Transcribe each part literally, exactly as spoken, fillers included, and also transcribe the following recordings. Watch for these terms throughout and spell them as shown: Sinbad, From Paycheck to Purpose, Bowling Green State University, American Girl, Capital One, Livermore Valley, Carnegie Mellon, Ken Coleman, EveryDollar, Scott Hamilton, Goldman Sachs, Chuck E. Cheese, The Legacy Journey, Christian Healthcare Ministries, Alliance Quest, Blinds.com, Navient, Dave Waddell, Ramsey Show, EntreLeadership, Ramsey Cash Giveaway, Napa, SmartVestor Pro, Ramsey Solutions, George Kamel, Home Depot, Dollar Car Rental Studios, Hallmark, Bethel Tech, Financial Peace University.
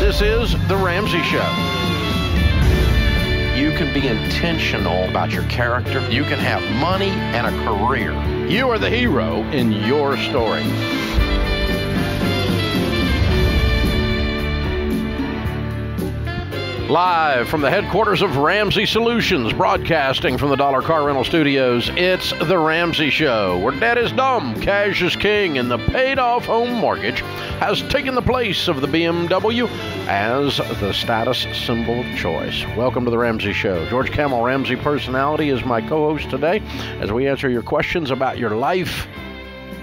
This is The Ramsey Show. You can be intentional about your character. You can have money and a career. You are the hero in your story. Live from the headquarters of Ramsey Solutions, broadcasting from the Dollar Car Rental Studios, it's The Ramsey Show, where debt is dumb, cash is king, and the paid-off home mortgage has taken the place of the B M W as the status symbol of choice. Welcome to The Ramsey Show. George Kamel, Ramsey Personality, is my co-host today as we answer your questions about your life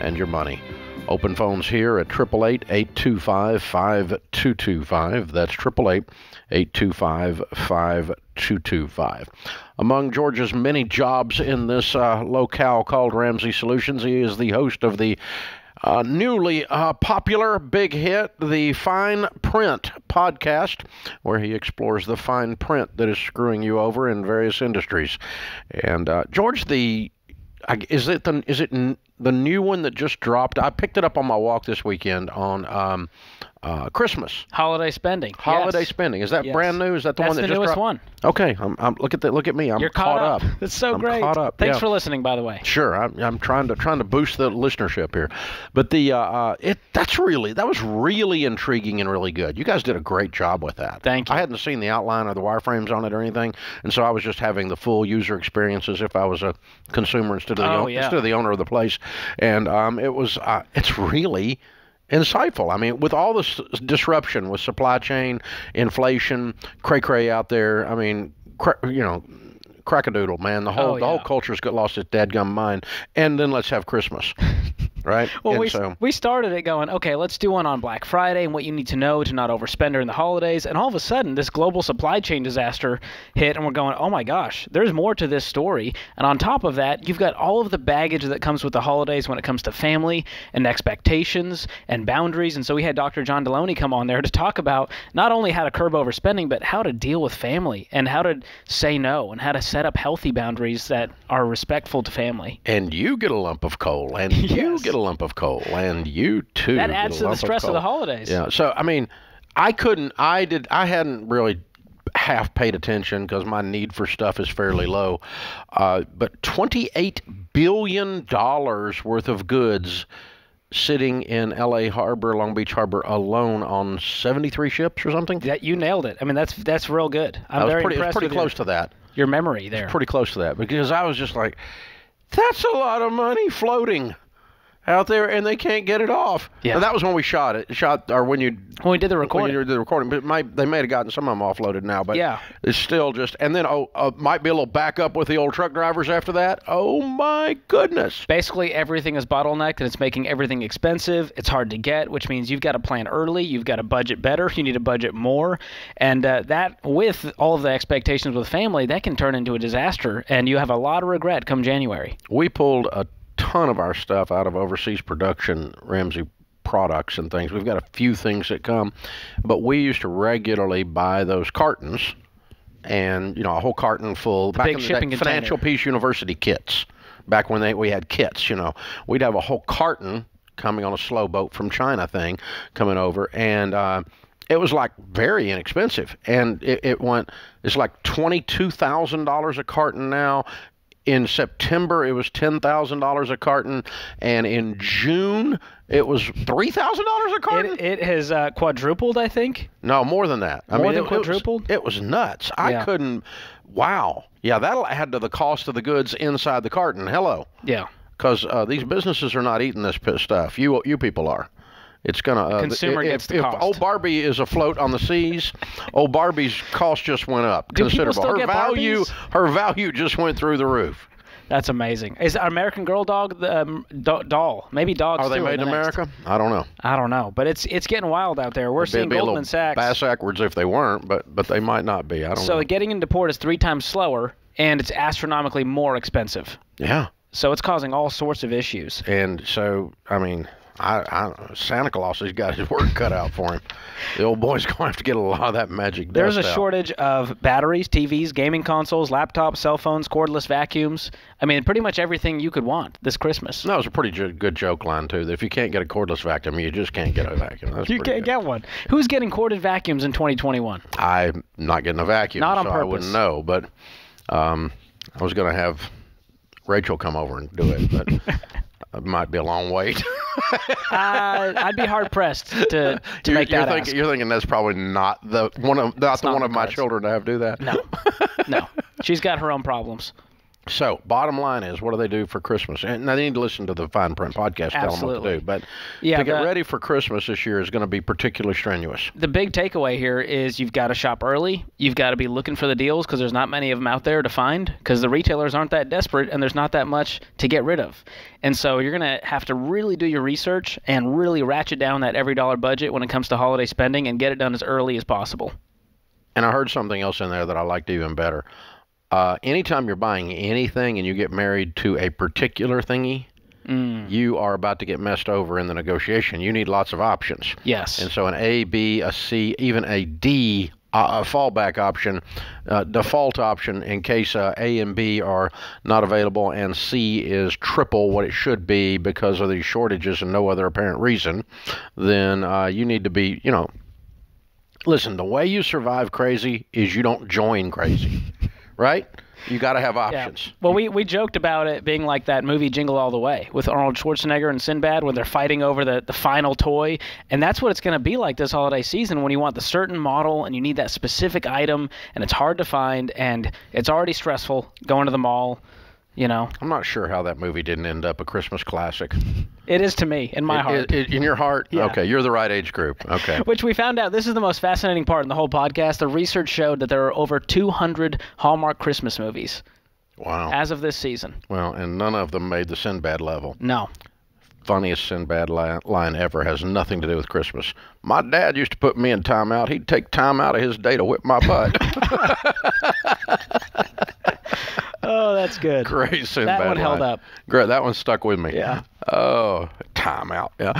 and your money. Open phones here at eight eight eight, eight two five, five two two five. That's eight eight eight, eight two five, five two two five. Among George's many jobs in this uh, locale called Ramsey Solutions, he is the host of the uh, newly uh, popular big hit, The Fine Print Podcast, where he explores the fine print that is screwing you over in various industries. And uh, George, the is it the is it the new one that just dropped? I picked it up on my walk this weekend on um, uh, Christmas. Holiday spending. Holiday yes. spending. Is that yes. brand new? Is that the That's one that the just newest dropped? One. Okay. I'm, I'm, look at that. Look at me. I'm You're caught, caught up. up. That's so I'm great. Caught up. Thanks yeah. for listening, by the way. Sure. I'm, I'm trying to trying to boost the listenership here, but the uh, uh, it that's really that was really intriguing and really good. You guys did a great job with that. Thank you. I hadn't seen the outline or the wireframes on it or anything, and so I was just having the full user experience as if I was a consumer instead of the, oh, yeah. instead of the owner of the place. And um, it was uh, it's really insightful. I mean, with all this disruption with supply chain, inflation, cray-cray out there, I mean, cra you know, crack-a-doodle, man. The whole, oh, yeah. the whole culture's got lost its dadgum mind. And then let's have Christmas. Right? Well, we, so. we started it going, okay, let's do one on Black Friday and what you need to know to not overspend during the holidays. And all of a sudden, this global supply chain disaster hit, and we're going, oh, my gosh, there's more to this story. And on top of that, you've got all of the baggage that comes with the holidays when it comes to family and expectations and boundaries. And so we had Doctor John Delony come on there to talk about not only how to curb overspending, but how to deal with family and how to say no and how to set up healthy boundaries that are respectful to family. And you get a lump of coal, and yes. you get a lump of coal, and you too. That adds to the stress of, of the holidays. Yeah. So I mean, I couldn't. I did. I hadn't really half paid attention because my need for stuff is fairly low. Uh, but twenty-eight billion dollars worth of goods sitting in L A Harbor, Long Beach Harbor alone on seventy-three ships or something. That you nailed it. I mean, that's that's real good. I'm I was very pretty, impressed. It was pretty with close your, to that. Your memory there. It was pretty close to that because I was just like, that's a lot of money floating out there, and they can't get it off. Yeah, now, that was when we shot it. Shot or when you when we did the recording. When you did the recording, but my, they may have gotten some of them offloaded now. But yeah, it's still just. And then oh, uh, might be a little backup with the old truck drivers after that. Oh my goodness! Basically, everything is bottlenecked, and it's making everything expensive. It's hard to get, which means you've got to plan early. You've got to budget better. You need to budget more, and uh, that with all of the expectations with family, that can turn into a disaster, and you have a lot of regret come January. We pulled a ton of our stuff out of overseas production, Ramsey products and things. We've got a few things that come, but we used to regularly buy those cartons and, you know, a whole carton full. The back big in the shipping day, Financial Peace University kits. Back when they, we had kits, you know, we'd have a whole carton coming on a slow boat from China thing coming over. And uh, it was like very inexpensive. And it, it went, it's like twenty-two thousand dollars a carton now. In September, it was ten thousand dollars a carton, and in June, it was three thousand dollars a carton? It, it has uh, quadrupled, I think. No, more than that. More I mean, than it, quadrupled? It was, it was nuts. I yeah. couldn't – wow. Yeah, that'll add to the cost of the goods inside the carton. Hello. Yeah. Because uh, these businesses are not eating this stuff. You, you people are. It's going to uh, – Consumer if, gets the if cost. If old Barbie is afloat on the seas, old Barbie's cost just went up Do considerable. Her value, her value just went through the roof. That's amazing. Is American Girl dog the um, do doll? Maybe dogs. Are they made in America? Next. I don't know. I don't know, but it's it's getting wild out there. We're It'd seeing be Goldman a Sachs backwards if they weren't, but but they might not be. I don't. So know. Getting into port is three times slower, and it's astronomically more expensive. Yeah. So it's causing all sorts of issues. And so I mean. I, I, Santa Claus has got his work cut out for him. The old boy's going to have to get a lot of that magic dust There's a out. shortage of batteries, T Vs, gaming consoles, laptops, cell phones, cordless vacuums. I mean, pretty much everything you could want this Christmas. That was a pretty ju- good joke line, too. That if you can't get a cordless vacuum, you just can't get a vacuum. That's you can't good. get one. Who's getting corded vacuums in twenty twenty-one? I'm not getting a vacuum, not on so purpose. I wouldn't know. But um, I was going to have Rachel come over and do it, but... It might be a long wait. uh, I'd be hard pressed to, to you're, make that. You're thinking, you're thinking that's probably not the one of not it's the not one of my children to have do that. No, no, she's got her own problems. So, bottom line is, what do they do for Christmas? And they need to listen to the Fine Print Podcast to tell them what to do. But yeah, to get ready for Christmas this year is going to be particularly strenuous. The big takeaway here is you've got to shop early. You've got to be looking for the deals because there's not many of them out there to find because the retailers aren't that desperate and there's not that much to get rid of. And so you're going to have to really do your research and really ratchet down that every dollar budget when it comes to holiday spending and get it done as early as possible. And I heard something else in there that I liked even better. Uh, anytime you're buying anything and you get married to a particular thingy, mm. you are about to get messed over in the negotiation. You need lots of options. Yes. And so an A, B, a C, even a D, uh, a fallback option, uh, default option in case uh, A and B are not available and C is triple what it should be because of these shortages and no other apparent reason, then uh, you need to be, you know, listen, the way you survive crazy is you don't join crazy. Right? You got to have options. Yeah. Well, we, we joked about it being like that movie Jingle All the Way with Arnold Schwarzenegger and Sinbad when they're fighting over the, the final toy. And that's what it's going to be like this holiday season when you want the certain model and you need that specific item and it's hard to find and it's already stressful going to the mall. You know, I'm not sure how that movie didn't end up a Christmas classic. It is to me, in my it, heart. It, in your heart? Yeah. Okay, you're the right age group. Okay. Which we found out, this is the most fascinating part in the whole podcast. The research showed that there are over two hundred Hallmark Christmas movies. Wow. As of this season. Well, and none of them made the Sinbad level. No. Funniest Sinbad line ever has nothing to do with Christmas. My dad used to put me in timeout. He'd take time out of his day to whip my butt. Oh, that's good. Great Sinbad. That one held up. Great. That one stuck with me. Yeah. Oh, time out. Yeah.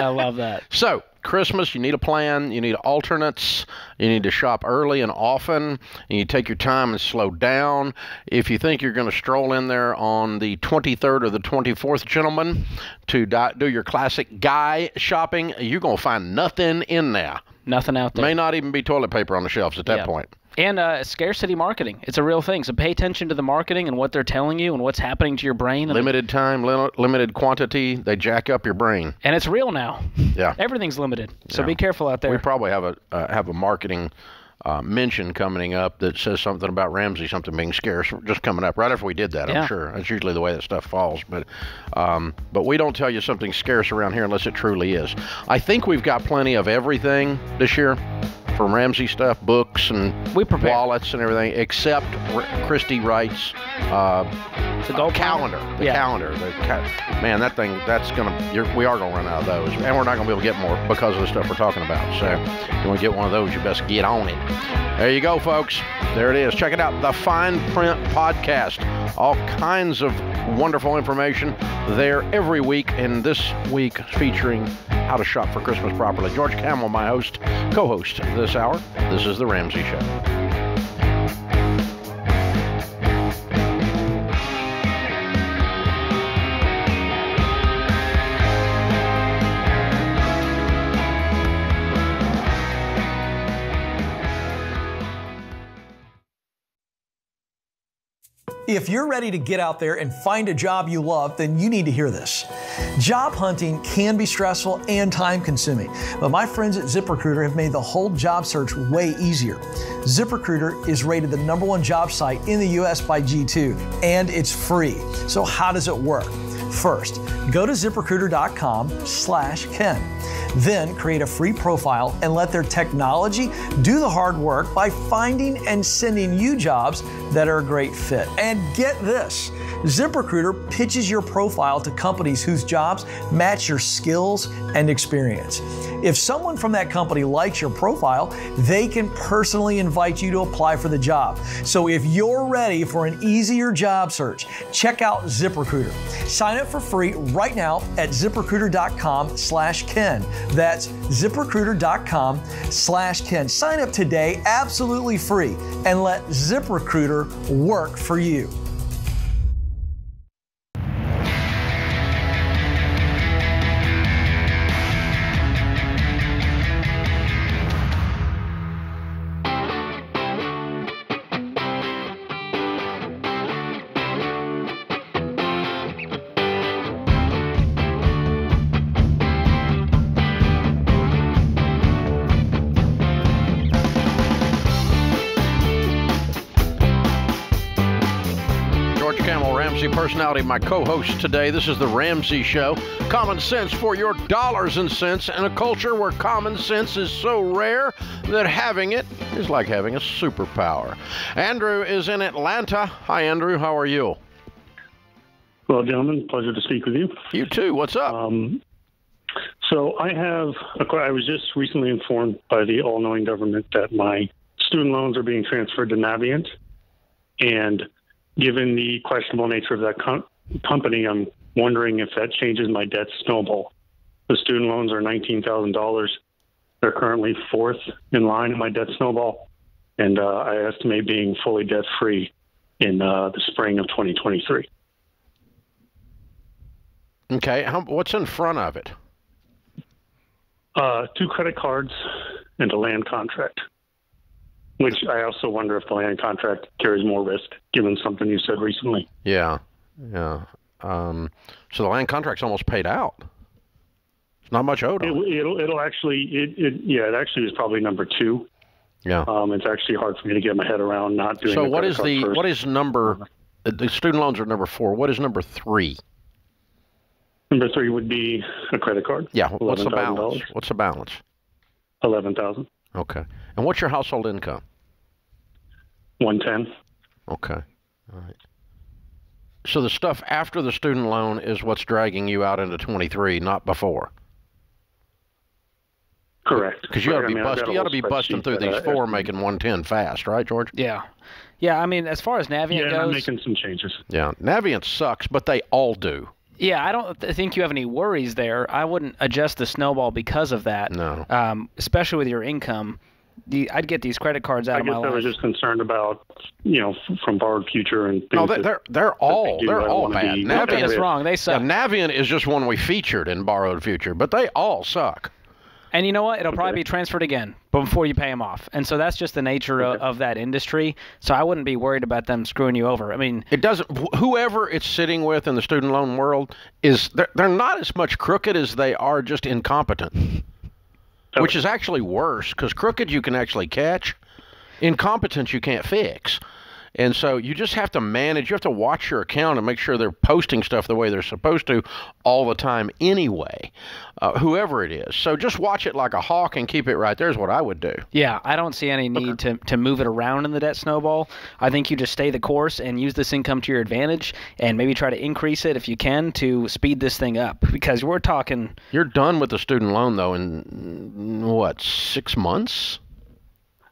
I love that. So, Christmas, you need a plan. You need alternates. You need to shop early and often. And you take your time and slow down. If you think you're going to stroll in there on the twenty-third or the twenty-fourth, gentlemen, to do your classic guy shopping, you're going to find nothing in there. Nothing out there. May not even be toilet paper on the shelves at that yeah. point. And uh, scarcity marketing. It's a real thing. So pay attention to the marketing and what they're telling you and what's happening to your brain. And limited time, li- limited quantity. They jack up your brain. And it's real now. Yeah. Everything's limited. So yeah. be careful out there. We probably have a uh, have a marketing uh, mention coming up that says something about Ramsey, something being scarce, just coming up right after we did that, yeah. I'm sure. That's usually the way that stuff falls. But, um, but we don't tell you something scarce around here unless it truly is. I think we've got plenty of everything this year. From Ramsey stuff, books and we wallets and everything, except R- Christy Wright's uh, the uh, calendar. The yeah. calendar. The ca- man, that thing. That's gonna. You're, we are gonna run out of those, and we're not gonna be able to get more because of the stuff we're talking about. So, if you want to get one of those, you best get on it. There you go, folks. There it is. Check it out. The Fine Print Podcast. All kinds of wonderful information there every week, and this week featuring how to shop for Christmas properly. George Kamel, my host, co-host. This hour, this is The Ramsey Show. If you're ready to get out there and find a job you love, then you need to hear this. Job hunting can be stressful and time-consuming, but my friends at ZipRecruiter have made the whole job search way easier. ZipRecruiter is rated the number one job site in the U S by G two, and it's free. So how does it work? First, go to ZipRecruiter.com slash Ken. Then create a free profile and let their technology do the hard work by finding and sending you jobs that are a great fit. And get this, ZipRecruiter pitches your profile to companies whose jobs match your skills and experience. If someone from that company likes your profile, they can personally invite you to apply for the job. So if you're ready for an easier job search, check out ZipRecruiter. Sign up for free right now at zip recruiter dot com slash Ken. That's zip recruiter dot com slash Ken. Sign up today, absolutely free, and let ZipRecruiter work for you. Personality, my co-host today. This is the Ramsey Show. Common sense for your dollars and cents, in a culture where common sense is so rare that having it is like having a superpower. Andrew is in Atlanta. Hi, Andrew. How are you? Well, gentlemen, pleasure to speak with you. You too. What's up? Um, so I have, I was just recently informed by the all-knowing government that my student loans are being transferred to Navient, and given the questionable nature of that com- company, I'm wondering if that changes my debt snowball. The student loans are nineteen thousand dollars. They're currently fourth in line in my debt snowball, and uh, I estimate being fully debt-free in uh, the spring of twenty twenty-three. Okay. How, what's in front of it? Uh, two credit cards and a land contract. Which I also wonder if the land contract carries more risk, given something you said recently. Yeah, yeah. Um, so the land contract's almost paid out. It's not much owed. It, it'll, it'll actually, it, it, yeah, it actually is probably number two. Yeah. Um, it's actually hard for me to get my head around not doing. So what is the first. what is number? The student loans are number four. What is number three? Number three would be a credit card. Yeah. What's the balance? What's the balance? Eleven thousand. Okay. And what's your household income? one ten. Okay. All right. So the stuff after the student loan is what's dragging you out into twenty-three, not before. Correct. Because you ought to be, I mean, bust, you ought to be busting through these that, four, making one ten fast, right, George? Yeah. Yeah, I mean, as far as Navient yeah, goes... Yeah, I'm making some changes. Yeah. Navient sucks, but they all do. Yeah, I don't th- think you have any worries there. I wouldn't adjust the snowball because of that. No. Um, especially with your income. The, I'd get these credit cards out I of my life. I guess I was just concerned about, you know, from Borrowed Future and things. No, they're, they're, they're all, they do, they're all bad. Navient is wrong. They suck. Yeah, Navient is just one we featured in Borrowed Future, but they all suck. And you know what? It'll okay. probably be transferred again before you pay them off. And so that's just the nature okay. of, of that industry. So I wouldn't be worried about them screwing you over. I mean, it doesn't. Whoever it's sitting with in the student loan world is they're, they're not as much crooked as they are just incompetent, okay. which is actually worse because crooked you can actually catch, incompetent you can't fix. And so you just have to manage. You have to watch your account and make sure they're posting stuff the way they're supposed to all the time anyway, uh, whoever it is. So just watch it like a hawk and keep it right there is what I would do. Yeah, I don't see any need okay. to, to move it around in the debt snowball. I think you just stay the course and use this income to your advantage and maybe try to increase it if you can to speed this thing up because we're talking. You're done with the student loan, though, in, what, six months?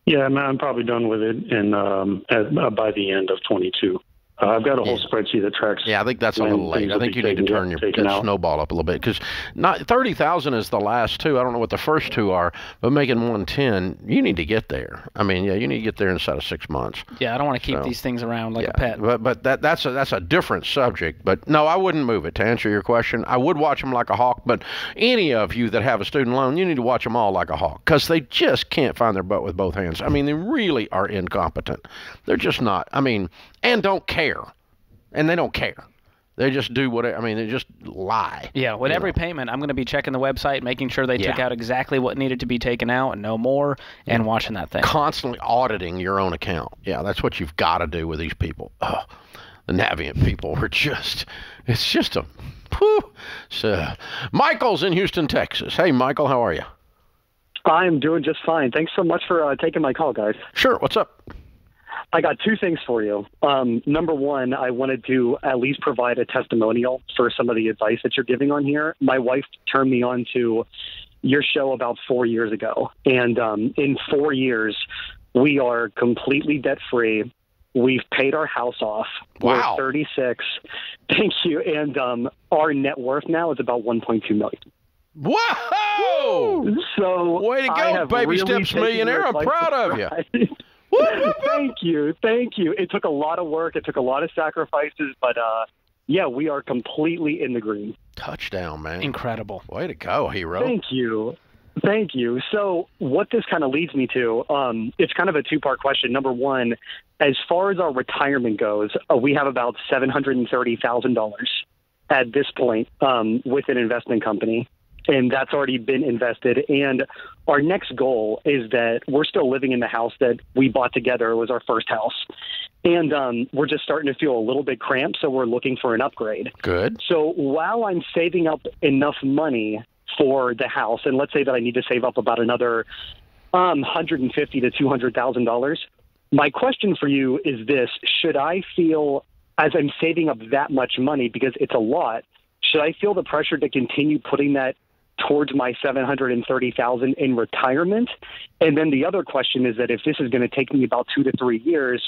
Yeah, I'm, I'm probably done with it in, um, at, uh, by the end of twenty-two. Uh, I've got a whole yeah. spreadshead that tracks. Yeah, I think that's a little late. I think you need to turn your snowball up a little bit because not thirty thousand is the last two. I don't know what the first two are, but making one ten, you need to get there. I mean, yeah, you need to get there inside of six months. Yeah, I don't want to keep so, these things around like yeah, a pet. But but that that's a, that's a different subject. But no, I wouldn't move it. To answer your question, I would watch them like a hawk. But any of you that have a student loan, you need to watch them all like a hawk because they just can't find their butt with both hands. I mean, they really are incompetent. They're just not. I mean, and don't care. And they don't care. They just do what I mean, they just lie. Yeah, with every know. payment, I'm going to be checking the website, making sure they yeah. took out exactly what needed to be taken out and no more, and watching that thing. Constantly auditing your own account. Yeah, that's what you've got to do with these people. Oh, the Navient people are just, it's just a, whew. So, Michael's in Houston, Texas. Hey, Michael, how are you? I'm doing just fine. Thanks so much for uh, taking my call, guys. Sure, what's up? I got two things for you. Um, number one, I wanted to at least provide a testimonial for some of the advice that you're giving on here. My wife turned me on to your show about four years ago. And um, in four years, we are completely debt-free. We've paid our house off. Wow. We're thirty-six. Thank you. And um, our net worth now is about one point two million dollars. Whoa! So way to go, Baby Steps Millionaire. I'm proud of you. Thank you. Thank you. It took a lot of work. It took a lot of sacrifices, but uh, yeah, we are completely in the green. Touchdown, man. Incredible. Way to go, hero. Thank you. Thank you. So what this kind of leads me to, um, it's kind of a two-part question. Number one, as far as our retirement goes, uh, we have about seven hundred thirty thousand dollars at this point um, with an investment company. And that's already been invested. And our next goal is that we're still living in the house that we bought together. It was our first house. And um, we're just starting to feel a little bit cramped, so we're looking for an upgrade. Good. So while I'm saving up enough money for the house, and let's say that I need to save up about another um, one hundred fifty thousand to two hundred thousand dollars, my question for you is this. Should I feel, as I'm saving up that much money, because it's a lot, should I feel the pressure to continue putting that towards my seven hundred thirty thousand dollars in retirement? And then the other question is that if this is going to take me about two to three years,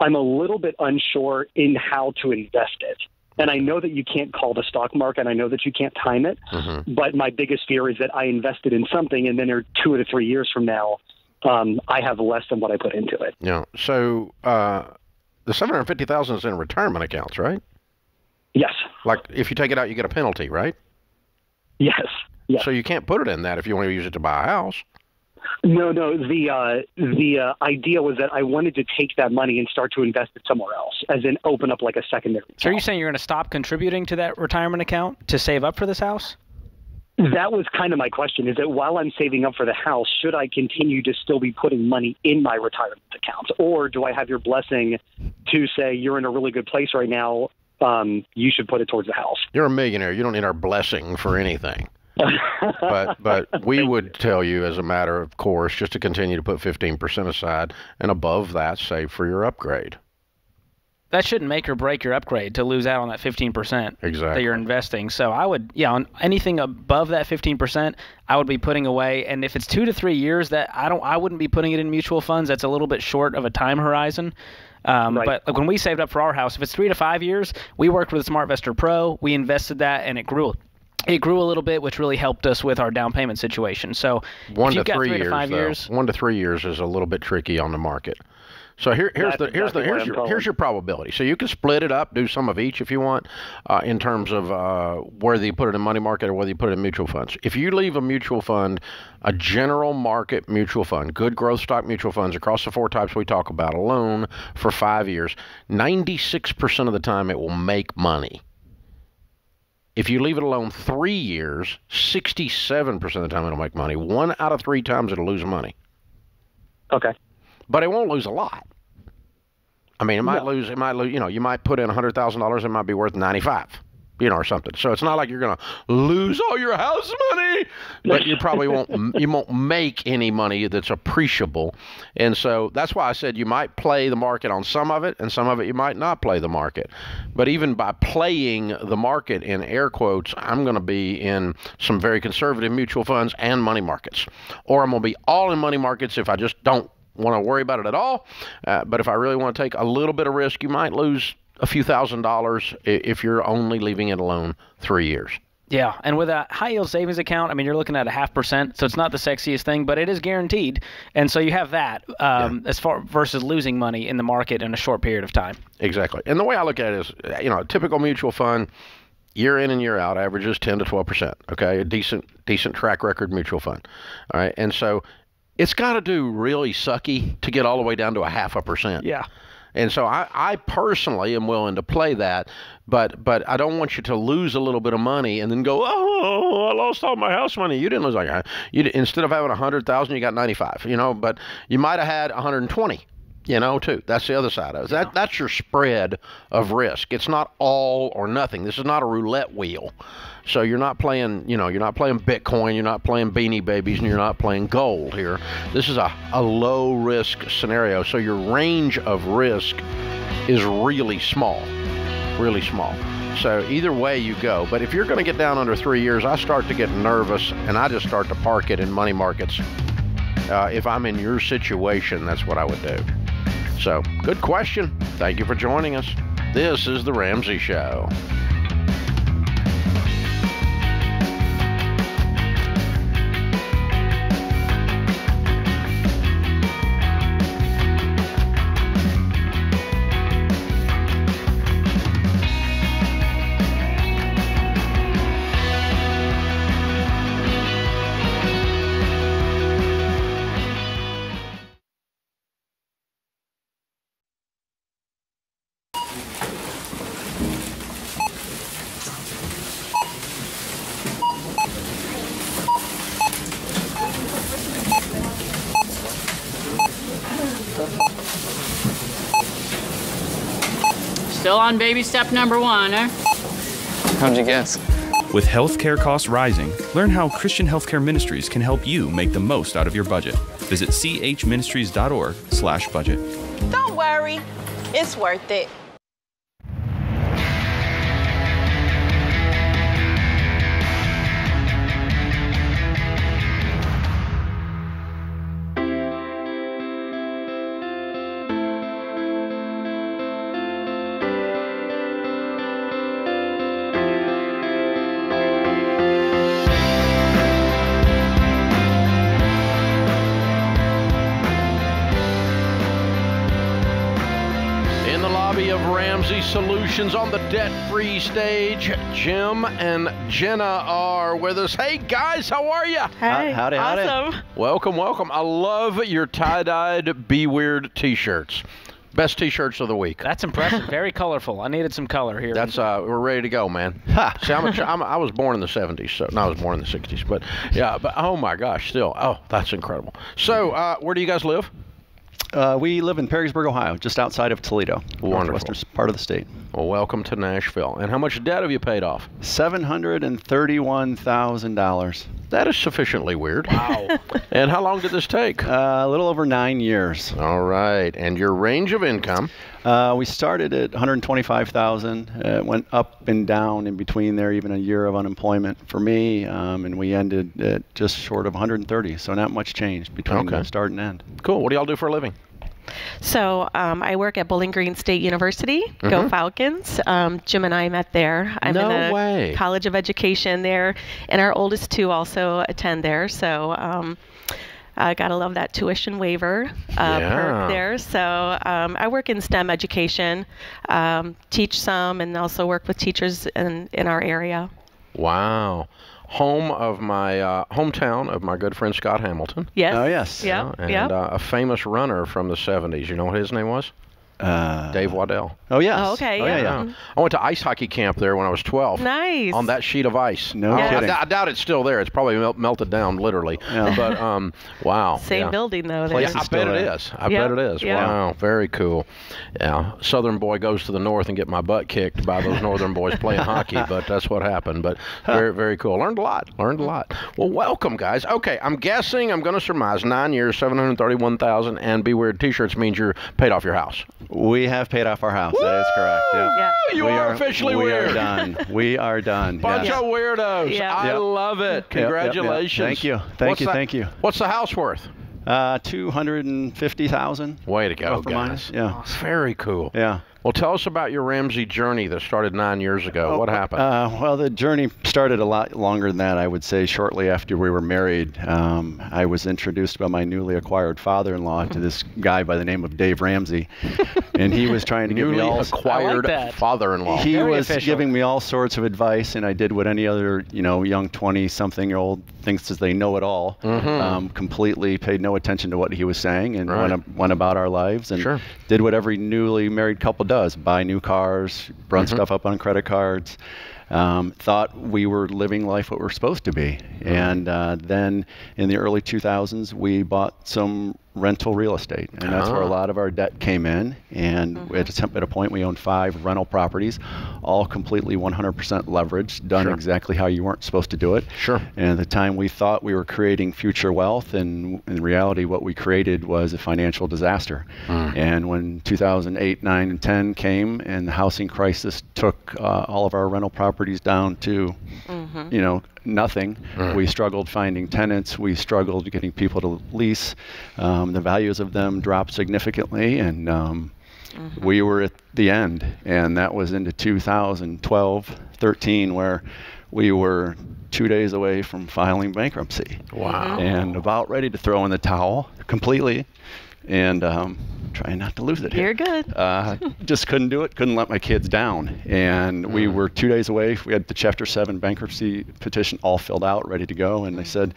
I'm a little bit unsure in how to invest it. And I know that you can't call the stock market, and I know that you can't time it, mm-hmm. but my biggest fear is that I invested in something, and then two to three years from now, um, I have less than what I put into it. Yeah. So uh, the seven hundred fifty thousand dollars is in retirement accounts, right? Yes. Like if you take it out, you get a penalty, right? Yes. Yes. So you can't put it in that if you want to use it to buy a house. No, no. The uh, the uh, idea was that I wanted to take that money and start to invest it somewhere else, as in open up like a secondary account. So are you saying you're going to stop contributing to that retirement account to save up for this house? That was kind of my question, is that while I'm saving up for the house, should I continue to still be putting money in my retirement accounts? Or do I have your blessing to say you're in a really good place right now? Um, you should put it towards the house. You're a millionaire. You don't need our blessing for anything. but but we would tell you, as a matter of course, just to continue to put fifteen percent aside, and above that, save for your upgrade. That shouldn't make or break your upgrade to lose out on that fifteen percent exactly. that you're investing. So I would, yeah, on anything above that fifteen percent, I would be putting away. And if it's two to three years, that I don't, I wouldn't be putting it in mutual funds. That's a little bit short of a time horizon. Um, right. But like when we saved up for our house, if it's three to five years, we worked with SmartVestor Pro. We invested that, and it grew. It grew a little bit, which really helped us with our down payment situation. So one to three, three years, to five though, years, one to three years is a little bit tricky on the market. So here, here's the here's the here's your here's your probability. So you can split it up, do some of each if you want, uh, in terms of uh, whether you put it in money market or whether you put it in mutual funds. If you leave a mutual fund, a general market mutual fund, good growth stock mutual funds across the four types we talk about alone for five years, ninety-six percent of the time it will make money. If you leave it alone three years, sixty-seven percent of the time it'll make money. One out of three times it'll lose money. Okay. But it won't lose a lot. I mean, it might no. lose, it might lose, you know, you might put in one hundred thousand dollars, it might be worth ninety-five, you know, or something. So it's not like you're going to lose all your house money, but you probably won't, you won't make any money that's appreciable. And so that's why I said you might play the market on some of it, and some of it you might not play the market. But even by playing the market in air quotes, I'm going to be in some very conservative mutual funds and money markets, or I'm going to be all in money markets if I just don't want to worry about it at all. Uh, but if I really want to take a little bit of risk, you might lose a few thousand dollars if you're only leaving it alone three years. Yeah. And with a high yield savings account, I mean, you're looking at a half percent, so it's not the sexiest thing, but it is guaranteed. And so you have that um, yeah. as far versus losing money in the market in a short period of time. Exactly. And the way I look at it is, you know, a typical mutual fund year in and year out averages ten to twelve percent. Okay. A decent, decent track record mutual fund. All right. And so it's got to do really sucky to get all the way down to a half a percent. Yeah. And so I, I personally am willing to play that, but but I don't want you to lose a little bit of money and then go, oh, I lost all my house money. You didn't lose like that. You instead of having one hundred thousand, you got ninety-five, you know, but you might have had one hundred twenty, you know, too. That's the other side of it. That, yeah. That's your spread of risk. It's not all or nothing. This is not a roulette wheel. So you're not playing, you know, you're not playing Bitcoin, you're not playing Beanie Babies, and you're not playing gold here. This is a, a low risk scenario. So your range of risk is really small, really small. So either way you go. But if you're going to get down under three years, I start to get nervous, and I just start to park it in money markets. Uh, if I'm in your situation, that's what I would do. So, good question. Thank you for joining us. This is The Ramsey Show. Still on baby step number one, eh? How'd you guess? With healthcare costs rising, learn how Christian Healthcare Ministries can help you make the most out of your budget. Visit c h ministries dot org slash budget. Don't worry, it's worth it. Solutions on the debt-free stage. Jim and Jenna are with us. Hey guys, how are you? Hey, howdy, howdy. Awesome. Welcome, welcome. I love your tie-dyed Be Weird t-shirts. Best t-shirts of the week. That's impressive. Very colorful. I needed some color here. That's uh, we're ready to go, man. See, I'm a, I'm a, I was born in the seventies, so no, I was born in the sixties, but yeah. But oh my gosh, still, oh, that's incredible. So, uh, where do you guys live? Uh, we live in Perrysburg, Ohio, just outside of Toledo. Wonderful. Northwestern part of the state. Well, welcome to Nashville. And how much debt have you paid off? seven hundred thirty-one thousand dollars. That is sufficiently weird. Wow. And how long did this take? Uh, a little over nine years. All right. And your range of income? Uh, we started at one hundred twenty-five thousand dollars. It went up and down in between there, even a year of unemployment for me, um, and we ended at just short of one hundred thirty thousand dollars, so not much change between okay. the start and end. Cool. What do y'all do for a living? So um, I work at Bowling Green State University. Mm-hmm. Go Falcons. Um, Jim and I met there. I'm no in the way. College of Education there, and our oldest two also attend there. So um, I gotta love that tuition waiver uh, yeah. perk there. So um, I work in STEM education, um, teach some, and also work with teachers in, in our area. Wow. Home of my uh, hometown of my good friend Scott Hamilton. Yes. Oh yes. Yeah. Uh, and yep. uh, a famous runner from the seventies. You know what his name was? Uh, Dave Waddell. Oh yes. Oh, okay. Oh, yeah. yeah, yeah. I went to ice hockey camp there when I was twelve. Nice. On that sheet of ice. No yeah. kidding. I, I doubt it's still there. It's probably melt, melted down literally. Yeah. But um, wow. Same yeah. building though. There. Yeah, I bet it is. I yep. bet it is. Yep. Wow. Very cool. Yeah. Southern boy goes to the north and get my butt kicked by those northern boys playing hockey, but that's what happened. But very very cool. Learned a lot. Learned a lot. Well, welcome guys. Okay, I'm guessing I'm going to surmise nine years, seven hundred thirty-one thousand, and Be Weird t-shirts means you're paid off your house. We have paid off our house. Woo! That is correct. Yep. Yeah. You we are, are officially we weird. We are done. We are done. Bunch yes. of weirdos. Yep. I yep. love it. Congratulations. Yep, yep, yep. Thank you. Thank what's you. The, thank you. What's the house worth? Uh, two hundred and fifty thousand. Way to go, guys. Yeah. Oh, very cool. Yeah. Well, tell us about your Ramsey journey that started nine years ago. Oh, what happened? Uh, well, the journey started a lot longer than that, I would say, shortly after we were married. Um, I was introduced by my newly acquired father-in-law to this guy by the name of Dave Ramsey, and he was trying to give me all... Newly acquired like father-in-law. He Very was official. Giving me all sorts of advice, and I did what any other, you know, young twenty-something-year-old thinks is they know it all. Mm-hmm. um, completely paid no attention to what he was saying and right. went, went about our lives and sure. did what every newly married couple does. Does buy new cars, run mm-hmm. stuff up on credit cards, um, thought we were living life what we're supposed to be. And uh, then in the early two thousands, we bought some rental real estate, and that's uh-huh. where a lot of our debt came in. And mm-hmm. at, at a point, we owned five rental properties, all completely one hundred percent leveraged, done sure. exactly how you weren't supposed to do it. Sure. And at the time, we thought we were creating future wealth, and in reality, what we created was a financial disaster. Mm. And when two thousand eight, nine, and ten came, and the housing crisis took uh, all of our rental properties down to, mm-hmm. you know, nothing. Mm. We struggled finding tenants. We struggled getting people to lease. Um, the values of them dropped significantly, and um, mm-hmm. we were at the end. And that was into two thousand twelve, thirteen, where we were two days away from filing bankruptcy. Wow. And about ready to throw in the towel completely. And um, trying not to lose it. You're here. Good. Uh, just couldn't do it. Couldn't let my kids down. And we were two days away. We had the Chapter seven bankruptcy petition all filled out, ready to go. And they said,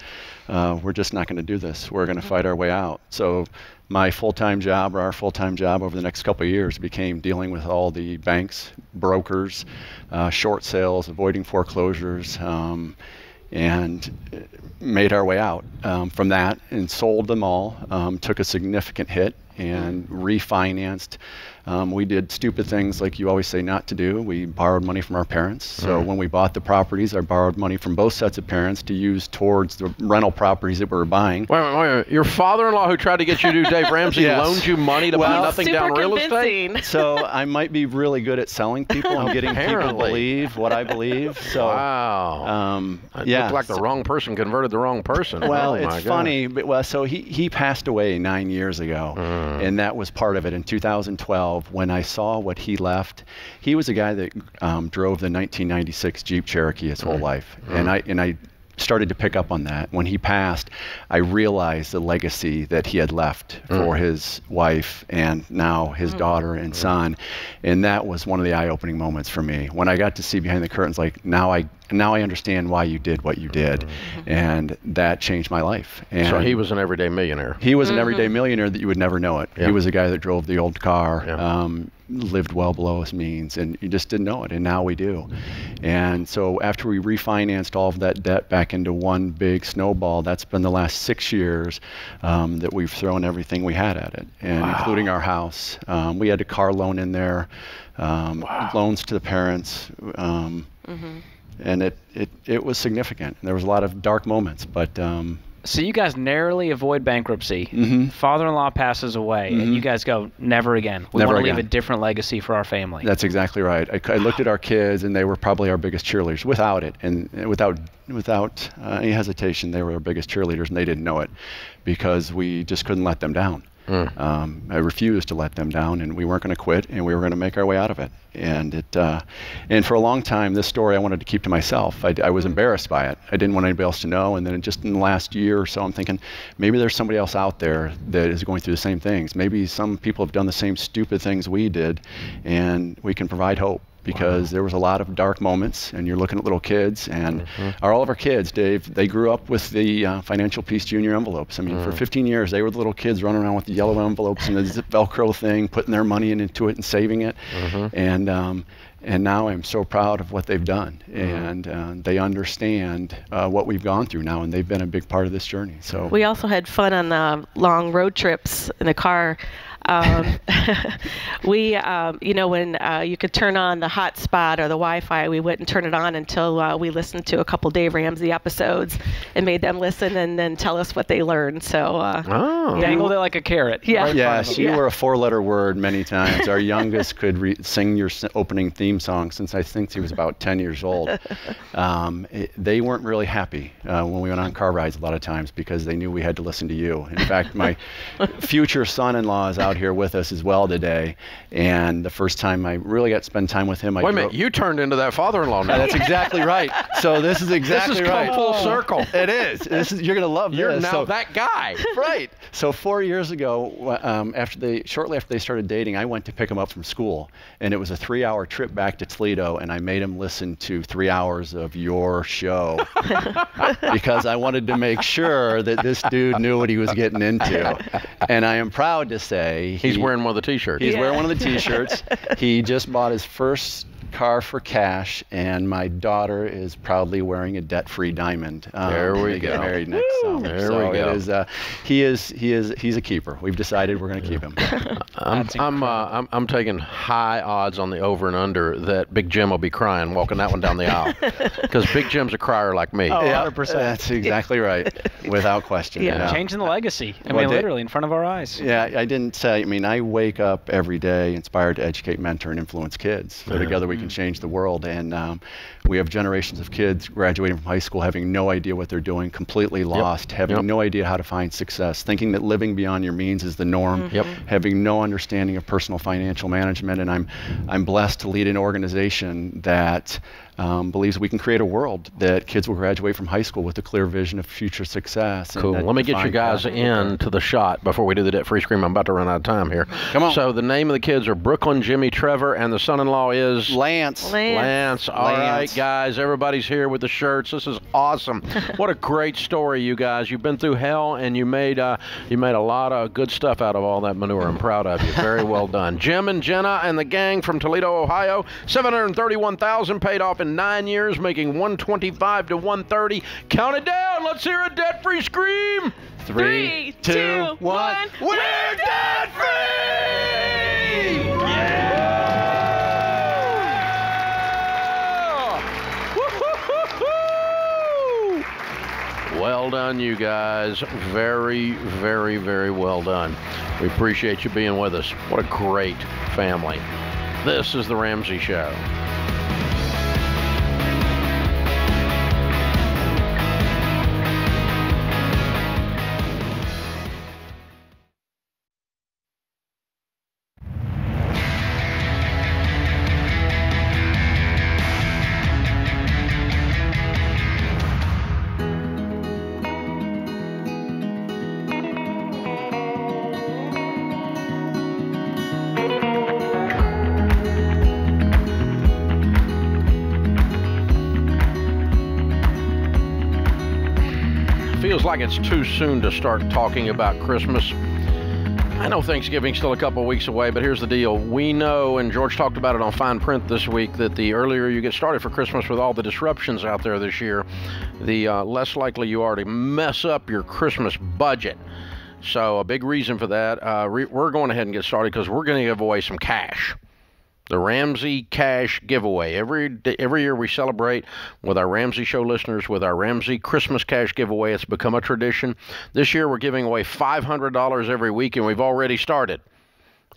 uh, we're just not going to do this. We're going to fight our way out. So my full-time job, or our full-time job over the next couple of years, became dealing with all the banks, brokers, uh, short sales, avoiding foreclosures, um, and made our way out um, from that, and sold them all, um, took a significant hit and refinanced. Um, we did stupid things like you always say not to do. We borrowed money from our parents. So right. when we bought the properties, I borrowed money from both sets of parents to use towards the rental properties that we were buying. Wait, wait, wait. Your father-in-law who tried to get you to do Dave Ramsey yes. loaned you money to well, buy nothing down real estate? So I might be really good at selling people and getting Apparently. people to believe what I believe. So, wow. Um, yeah. It looked like the wrong person converted the wrong person. Well, oh, it's funny. But, well, so he, he passed away nine years ago. Mm. And that was part of it. In two thousand twelve, when I saw what he left, he was a guy that um, drove the nineteen ninety-six Jeep Cherokee his whole right. life. Right. And I and I started to pick up on that. When he passed, I realized the legacy that he had left mm. for his wife and now his mm. daughter and son. And that was one of the eye-opening moments for me. When I got to see behind the curtains, like, now I now I understand why you did what you did. Mm-hmm. And that changed my life. And so he was an everyday millionaire. He was mm-hmm. an everyday millionaire that you would never know it. Yeah. He was a guy that drove the old car, yeah. um, lived well below his means, and you just didn't know it, and now we do. And so after we refinanced all of that debt back into one big snowball, that's been the last six years um, that we've thrown everything we had at it, and wow. including our house. Um, we had a car loan in there, um, wow. loans to the parents. Um, mm-hmm. And it, it, it was significant. There was a lot of dark moments, but... Um, so you guys narrowly avoid bankruptcy. Mm-hmm. Father-in-law passes away, mm-hmm. and you guys go, never again. We never want to again. leave a different legacy for our family. That's exactly right. I, I looked at our kids, and they were probably our biggest cheerleaders without it. And without, without uh, any hesitation, they were our biggest cheerleaders, and they didn't know it because we just couldn't let them down. Mm. Um, I refused to let them down, and we weren't going to quit, and we were going to make our way out of it. And it, uh, and for a long time, this story I wanted to keep to myself. I, I was embarrassed by it. I didn't want anybody else to know. And then just in the last year or so, I'm thinking, maybe there's somebody else out there that is going through the same things. Maybe some people have done the same stupid things we did, and we can provide hope. Because wow. there was a lot of dark moments, and you're looking at little kids, and mm-hmm. our, all of our kids, Dave, they grew up with the uh, Financial Peace Junior envelopes. I mean, mm. for fifteen years, they were the little kids running around with the yellow envelopes and the zip Velcro thing, putting their money in, into it and saving it. Mm-hmm. And um, and now I'm so proud of what they've done. Mm-hmm. And uh, they understand uh, what we've gone through now, and they've been a big part of this journey. So we also had fun on uh, long road trips in the car. um, we, um, you know, when uh, you could turn on the hotspot or the Wi-Fi, we wouldn't turn it on until uh, we listened to a couple Dave Ramsey episodes and made them listen and then tell us what they learned. So uh, oh. dangled it like a carrot. Yeah. Right yes, you yeah. were a four-letter word many times. Our youngest could re sing your opening theme song since I think he was about ten years old. Um, it, they weren't really happy uh, when we went on car rides a lot of times because they knew we had to listen to you. In fact, my future son-in-law is out here with us as well today, and the first time I really got to spend time with him, I wait a minute, you turned into that father-in-law now. That's exactly right. So this is exactly this is right. Full circle. It is. This is. You're gonna love you're this. You're now so, that guy. Right. So four years ago, um, after they shortly after they started dating, I went to pick him up from school, and it was a three-hour trip back to Toledo, and I made him listen to three hours of your show because I wanted to make sure that this dude knew what he was getting into, and I am proud to say. He, he's wearing one of the T-shirts. He's yeah. wearing one of the T-shirts. He just bought his first car for cash, and my daughter is proudly wearing a debt-free diamond. Um, there we go. Married next summer. There so we go. It is, uh, he is. He is. He's a keeper. We've decided we're going to yeah. keep him. I'm. I'm, uh, I'm. I'm taking high odds on the over and under that Big Jim will be crying walking that one down the aisle because Big Jim's a crier like me. Oh, yeah. one hundred percent. That's exactly right, without question. Yeah, yeah. Changing the legacy. I well, mean, literally in front of our eyes. Yeah, I didn't say. I mean, I wake up every day inspired to educate, mentor, and influence kids. So yeah. together we. Can can change the world. And um, we have generations of kids graduating from high school having no idea what they're doing, completely lost, yep. having yep. no idea how to find success, thinking that living beyond your means is the norm, mm-hmm. yep. having no understanding of personal financial management. And I'm, I'm blessed to lead an organization that Um, believes we can create a world that kids will graduate from high school with a clear vision of future success. Cool. Let me get you guys path. in to the shot before we do the debt-free scream. I'm about to run out of time here. Come on. So the name of the kids are Brooklyn, Jimmy, Trevor, and the son-in-law is? Lance. Lance. Lance. All Lance. right, guys. Everybody's here with the shirts. This is awesome. What a great story, you guys. You've been through hell, and you made, uh, you made a lot of good stuff out of all that manure. I'm proud of you. Very well done. Jim and Jenna and the gang from Toledo, Ohio. seven hundred thirty-one thousand dollars paid off in nine years, making one twenty-five to one thirty. Count it down. Let's hear a debt-free scream. Three, Three two, two, one. one. We're, We're debt-free! Yeah! Woo-hoo-hoo-hoo! Well done, you guys. Very, very, very well done. We appreciate you being with us. What a great family. This is The Ramsey Show. It's too soon to start talking about Christmas. I know Thanksgiving's still a couple of weeks away, but here's the deal. We know, and George talked about it on Fine Print this week, that the earlier you get started for Christmas with all the disruptions out there this year, the uh, less likely you are to mess up your Christmas budget. So a big reason for that, uh, re we're going ahead and get started because we're going to give away some cash. The Ramsey Cash Giveaway. Every every year we celebrate with our Ramsey Show listeners with our Ramsey Christmas Cash Giveaway. It's become a tradition. This year we're giving away five hundred dollars every week, and we've already started.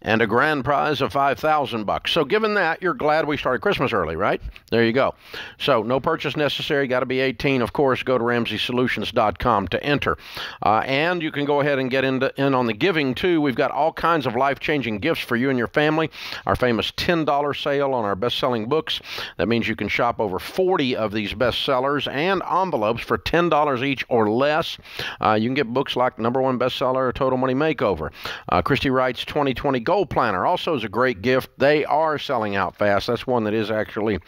And a grand prize of five thousand bucks. So given that, you're glad we started Christmas early, right? There you go. So no purchase necessary. Got to be eighteen. Of course, go to Ramsey Solutions dot com to enter. Uh, and you can go ahead and get into, in on the giving, too. We've got all kinds of life-changing gifts for you and your family. Our famous ten dollar sale on our best-selling books. That means you can shop over forty of these bestsellers and envelopes for ten dollars each or less. Uh, you can get books like number one bestseller, Total Money Makeover. Uh, Christy Wright's twenty twenty Goal Planner also is a great gift. They are selling out fast. That's one that is actually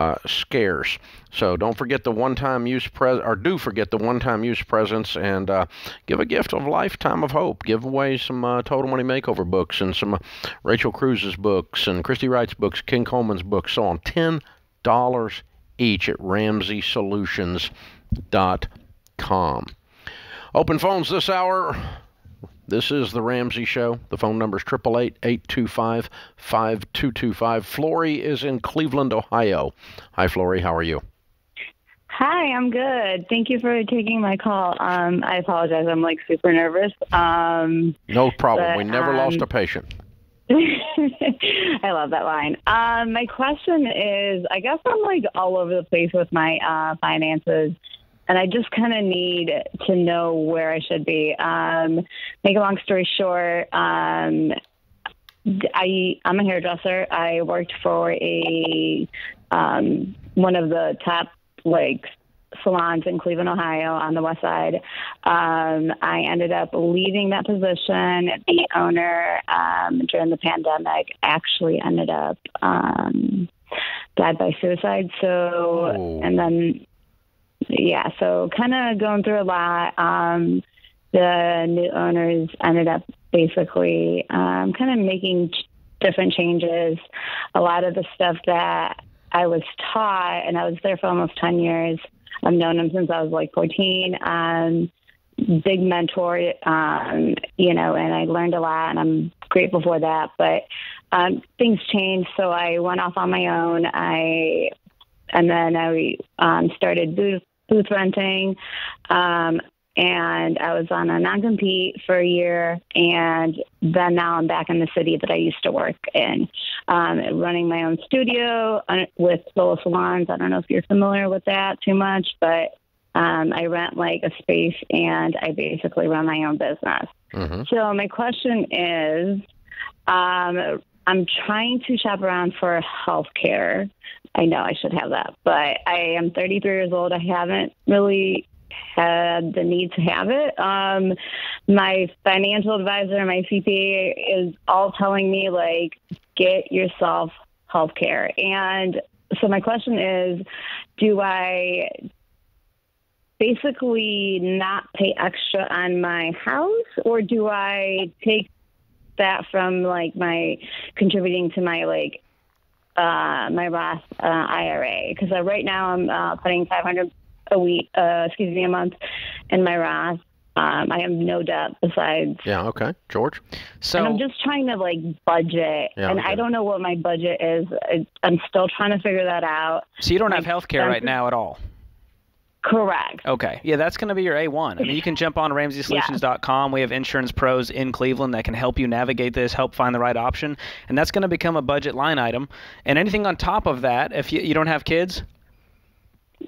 uh, scarce. So don't forget the one-time use pres or do forget the one-time use presents, and uh, give a gift of lifetime of hope. Give away some uh, Total Money Makeover books and some uh, Rachel Cruz's books and Christy Wright's books, Ken Coleman's books, so on. Ten dollars each at Ramsey Solutions dot com. Open phones this hour. This is The Ramsey Show. The phone number is triple eight, eight two five, five two two five. Flory is in Cleveland, Ohio. Hi, Flory. How are you? Hi, I'm good. Thank you for taking my call. Um, I apologize. I'm, like, super nervous. Um, no problem. But, we never um, lost a patient. I love that line. Um, my question is, I guess I'm, like, all over the place with my uh, finances. And I just kind of need to know where I should be. Um, make a long story short, um, I, I'm a hairdresser. I worked for a um, one of the top like salons in Cleveland, Ohio, on the west side. Um, I ended up leaving that position. The owner um, during the pandemic actually ended up um, died by suicide. So, oh. and then. Yeah, so kind of going through a lot. Um, the new owners ended up basically um, kind of making ch different changes. A lot of the stuff that I was taught, and I was there for almost ten years. I've known them since I was like fourteen. Um, big mentor, um, you know, and I learned a lot, and I'm grateful for that. But um, things changed, so I went off on my own. I And then I um, started booth, booth renting. Um, and I was on a non-compete for a year, and then now I'm back in the city that I used to work in, um, running my own studio with Soul Salons. I don't know if you're familiar with that too much, but um, I rent like a space, and I basically run my own business. Mm-hmm. So my question is, um, I'm trying to shop around for healthcare. I know I should have that, but I am thirty-three years old. I haven't really had the need to have it. Um, my financial advisor, my C P A, is all telling me, like, get yourself healthcare. And so my question is, do I basically not pay extra on my house, or do I take that from, like, my contributing to my, like, uh, my Roth uh, I R A? Because uh, right now I'm uh, putting five hundred dollars a week, uh, excuse me, a month in my Roth. Um, I have no debt besides. Yeah. Okay. George. So and I'm just trying to like budget, yeah, and okay. I don't know what my budget is. I, I'm still trying to figure that out. So you don't my have health care right now at all. Correct. Okay. Yeah, that's going to be your A one. I mean, you can jump on Ramsey Solutions dot com. Yeah. We have insurance pros in Cleveland that can help you navigate this, help find the right option, and that's going to become a budget line item. And anything on top of that, if you, you don't have kids.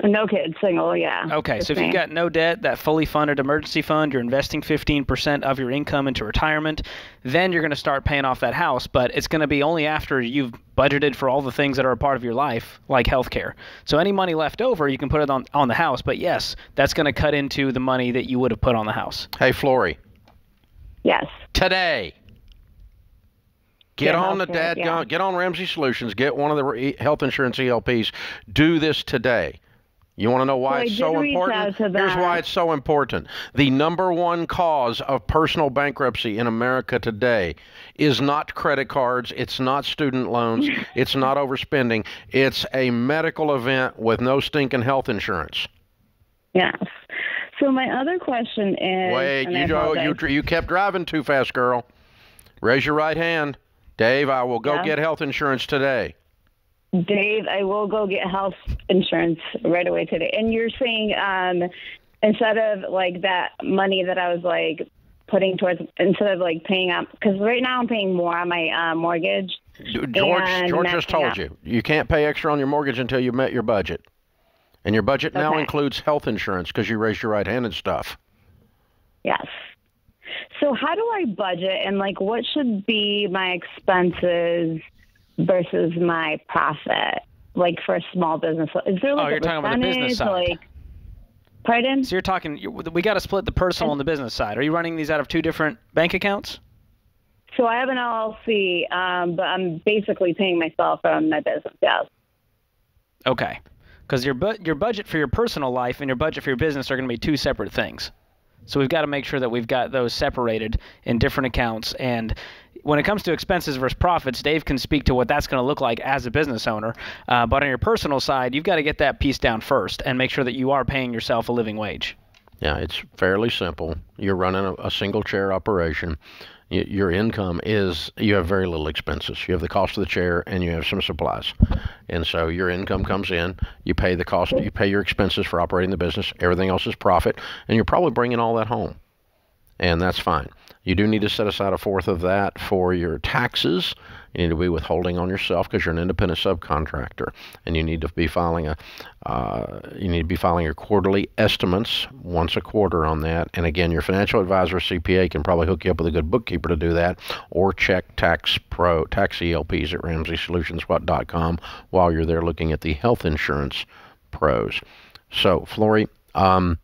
No kids, single, yeah. Okay, so if you've got no debt, that fully funded emergency fund, you're investing fifteen percent of your income into retirement, then you're going to start paying off that house, but it's going to be only after you've budgeted for all the things that are a part of your life, like healthcare. So any money left over, you can put it on, on the house, but yes, that's going to cut into the money that you would have put on the house. Hey, Flory. Yes. Today. Get on the dad, yeah. Get on Ramsey Solutions. Get one of the health insurance E L Ps. Do this today. You want to know why it's so important? Here's why it's so important. The number one cause of personal bankruptcy in America today is not credit cards. It's not student loans. It's not overspending. It's a medical event with no stinking health insurance. Yes. So my other question is... Wait, you, know, you, you kept driving too fast, girl. Raise your right hand. Dave, I will go yeah. get health insurance today. Dave, I will go get health insurance right away today. And you're saying um, instead of like that money that I was like putting towards, instead of like paying up, because right now I'm paying more on my uh, mortgage. George, George just told you, you can't pay extra on your mortgage until you've met your budget. And your budget now okay. includes health insurance because you raised your right hand and stuff. Yes. So how do I budget and like what should be my expenses versus my profit, like for a small business? Is there like oh, you're a talking about the business side. Like, pardon? So you're talking, you're, we got to split the personal and the business side. Are you running these out of two different bank accounts? So I have an L L C, um, but I'm basically paying myself from my business. Yes. Okay. Because your bu your budget for your personal life and your budget for your business are going to be two separate things. So we've got to make sure that we've got those separated in different accounts. And when it comes to expenses versus profits, Dave can speak to what that's going to look like as a business owner. Uh, but on your personal side, you've got to get that piece down first and make sure that you are paying yourself a living wage. Yeah, it's fairly simple. You're running a, a single chair operation. Y your income is, you have very little expenses. You have the cost of the chair and you have some supplies. And so your income comes in, you pay the cost, you pay your expenses for operating the business. Everything else is profit. And you're probably bringing all that home. And that's fine. You do need to set aside a fourth of that for your taxes. You need to be withholding on yourself because you're an independent subcontractor, and you need to be filing a uh, you need to be filing your quarterly estimates once a quarter on that. And again, your financial advisor C P A can probably hook you up with a good bookkeeper to do that, or check tax pro tax E L Ps at Ramsey Solutions dot com while you're there looking at the health insurance pros. So, Flory. Um,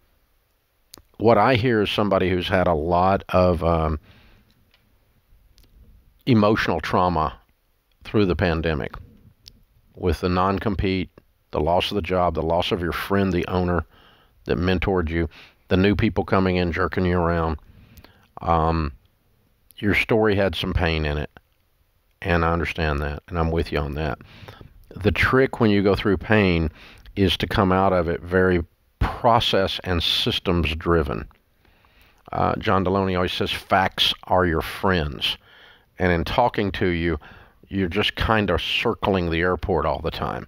What I hear is somebody who's had a lot of um, emotional trauma through the pandemic with the non-compete, the loss of the job, the loss of your friend, the owner that mentored you, the new people coming in, jerking you around. Um, your story had some pain in it, and I understand that, and I'm with you on that. The trick when you go through pain is to come out of it very process and systems driven. Uh, John Delony always says facts are your friends. And in talking to you, you're just kind of circling the airport all the time.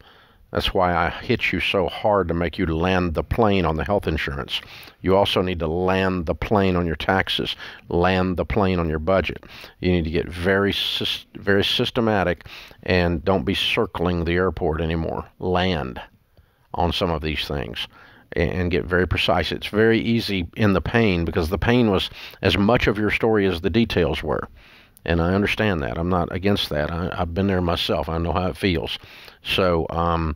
That's why I hit you so hard to make you land the plane on the health insurance. You also need to land the plane on your taxes, land the plane on your budget. You need to get very, very systematic, and don't be circling the airport anymore. Land on some of these things and get very precise. It's very easy in the pain, because the pain was as much of your story as the details were. And I understand that. I'm not against that. I, I've been there myself. I know how it feels. So, um,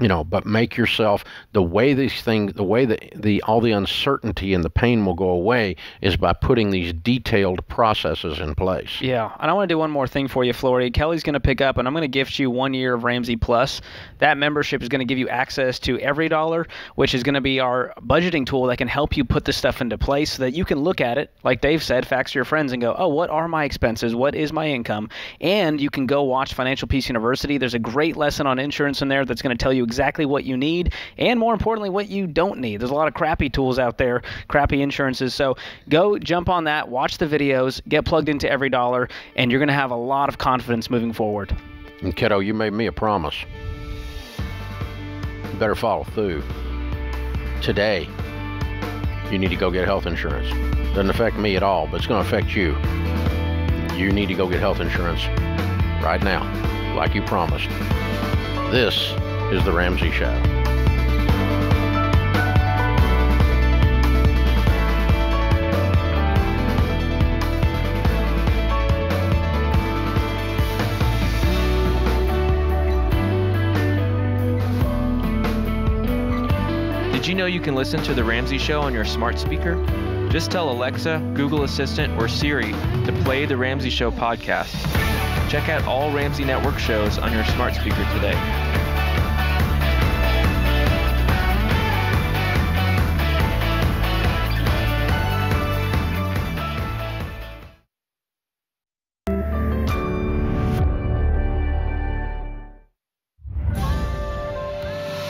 you know, but make yourself, the way these things, the way that the, all the uncertainty and the pain will go away is by putting these detailed processes in place. Yeah. And I want to do one more thing for you, Florrie. Kelly's going to pick up, and I'm going to gift you one year of Ramsey Plus. That membership is going to give you access to EveryDollar, which is going to be our budgeting tool that can help you put this stuff into place so that you can look at it, like Dave said, fax to your friends and go, oh, what are my expenses? What is my income? And you can go watch Financial Peace University. There's a great lesson on insurance in there that's going to tell you exactly what you need, and more importantly, what you don't need. There's a lot of crappy tools out there, crappy insurances. So go jump on that, watch the videos, get plugged into EveryDollar, and you're going to have a lot of confidence moving forward. And kiddo, you made me a promise. You better follow through. Today, you need to go get health insurance. Doesn't affect me at all, but it's going to affect you. You need to go get health insurance right now, like you promised. This is The Ramsey Show. Did you know you can listen to The Ramsey Show on your smart speaker? Just tell Alexa, Google Assistant, or Siri to play The Ramsey Show podcast. Check out all Ramsey Network shows on your smart speaker today.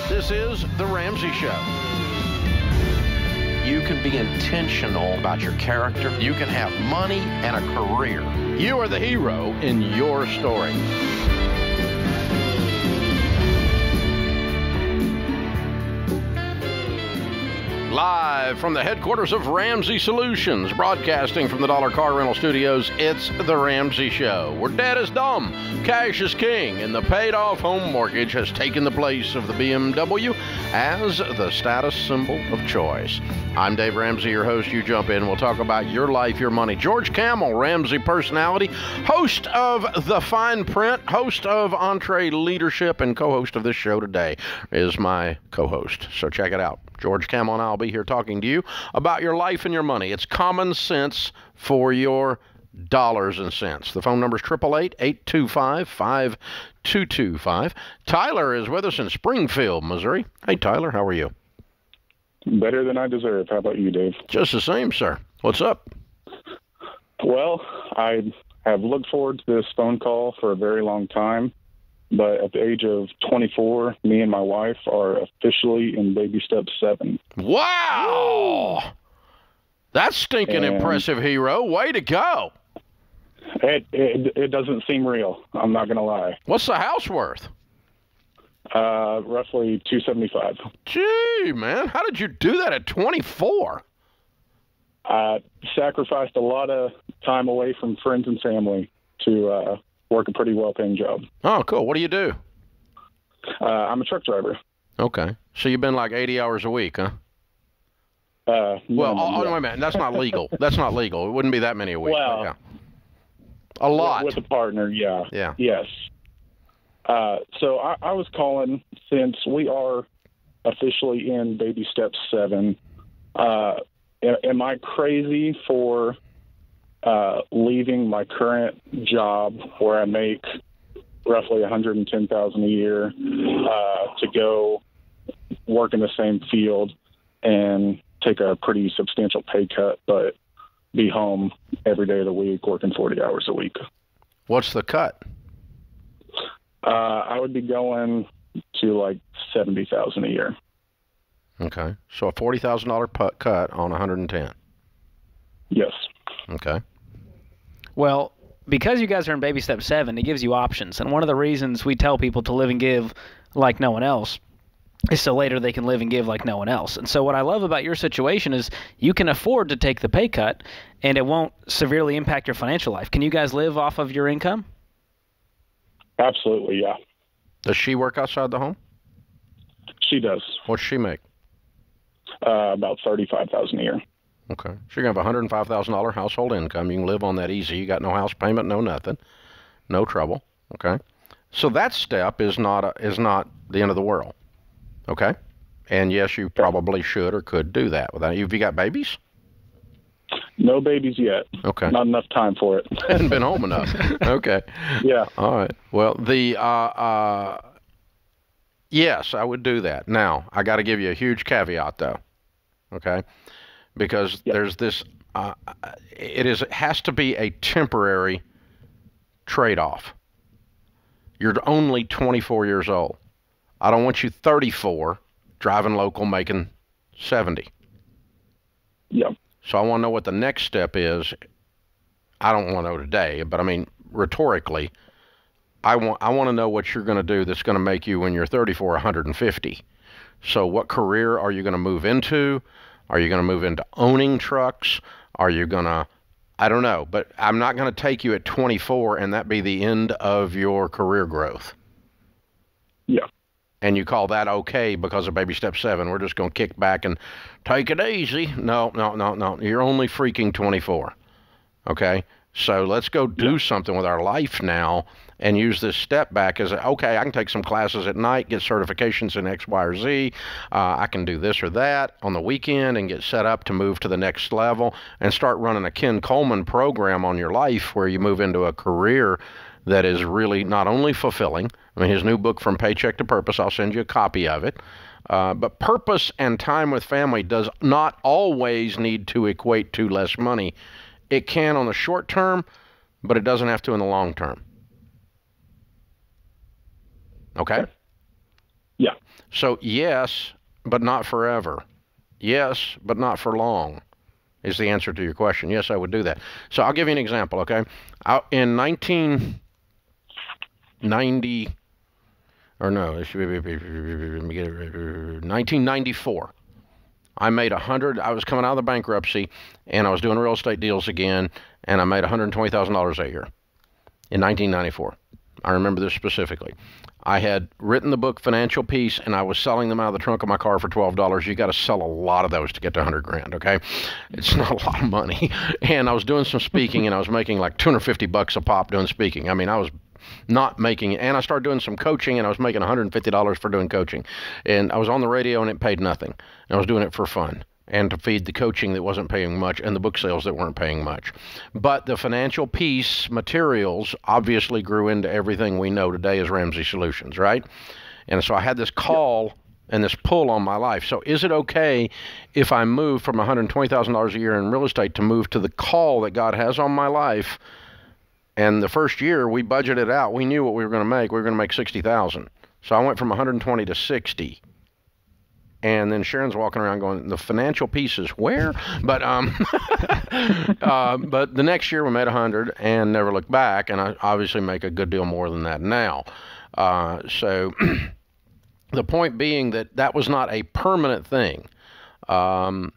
This is The Ramsey Show. You can be intentional about your character. You can have money and a career. You are the hero in your story. Live from the headquarters of Ramsey Solutions, broadcasting from the Dollar Car Rental Studios, it's The Ramsey Show, where debt is dumb, cash is king, and the paid-off home mortgage has taken the place of the B M W as the status symbol of choice. I'm Dave Ramsey, your host. You jump in. We'll talk about your life, your money. George Kamel, Ramsey personality, host of The Fine Print, host of Entree Leadership, and co-host of this show today is my co-host. So check it out. George Kamel and I will be here talking to you about your life and your money. It's common sense for your dollars and cents. The phone number is eight eight eight, eight two five, five two two five. Tyler is with us in Springfield, Missouri. Hey, Tyler, how are you? Better than I deserve. How about you, Dave? Just the same, sir. What's up? Well, I have looked forward to this phone call for a very long time. But at the age of twenty-four, me and my wife are officially in baby step seven. Wow! That's stinking and impressive, hero. Way to go. It, it, it doesn't seem real. I'm not going to lie. What's the house worth? Uh, roughly two seventy-five. Gee, man. How did you do that at twenty-four? I sacrificed a lot of time away from friends and family to uh, – work a pretty well-paying job. Oh, cool. What do you do? Uh, I'm a truck driver. Okay. So you've been like eighty hours a week, huh? Uh, no, well, no, oh, no. Wait a minute. That's not legal. That's not legal. It wouldn't be that many a week. Well, yeah. A lot. With a partner, yeah. Yeah. Yes. Uh, so I, I was calling since we are officially in baby step seven. Uh, am I crazy for... Uh, leaving my current job where I make roughly one hundred ten thousand dollars a year uh, to go work in the same field and take a pretty substantial pay cut, but be home every day of the week working forty hours a week. What's the cut? Uh, I would be going to like seventy thousand dollars a year. Okay. So a forty thousand dollar cut on one hundred ten thousand dollars. Yes. Okay. Well, because you guys are in baby step seven, it gives you options. And one of the reasons we tell people to live and give like no one else, is so later they can live and give like no one else. And so what I love about your situation is you can afford to take the pay cut and it won't severely impact your financial life. Can you guys live off of your income? Absolutely, yeah. Does she work outside the home? She does. What's she make? Uh, about thirty-five thousand dollars a year. Okay. So you're going to have a one hundred five thousand dollars household income. You can live on that easy. You got no house payment, no nothing, no trouble. Okay. So that step is not a, is not the end of the world. Okay. And yes, you probably should or could do that. Without, have you got babies? No babies yet. Okay. Not enough time for it. Hadn't been home enough. Okay. Yeah. All right. Well, the uh, uh, yes, I would do that. Now, I got to give you a huge caveat, though. Okay. Because yep. there's this, uh, it is it has to be a temporary trade-off. You're only twenty-four years old. I don't want you thirty-four driving local making seventy. Yep. So I want to know what the next step is. I don't want to know today, but I mean rhetorically, I want I want to know what you're going to do that's going to make you when you're thirty-four one hundred fifty. So what career are you going to move into? Are you going to move into owning trucks? Are you going to, I don't know, but I'm not going to take you at twenty-four and that be the end of your career growth. Yeah. And you call that okay because of baby step seven. We're just going to kick back and take it easy. No, no, no, no. You're only freaking twenty-four. Okay. So let's go do yeah. something with our life now and use this step back as, okay, I can take some classes at night, get certifications in X, Y, or Z. Uh, I can do this or that on the weekend and get set up to move to the next level and start running a Ken Coleman program on your life where you move into a career that is really not only fulfilling. I mean, his new book, From Paycheck to Purpose, I'll send you a copy of it. Uh, but purpose and time with family does not always need to equate to less money. It can on the short term, but it doesn't have to in the long term. Okay? Yeah. So yes, but not forever. Yes, but not for long is the answer to your question. Yes, I would do that. So I'll give you an example, okay? I, in nineteen ninety, or no, it should be, let me get it, nineteen ninety-four. I made a hundred, I was coming out of the bankruptcy and I was doing real estate deals again and I made one hundred twenty thousand dollars a year in nineteen ninety-four. I remember this specifically. I had written the book Financial Peace and I was selling them out of the trunk of my car for twelve dollars. You got to sell a lot of those to get to one hundred grand, okay? It's not a lot of money. And I was doing some speaking and I was making like two hundred fifty bucks a pop doing speaking. I mean, I was not making it. And I started doing some coaching and I was making one hundred fifty dollars for doing coaching. And I was on the radio and it paid nothing. And I was doing it for fun and to feed the coaching that wasn't paying much and the book sales that weren't paying much. But the Financial Peace materials obviously grew into everything we know today as Ramsey Solutions, right? And so I had this call and this pull on my life. So is it okay if I move from one hundred twenty thousand dollars a year in real estate to move to the call that God has on my life? And the first year we budgeted out, we knew what we were going to make. We were going to make sixty thousand. So I went from one hundred twenty to sixty. And then Sharon's walking around going, the financial piece is where? But um, uh, but the next year we made one hundred and never looked back. And I obviously make a good deal more than that now. Uh, so the point being that that was not a permanent thing. Um,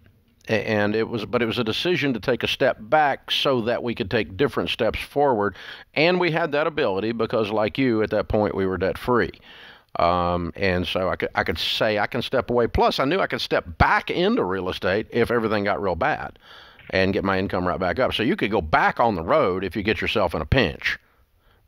And it was, but it was a decision to take a step back so that we could take different steps forward. And we had that ability because, like you, at that point, we were debt free. Um, and so I could, I could say I can step away. Plus, I knew I could step back into real estate if everything got real bad and get my income right back up. So you could go back on the road if you get yourself in a pinch.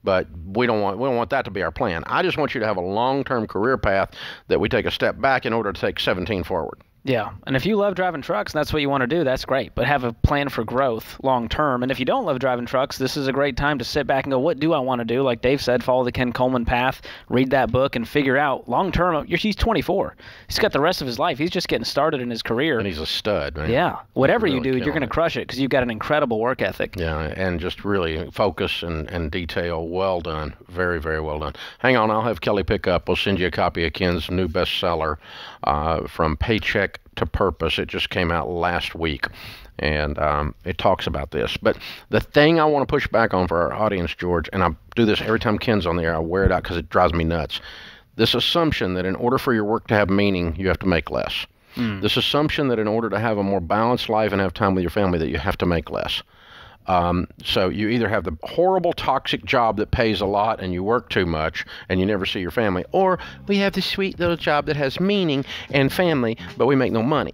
But we don't want we don't want that to be our plan. I just want you to have a long-term career path that we take a step back in order to take seventeen forward. Yeah, and if you love driving trucks and that's what you want to do, that's great. But have a plan for growth long term. And if you don't love driving trucks, this is a great time to sit back and go, what do I want to do? Like Dave said, follow the Ken Coleman path, read that book, and figure out long term. He's twenty-four. He's got the rest of his life. He's just getting started in his career. And he's a stud, man. Yeah, whatever really you do, you're going to crush it because you've got an incredible work ethic. Yeah, and just really focus and, and detail. Well done. Very, very well done. Hang on, I'll have Kelly pick up. We'll send you a copy of Ken's new bestseller uh, From Paycheck to Purpose. It just came out last week, and um, it talks about this. But the thing I want to push back on for our audience, George, and I do this every time Ken's on the air, I wear it out because it drives me nuts. This assumption that in order for your work to have meaning, you have to make less. Mm. This assumption that in order to have a more balanced life and have time with your family, that you have to make less. Um, so you either have the horrible toxic job that pays a lot and you work too much and you never see your family, or we have this sweet little job that has meaning and family, but we make no money.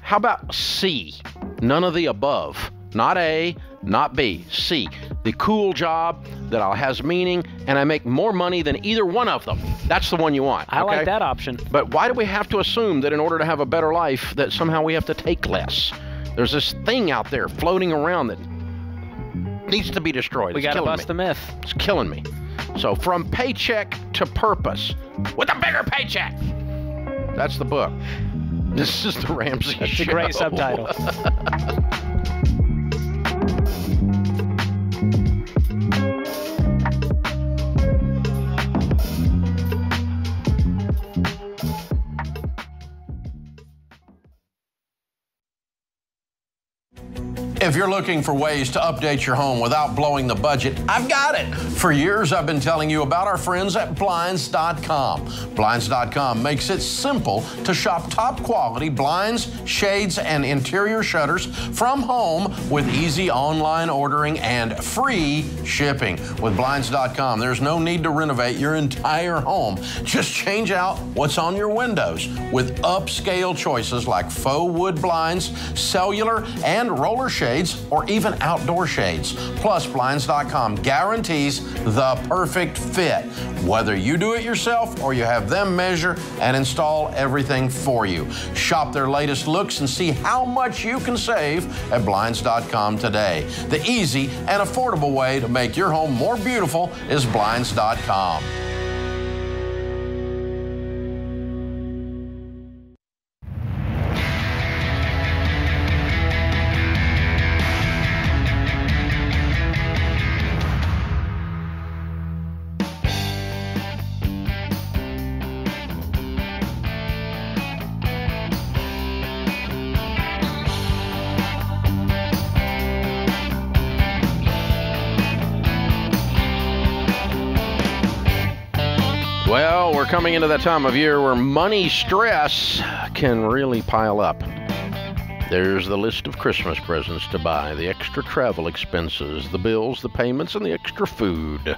How about C? None of the above. Not A, not B, C. The cool job that has meaning and I make more money than either one of them. That's the one you want. I okay? like that option. But why do we have to assume that in order to have a better life that somehow we have to take less? There's this thing out there floating around that needs to be destroyed. We got to bust the myth. It's killing me. So From Paycheck to Purpose, with a bigger paycheck. That's the book. This is the Ramsey Show. That's a great subtitle. If you're looking for ways to update your home without blowing the budget, I've got it. For years, I've been telling you about our friends at Blinds dot com. Blinds dot com makes it simple to shop top quality blinds, shades, and interior shutters from home with easy online ordering and free shipping. With Blinds dot com, there's no need to renovate your entire home. Just change out what's on your windows with upscale choices like faux wood blinds, cellular, and roller shades, or even outdoor shades. Plus, Blinds dot com guarantees the perfect fit, whether you do it yourself or you have them measure and install everything for you. Shop their latest looks and see how much you can save at Blinds dot com today. The easy and affordable way to make your home more beautiful is Blinds dot com. Coming into that time of year where money stress can really pile up. There's the list of Christmas presents to buy, the extra travel expenses, the bills, the payments, and the extra food.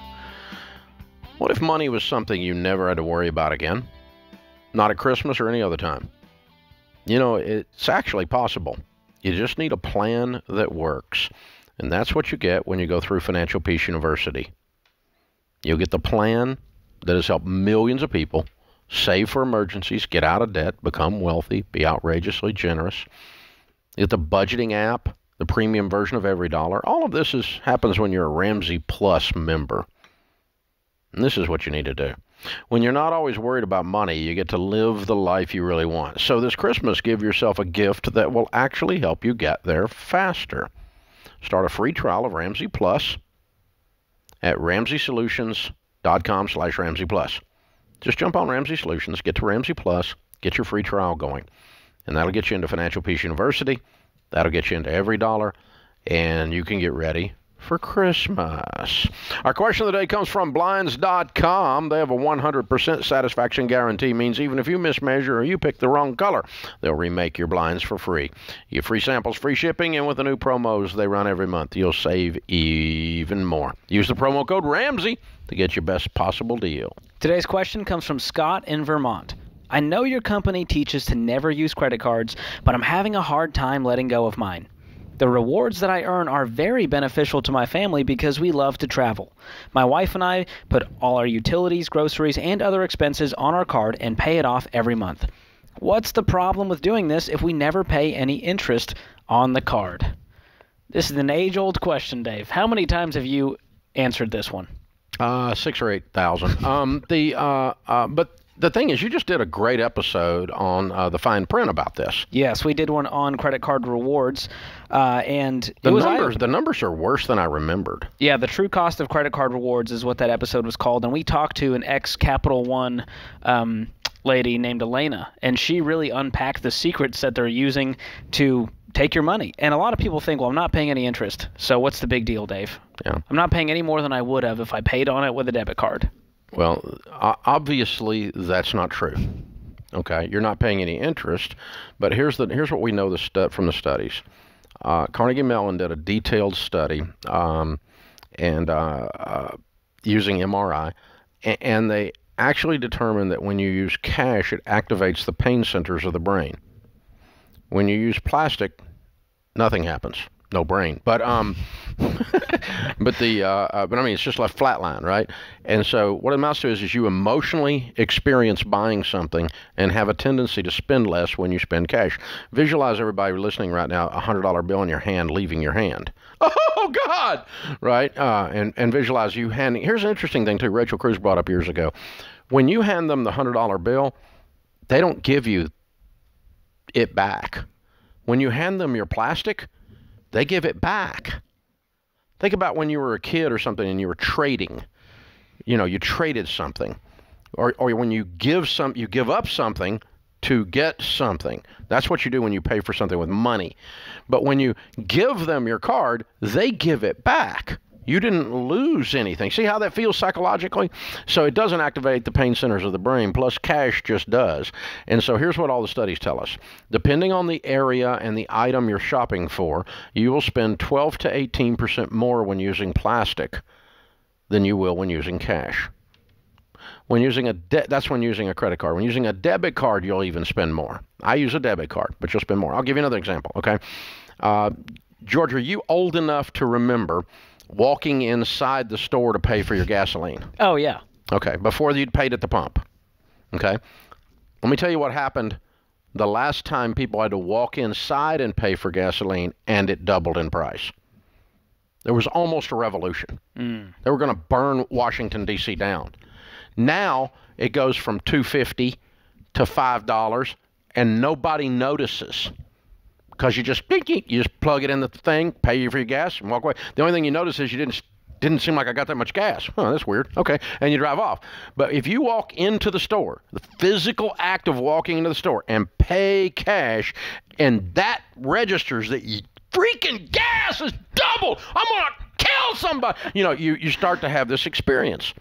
What if money was something you never had to worry about again? Not at Christmas or any other time. You know, it's actually possible. You just need a plan that works. And that's what you get when you go through Financial Peace University. You'll get the plan that has helped millions of people save for emergencies, get out of debt, become wealthy, be outrageously generous. You get the budgeting app, the premium version of EveryDollar. All of this is, happens when you're a Ramsey Plus member. And this is what you need to do. When you're not always worried about money, you get to live the life you really want. So this Christmas, give yourself a gift that will actually help you get there faster. Start a free trial of Ramsey Plus at Ramsey Solutions. Dot com slash Ramsey Plus. Just jump on Ramsey Solutions, get to Ramsey Plus, get your free trial going. And that'll get you into Financial Peace University. That'll get you into EveryDollar. And you can get ready for Christmas. Our question of the day comes from Blinds dot com. They have a one hundred percent satisfaction guarantee. Means even if you mismeasure or you pick the wrong color, they'll remake your blinds for free. You get free samples, free shipping, and with the new promos they run every month, you'll save even more. Use the promo code Ramsey to get your best possible deal. Today's question comes from Scott in Vermont. I know your company teaches to never use credit cards, but I'm having a hard time letting go of mine. The rewards that I earn are very beneficial to my family because we love to travel. My wife and I put all our utilities, groceries, and other expenses on our card and pay it off every month. What's the problem with doing this if we never pay any interest on the card? This is an age-old question, Dave. How many times have you answered this one? Uh, six or eight thousand. um, the uh, uh, but. The thing is, you just did a great episode on uh, The Fine Print about this. Yes, we did one on credit card rewards. Uh, and the, it was numbers, the numbers are worse than I remembered. Yeah, the true cost of credit card rewards is what that episode was called. And we talked to an ex-Capital One um, lady named Elena, and she really unpacked the secrets that they're using to take your money. And a lot of people think, well, I'm not paying any interest, so what's the big deal, Dave? Yeah. I'm not paying any more than I would have if I paid on it with a debit card. Well, obviously that's not true. Okay, you're not paying any interest, but here's the here's what we know the stu- from the studies. Uh, Carnegie Mellon did a detailed study, um, and uh, uh, using M R I, and, and they actually determined that when you use cash, it activates the pain centers of the brain. When you use plastic, nothing happens, no brain. But um, but the uh, uh, but I mean, it's just like flatline, right? And so what it amounts to is, is you emotionally experience buying something and have a tendency to spend less when you spend cash. Visualize, everybody listening right now, a hundred dollar bill in your hand leaving your hand. Oh God, right? Uh, and and visualize you handing. Here's an interesting thing too. Rachel Cruz brought up years ago. When you hand them the hundred dollar bill, they don't give you it back. When you hand them your plastic, they give it back. Think about when you were a kid or something and you were trading. You know, you traded something. Or, or when you give some, you give up something to get something. That's what you do when you pay for something with money. But when you give them your card, they give it back. You didn't lose anything. See how that feels psychologically? So it doesn't activate the pain centers of the brain, plus cash just does. And so here's what all the studies tell us. Depending on the area and the item you're shopping for, you will spend twelve to eighteen percent more when using plastic than you will when using cash. When using a de- that's when using a credit card. When using a debit card, you'll even spend more. I use a debit card, but you'll spend more. I'll give you another example, okay? Uh, George, are you old enough to remember walking inside the store to pay for your gasoline? Oh, yeah. Okay, before you'd paid at the pump. Okay? Let me tell you what happened the last time people had to walk inside and pay for gasoline, and it doubled in price. There was almost a revolution. Mm. They were going to burn Washington, D C down. Now it goes from two fifty to five dollars, and nobody notices. Because you just you just plug it in the thing, pay for your gas, and walk away. The only thing you notice is you didn't didn't seem like I got that much gas. Oh, that's weird. Okay, and you drive off. But if you walk into the store, the physical act of walking into the store and pay cash, and that registers that you, freaking gas is doubled. I'm gonna kill somebody. You know, you you start to have this experience.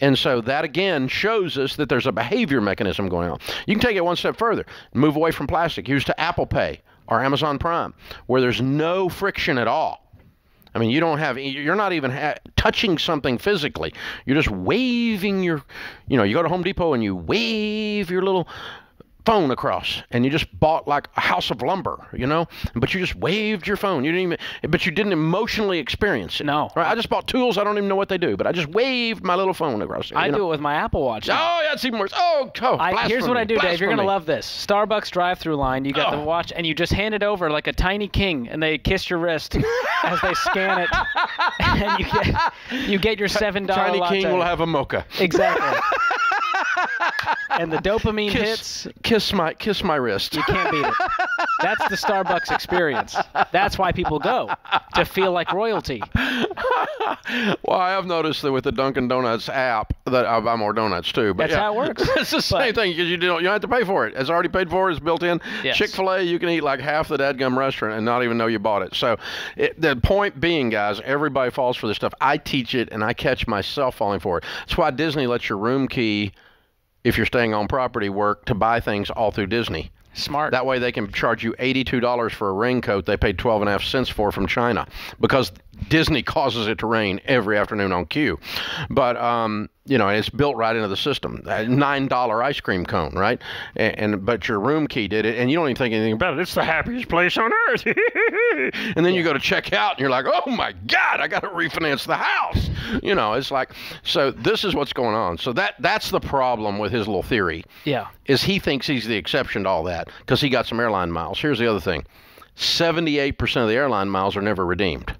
And so that, again, shows us that there's a behavior mechanism going on. You can take it one step further. Move away from plastic. Use to Apple Pay or Amazon Prime, where there's no friction at all. I mean, you don't have, you're not even ha touching something physically. You're just waving your, you know, you go to Home Depot and you wave your little phone across, and you just bought like a house of lumber, you know, but you just waved your phone. You didn't even, but you didn't emotionally experience it. No. Right? I just bought tools. I don't even know what they do, but I just waved my little phone across. I know? Do it with my Apple Watch. Oh, yeah, it's even worse. Oh, oh I, here's what I do, blasphemy. Dave. You're going to love this. Starbucks drive-through line, you got oh. the watch, and you just hand it over like a tiny king, and they kiss your wrist as they scan it, and you get, you get your seven dollar tiny latte. Tiny king will have a mocha. Exactly. And the dopamine kiss, hits. Kiss my kiss my wrist. You can't beat it. That's the Starbucks experience. That's why people go, to feel like royalty. Well, I have noticed that with the Dunkin' Donuts app that I buy more donuts too. But that's yeah, how it works. It's the same but, thing because you don't you don't have to pay for it. It's already paid for. It's built in. Yes. Chick-fil-A, you can eat like half the dadgum restaurant and not even know you bought it. So it, the point being, guys, everybody falls for this stuff. I teach it, and I catch myself falling for it. That's why Disney lets your room key, if you're staying on property, work to buy things all through Disney. Smart. That way they can charge you eighty-two dollars for a raincoat they paid twelve and a half cents for from China, because Disney causes it to rain every afternoon on cue. But, um, you know, it's built right into the system. A nine dollar ice cream cone, right? And, and But your room key did it, and you don't even think anything about it. It's the happiest place on earth. And then you go to check out, and you're like, oh, my God, I got to refinance the house. You know, it's like, so this is what's going on. So that that's the problem with his little theory. Yeah. Is he thinks he's the exception to all that because he got some airline miles. Here's the other thing. seventy-eight percent of the airline miles are never redeemed.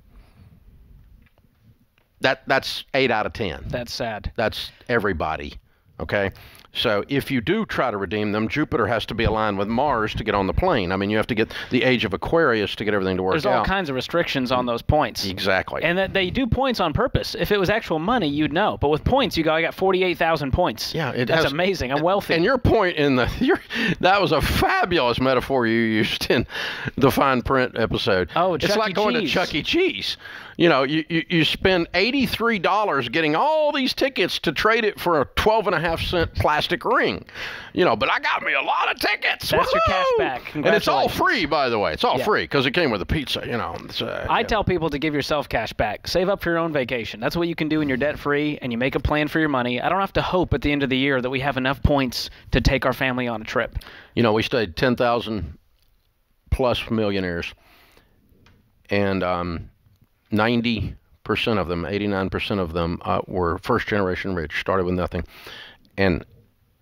That that's eight out of ten. That's sad. That's everybody, okay? So if you do try to redeem them, Jupiter has to be aligned with Mars to get on the plane. I mean, you have to get the age of Aquarius to get everything to work out. There's all kinds of restrictions on those points. Exactly. And that they do points on purpose. If it was actual money, you'd know. But with points, you go, I got forty-eight thousand points. Yeah, it that's has, amazing. I'm wealthy. And your point in the your, that was a fabulous metaphor you used in the fine print episode. Oh, Chuck It's like e. going Cheese. to Chuck E. Cheese. you know, you, you, you spend eighty-three dollars getting all these tickets to trade it for a twelve and a half cent plastic ring, you know, but I got me a lot of tickets. That's your cash back. And it's all free, by the way. It's all yeah. free because it came with a pizza, you know. So, I yeah. tell people to give yourself cash back. Save up for your own vacation. That's what you can do when you're debt free and you make a plan for your money. I don't have to hope at the end of the year that we have enough points to take our family on a trip. You know, we stayed ten thousand plus millionaires, and um, ninety percent of them, eighty-nine percent of them uh, were first-generation rich, started with nothing. And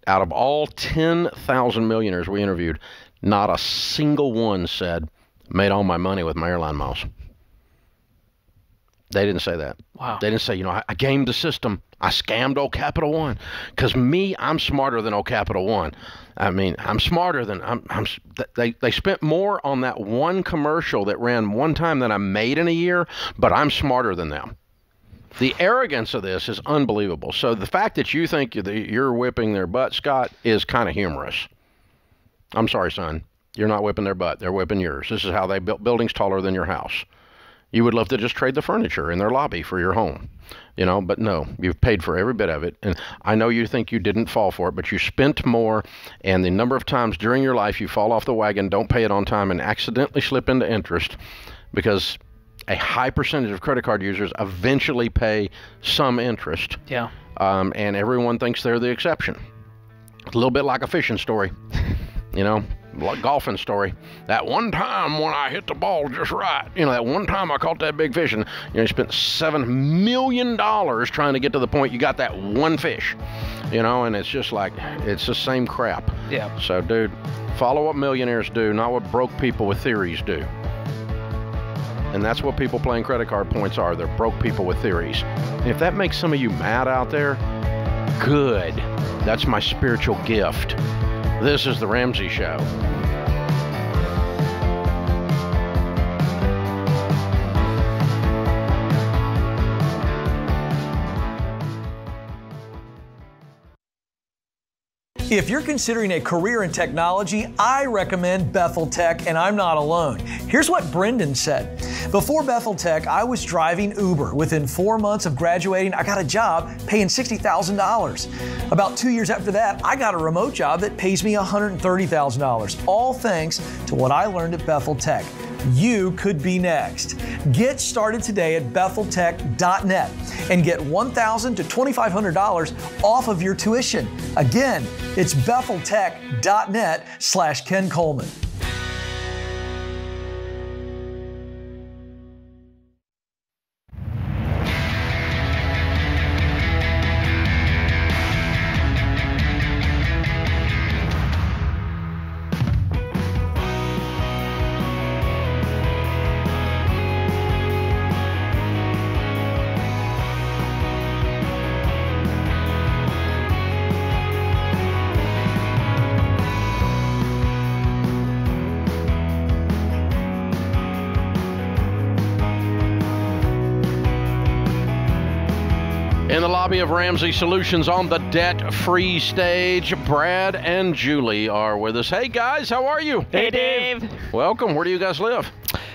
out of all ten thousand millionaires we interviewed, not a single one said, made all my money with my airline miles. They didn't say that. Wow. They didn't say, you know, I, I gamed the system. I scammed old Capital One. Because me, I'm smarter than old Capital One. I mean, I'm smarter than, I'm, I'm, they, they spent more on that one commercial that ran one time than I made in a year, but I'm smarter than them. The arrogance of this is unbelievable. So the fact that you think you're whipping their butt, Scott, is kind of humorous. I'm sorry, son. You're not whipping their butt. They're whipping yours. This is how they built buildings taller than your house. You would love to just trade the furniture in their lobby for your home, you know, but no, you've paid for every bit of it. And I know you think you didn't fall for it, but you spent more. And the number of times during your life you fall off the wagon, don't pay it on time, and accidentally slip into interest, because a high percentage of credit card users eventually pay some interest. Yeah. Um, and everyone thinks they're the exception. It's a little bit like a fishing story, you know. Golfing story. That one time when I hit the ball just right, you know, that one time I caught that big fish, and you know, you spent seven million dollars trying to get to the point you got that one fish, you know, and it's just like, it's the same crap. Yeah. So, dude, follow what millionaires do, not what broke people with theories do. And that's what people playing credit card points are. They're broke people with theories. And if that makes some of you mad out there, good. That's my spiritual gift. This is The Ramsey Show. If you're considering a career in technology, I recommend Bethel Tech, and I'm not alone. Here's what Brendan said. Before Bethel Tech, I was driving Uber. Within four months of graduating, I got a job paying sixty thousand dollars. About two years after that, I got a remote job that pays me one hundred thirty thousand dollars, all thanks to what I learned at Bethel Tech. You could be next. Get started today at Bethel Tech dot net and get one thousand dollars to twenty-five hundred dollars off of your tuition. Again, it's Bethel Tech dot net slash Ken Coleman. Of Ramsey Solutions on the debt-free stage. Brad and Julie are with us. Hey, guys, how are you? Hey, Dave. Welcome. Where do you guys live?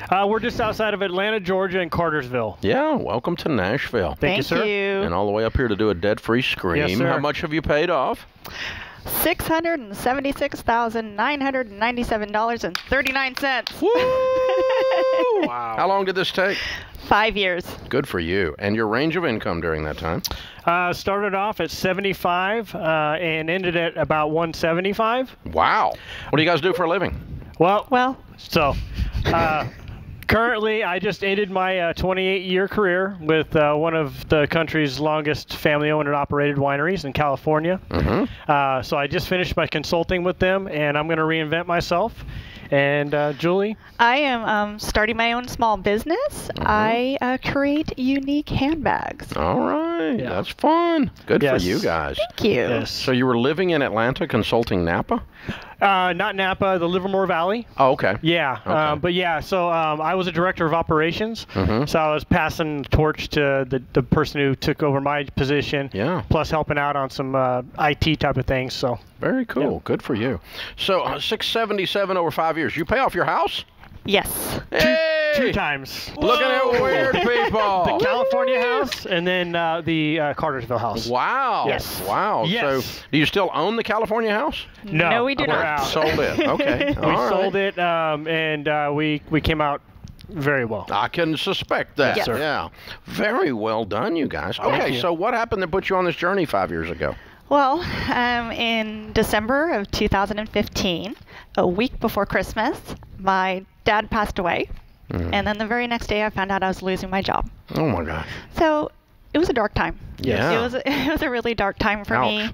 Uh, we're just outside of Atlanta, Georgia, and Cartersville. Yeah, welcome to Nashville. Thank, Thank you, sir. You. And all the way up here to do a debt-free scream. Yes, sir. How much have you paid off? six hundred seventy-six thousand nine hundred ninety-seven dollars and thirty-nine cents. Woo! Wow. How long did this take? Five years. Good for you. And your range of income during that time? Uh, started off at seventy-five uh, and ended at about one seventy-five. Wow. What do you guys do for a living? Well, well. so uh, currently I just ended my twenty-eight year uh, career with uh, one of the country's longest family-owned and operated wineries in California. Mm-hmm. uh, so I just finished my consulting with them, and I'm going to reinvent myself. And uh, Julie? I am um, starting my own small business. Mm-hmm. I uh, create unique handbags. All right. Yeah. That's fun. Good yes. for you guys. Thank you. Yes. So you were living in Atlanta consulting Napa? Uh, not Napa, the Livermore Valley. Oh, okay. Yeah. Okay. Um, but yeah, so um, I was a director of operations. Mm-hmm. So I was passing the torch to the, the person who took over my position. Yeah. Plus helping out on some uh, I T type of things. So. Very cool. Yeah. Good for you. So uh, six seventy-seven over five years. You pay off your house? Yes. Hey! Two times. Whoa. Looking at weird people. The California house and then uh, the uh, Cartersville house. Wow. Yes. Wow. Yes. So do you still own the California house? No. No, we do not. Out. Sold it. Okay. All we right. sold it, um, and uh, we, we came out very well. I can suspect that. Yes, sir. Yeah. Very well done, you guys. Okay, so what happened that put you on this journey five years ago? Well, um, in December of two thousand fifteen, a week before Christmas, my dad passed away. Mm. And then the very next day, I found out I was losing my job. Oh, my gosh. So it was a dark time. Yeah. It was a, it was a really dark time for Ouch. me.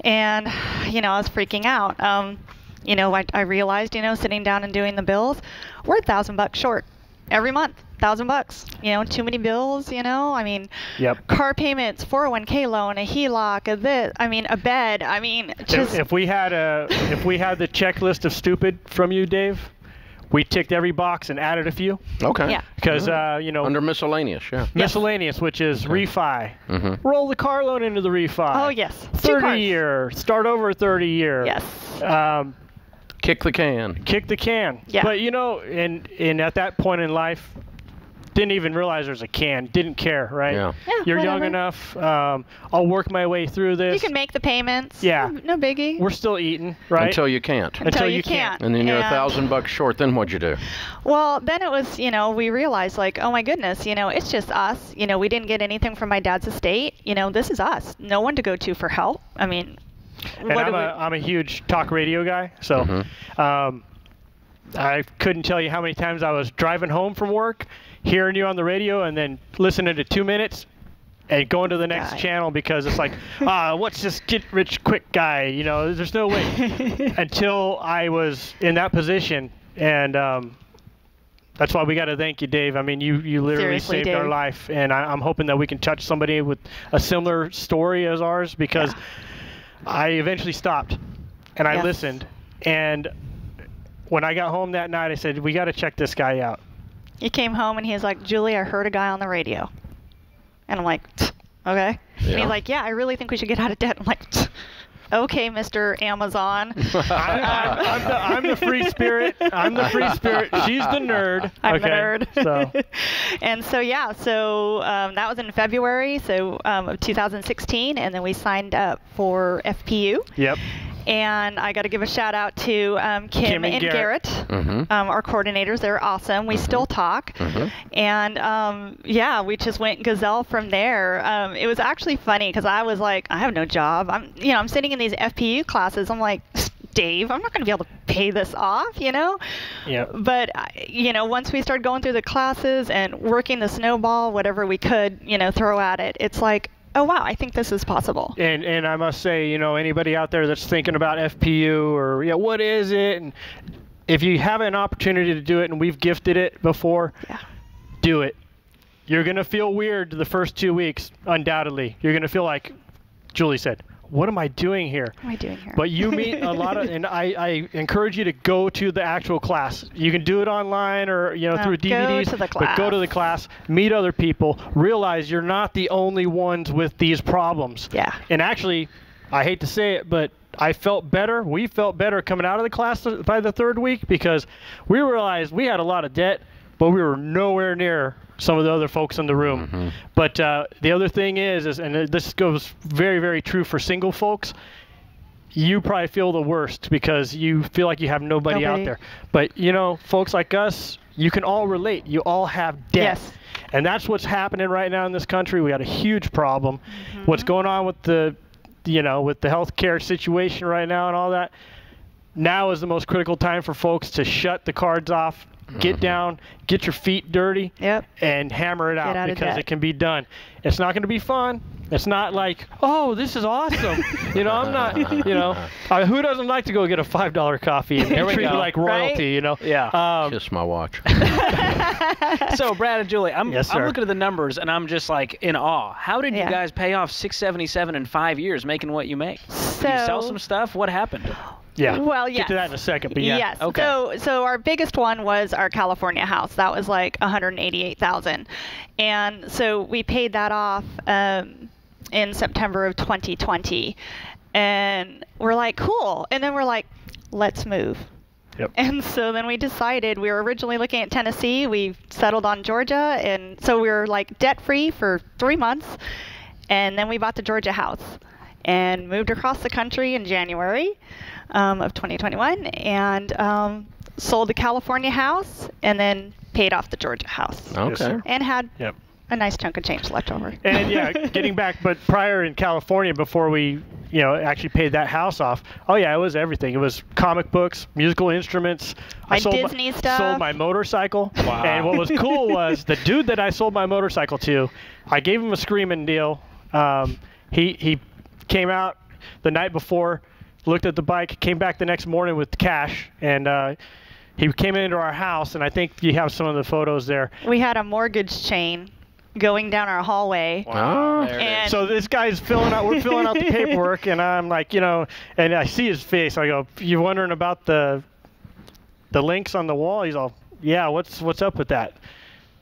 And, you know, I was freaking out. Um, you know, I, I realized, you know, sitting down and doing the bills, we're a thousand bucks short. Every month, thousand bucks. You know, too many bills. You know, I mean, yep. car payments, four oh one K loan, a H E L O C, a this. I mean, a bed. I mean, just if, if we had a, if we had the checklist of stupid from you, Dave, we ticked every box and added a few. Okay. Yeah. Because mm-hmm. uh, you know, under miscellaneous, yeah. Miscellaneous, which is okay. refi. Mm-hmm. Roll the car loan into the refi. Oh yes. thirty year. Start over thirty year. Yes. Um, Kick the can. Kick the can. Yeah. But, you know, and, and at that point in life, didn't even realize there's a can. Didn't care, right? Yeah. yeah You're whatever. young enough. Um, I'll work my way through this. You can make the payments. Yeah. No, no biggie. We're still eating, right? Until you can't. Until, Until you can't. can't. And then you're a thousand bucks short. Then what'd you do? Well, then it was, you know, we realized, like, oh, my goodness, you know, it's just us. You know, we didn't get anything from my dad's estate. You know, this is us. No one to go to for help. I mean... And I'm a, I'm a huge talk radio guy, so mm-hmm. um, I couldn't tell you how many times I was driving home from work, hearing you on the radio, and then listening to two minutes and going to the next God. channel because it's like, ah, what's this get-rich-quick guy? You know, there's no way. Until I was in that position, and um, that's why we got to thank you, Dave. I mean, you, you literally Seriously, saved Dave. our life, and I, I'm hoping that we can touch somebody with a similar story as ours because... Yeah. I eventually stopped, and I yes. listened, and when I got home that night, I said, we got to check this guy out. He came home, and he was like, Julie, I heard a guy on the radio. And I'm like, okay. Yeah. And he's like, yeah, I really think we should get out of debt. I'm like, tch. Okay, Mister Amazon. I'm, I'm, I'm, the, I'm the free spirit. I'm the free spirit. She's the nerd. I'm okay, the nerd. So. And so, yeah, so um, that was in February so um, of two thousand sixteen, and then we signed up for F P U. Yep. And I got to give a shout out to um, Kim, Kim and Garrett, Garrett mm-hmm. um, our coordinators. They're awesome. We mm-hmm. still talk. Mm-hmm. And um, yeah, we just went gazelle from there. Um, it was actually funny because I was like, I have no job. I'm, you know, I'm sitting in these F P U classes. I'm like, Dave, I'm not going to be able to pay this off, you know? Yeah. But, you know, once we started going through the classes and working the snowball, whatever we could, you know, throw at it, it's like, oh, wow, I think this is possible. And and I must say, you know, anybody out there that's thinking about F P U or, you know, what is it? And if you have an opportunity to do it, and we've gifted it before, yeah. do it. You're going to feel weird the first two weeks, undoubtedly. You're going to feel like, Julie said, what am I doing here? What am I doing here? But you meet a lot of, and I, I encourage you to go to the actual class. You can do it online or, you know, no, through D V Ds, go to the class. But go to the class, meet other people, realize you're not the only ones with these problems. Yeah. And actually, I hate to say it, but I felt better. We felt better coming out of the class by the third week because we realized we had a lot of debt, but we were nowhere near some of the other folks in the room. Mm-hmm. But uh, the other thing is, is, and this goes very, very true for single folks, you probably feel the worst because you feel like you have nobody, nobody. out there. But, you know, folks like us, you can all relate. You all have debt. Yes. And that's what's happening right now in this country. We got a huge problem. Mm-hmm. What's going on with the, you know, with the healthcare situation right now and all that, now is the most critical time for folks to shut the cards off, get mm-hmm. down, get your feet dirty, yep. and hammer it out, out because it can be done. It's not going to be fun. It's not like, oh, this is awesome. you know, I'm not, you know, uh, who doesn't like to go get a five dollar coffee and treat you like royalty, right? you know? Yeah. Um, Kiss my watch. So, Brad and Julie, I'm, yes, I'm looking at the numbers, and I'm just like in awe. How did yeah. you guys pay off six seventy-seven in five years making what you make? So, did you sell some stuff? What happened? Yeah. Well, yes. Get to that in a second, but yeah. Yes. Okay. So, so our biggest one was our California house. That was like one hundred eighty-eight thousand dollars, and so we paid that off um, in September of twenty twenty, and we're like, cool. And then we're like, let's move. Yep. And so then we decided, we were originally looking at Tennessee, we settled on Georgia, and so we were like debt-free for three months, and then we bought the Georgia house and moved across the country in January um, of twenty twenty-one, and um, sold the California house, and then paid off the Georgia house. Okay. And had... Yep. A nice chunk of change left over. And yeah, getting back, but prior in California, before we, you know, actually paid that house off, oh yeah, it was everything. It was comic books, musical instruments. My I sold Disney my, stuff. Sold my motorcycle. Wow. And what was cool was the dude that I sold my motorcycle to, I gave him a screaming deal. Um, he he came out the night before, looked at the bike, came back the next morning with cash, and. Uh, he came into our house, and I think you have some of the photos there. We had a mortgage chain going down our hallway. Wow. And so this guy's filling out, we're filling out the paperwork, and I'm like, you know, and I see his face. I go, you wondering about the the links on the wall? He's all, yeah, what's what's up with that?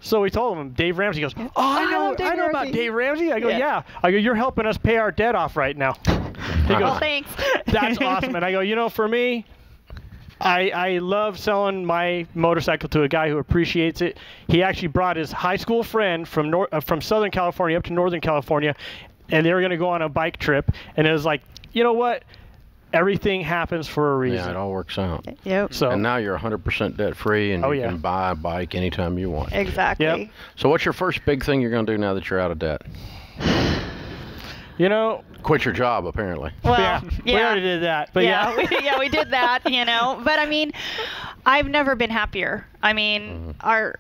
So we told him, Dave Ramsey. He goes, oh, I know, I, I know Ramsey. about Dave Ramsey. I go, yeah. yeah. I go, you're helping us pay our debt off right now. He uh-huh. goes, oh, thanks. That's awesome. And I go, you know, for me, I, I love selling my motorcycle to a guy who appreciates it. He actually brought his high school friend from nor uh, from Southern California up to Northern California, and they were going to go on a bike trip. And it was like, you know what? Everything happens for a reason. Yeah, it all works out. Yep. So, and now you're one hundred percent debt-free, and oh, you yeah. can buy a bike anytime you want. Exactly. Yep. So what's your first big thing you're going to do now that you're out of debt? You know, quit your job, apparently. Well, yeah, yeah. we already did that. But yeah, yeah. we, yeah, we did that, you know. But, I mean, I've never been happier. I mean, mm-hmm. our...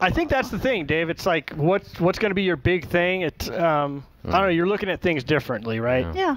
I think that's the thing, Dave. It's like, what's, what's going to be your big thing? It's, um, mm. I don't know, you're looking at things differently, right? Yeah. yeah.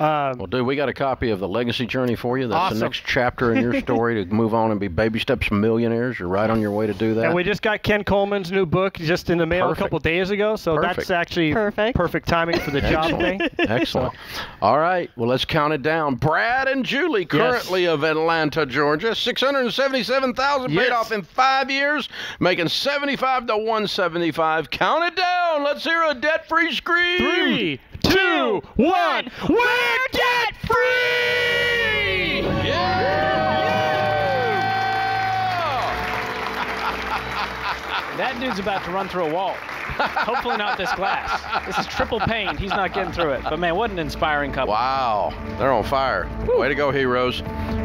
Um, well, dude, we got a copy of The Legacy Journey for you. That's awesome. The next chapter in your story to move on and be Baby Steps Millionaires. You're right on your way to do that. And we just got Ken Coleman's new book just in the mail perfect. a couple days ago, so perfect. that's actually perfect. perfect timing for the job thing. Excellent. So. All right, well, let's count it down. Brad and Julie, currently yes. of Atlanta, Georgia, six hundred seventy-seven thousand dollars yes. paid off in five years, making seventy-five to one seventy-five. Count it down. Let's hear a debt-free scream. Three, two, one. We're, We're debt-free! Yeah! yeah! That dude's about to run through a wall. Hopefully not this glass. This is triple pain. He's not getting through it. But, man, what an inspiring couple. Wow. They're on fire. Woo. Way to go, heroes.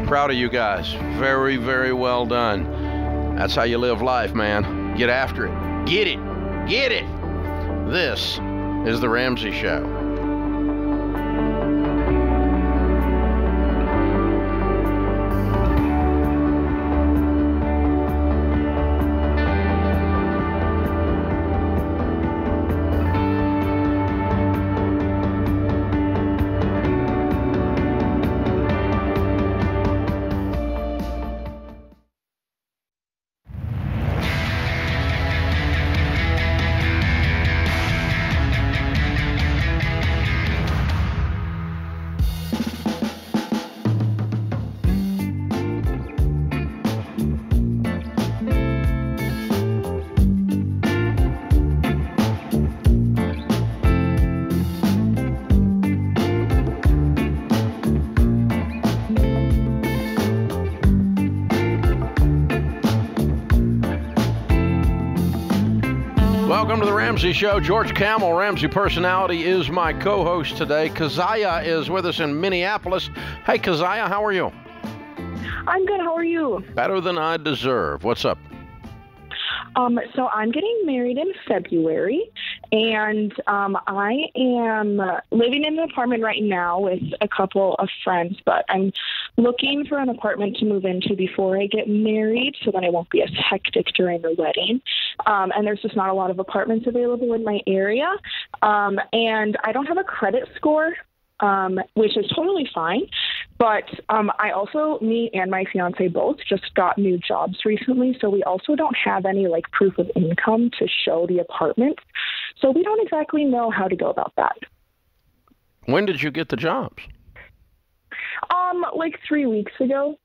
Proud of you guys. Very, very well done. That's how you live life, man. Get after it. Get it. Get it. This is The Ramsey Show. Welcome to The Ramsey Show. George Kamel, Ramsey Personality, is my co-host today. Keziah is with us in Minneapolis. Hey, Keziah, how are you? I'm good. How are you? Better than I deserve. What's up? Um, so I'm getting married in February, and um, I am living in an apartment right now with a couple of friends, but I'm looking for an apartment to move into before I get married so that I won't be as hectic during the wedding. Um, and there's just not a lot of apartments available in my area, um, and I don't have a credit score, um, which is totally fine. But um, I also, me and my fiance both just got new jobs recently, so we also don't have any like proof of income to show the apartment. So we don't exactly know how to go about that. When did you get the jobs? Um, like three weeks ago.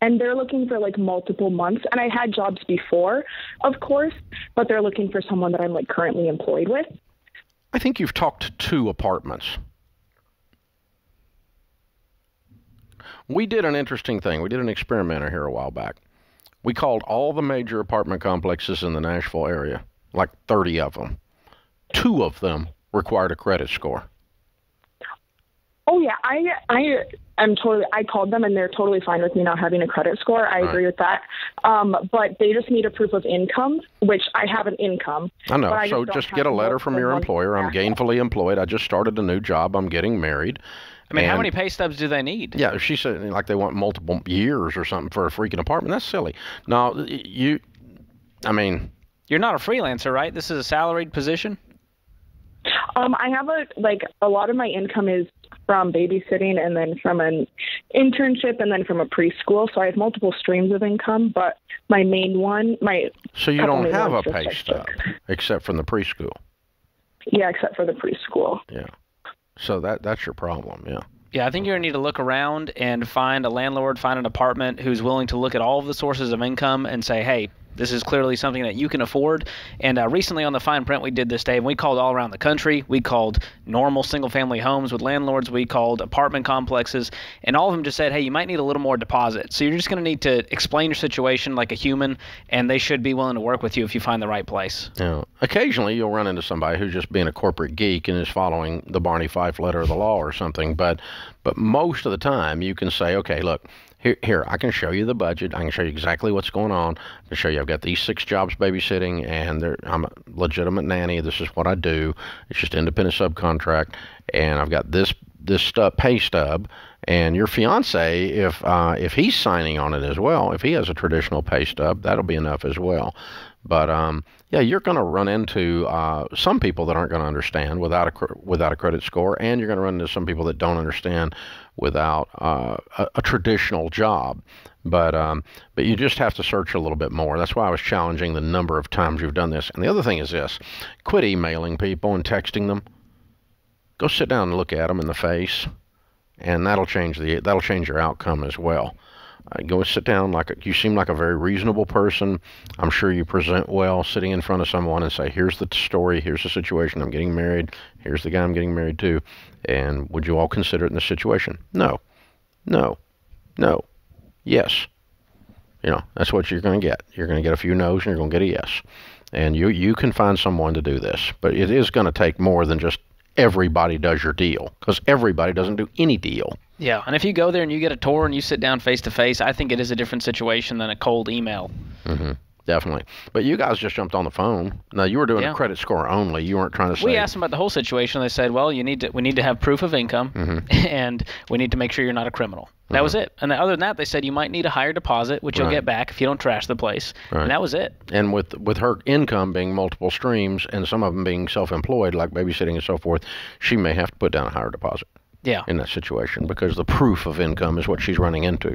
And they're looking for like multiple months. And I had jobs before, of course, but they're looking for someone that I'm like currently employed with. I think you've talked to two apartments. We did an interesting thing. We did an experiment here a while back. We called all the major apartment complexes in the Nashville area, like thirty of them. Two of them required a credit score. Oh, yeah. I I am totally – I called them, and they're totally fine with me not having a credit score. I right. agree with that. Um, but they just need a proof of income, which I have an income. I know. I so just, just get a letter from your employer. I'm gainfully employed. I just started a new job. I'm getting married. I mean, and how many pay stubs do they need? Yeah, she said like they want multiple years or something for a freaking apartment. That's silly. No, you – I mean – You're not a freelancer, right? This is a salaried position? Um, I have a – like a lot of my income is – from babysitting and then from an internship and then from a preschool. So I have multiple streams of income, but my main one, my... So you don't have a pay stub except from the preschool? Yeah, except for the preschool. Yeah. So that that's your problem, yeah. Yeah, I think you're going to need to look around and find a landlord, find an apartment who's willing to look at all of the sources of income and say, hey, this is clearly something that you can afford. And uh, recently on The Fine Print, we did this, Dave, and we called all around the country. We called normal single-family homes with landlords. We called apartment complexes. And all of them just said, hey, you might need a little more deposit. So you're just going to need to explain your situation like a human, and they should be willing to work with you if you find the right place. Yeah. Occasionally you'll run into somebody who's just being a corporate geek and is following the Barney Fife letter of the law or something. But, but most of the time you can say, okay, look, Here, here, I can show you the budget. I can show you exactly what's going on. I can show you I've got these six jobs babysitting, and they're, I'm a legitimate nanny. This is what I do. It's just independent subcontract, and I've got this this stub, pay stub. And your fiance, if uh, if he's signing on it as well, if he has a traditional pay stub, that'll be enough as well. But um, yeah, you're going to run into uh, some people that aren't going to understand without a without a credit score, and you're going to run into some people that don't understand without uh, a, a traditional job. But um, but you just have to search a little bit more. That's why I was challenging the number of times you've done this. And the other thing is this: quit emailing people and texting them. Go sit down and look at them in the face, and that'll change the that'll change your outcome as well. Uh, go sit down. Like a, you seem like a very reasonable person. I'm sure you present well sitting in front of someone and say, here's the story, here's the situation, I'm getting married, here's the guy I'm getting married to, and would you all consider it in this situation? No, no, no, yes. You know, that's what you're going to get. You're going to get a few no's and you're going to get a yes. And you, you can find someone to do this, but it is going to take more than just everybody does your deal, because everybody doesn't do any deal. Yeah, and if you go there and you get a tour and you sit down face-to-face, I think it is a different situation than a cold email. Mm-hmm. Definitely. But you guys just jumped on the phone. Now, you were doing yeah. a credit score only. You weren't trying to say... We asked them about the whole situation. They said, well, you need to, we need to have proof of income, mm-hmm. and we need to make sure you're not a criminal. That mm-hmm. was it. And other than that, they said you might need a higher deposit, which right. you'll get back if you don't trash the place. Right. And that was it. And with, with her income being multiple streams and some of them being self-employed, like babysitting and so forth, she may have to put down a higher deposit. Yeah. In that situation, because the proof of income is what she's running into.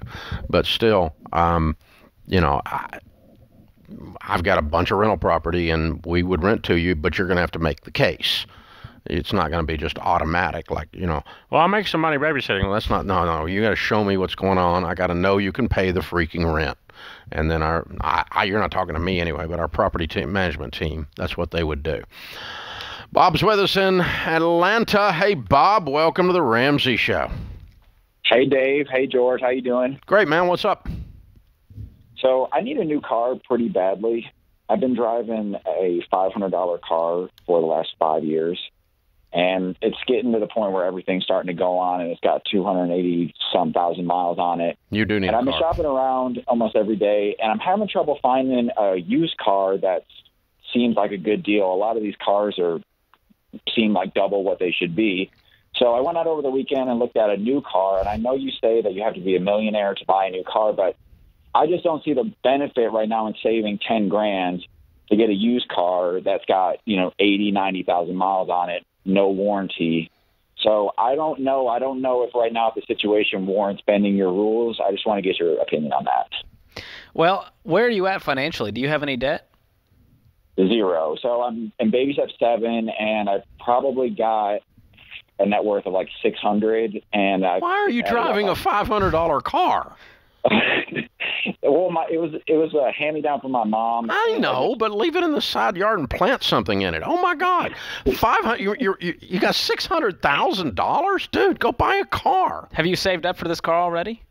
But still, um, you know... I, I've got a bunch of rental property and we would rent to you, but you're going to have to make the case. It's not going to be just automatic. Like, you know, well, I'll make some money babysitting. Well, that's not, no, no, you got to show me what's going on. I got to know you can pay the freaking rent. And then our, I, I, you're not talking to me anyway, but our property team, management team, that's what they would do. Bob's with us in Atlanta. Hey, Bob, welcome to the Ramsey Show. Hey, Dave. Hey, George. How you doing? Great, man. What's up? So I need a new car pretty badly. I've been driving a five hundred dollar car for the last five years, and it's getting to the point where everything's starting to go on, and it's got two hundred eighty some thousand miles on it. You do need and a car. And I've been shopping around almost every day, and I'm having trouble finding a used car that seems like a good deal. A lot of these cars are seem like double what they should be. So I went out over the weekend and looked at a new car, and I know you say that you have to be a millionaire to buy a new car, but I just don't see the benefit right now in saving ten grand to get a used car that's got, you know, eighty, ninety thousand miles on it, no warranty. So I don't know. I don't know if right now if the situation warrants bending your rules. I just want to get your opinion on that. Well, where are you at financially? Do you have any debt? Zero. So I'm in baby step seven, and I've probably got a net worth of like six hundred. And I've, why are you driving a five hundred dollar car? Well, my, it was it was a hand-me-down from my mom. I know, but leave it in the side yard and plant something in it. Oh my God, five hundred! You you you got six hundred thousand dollars, dude. Go buy a car. Have you saved up for this car already?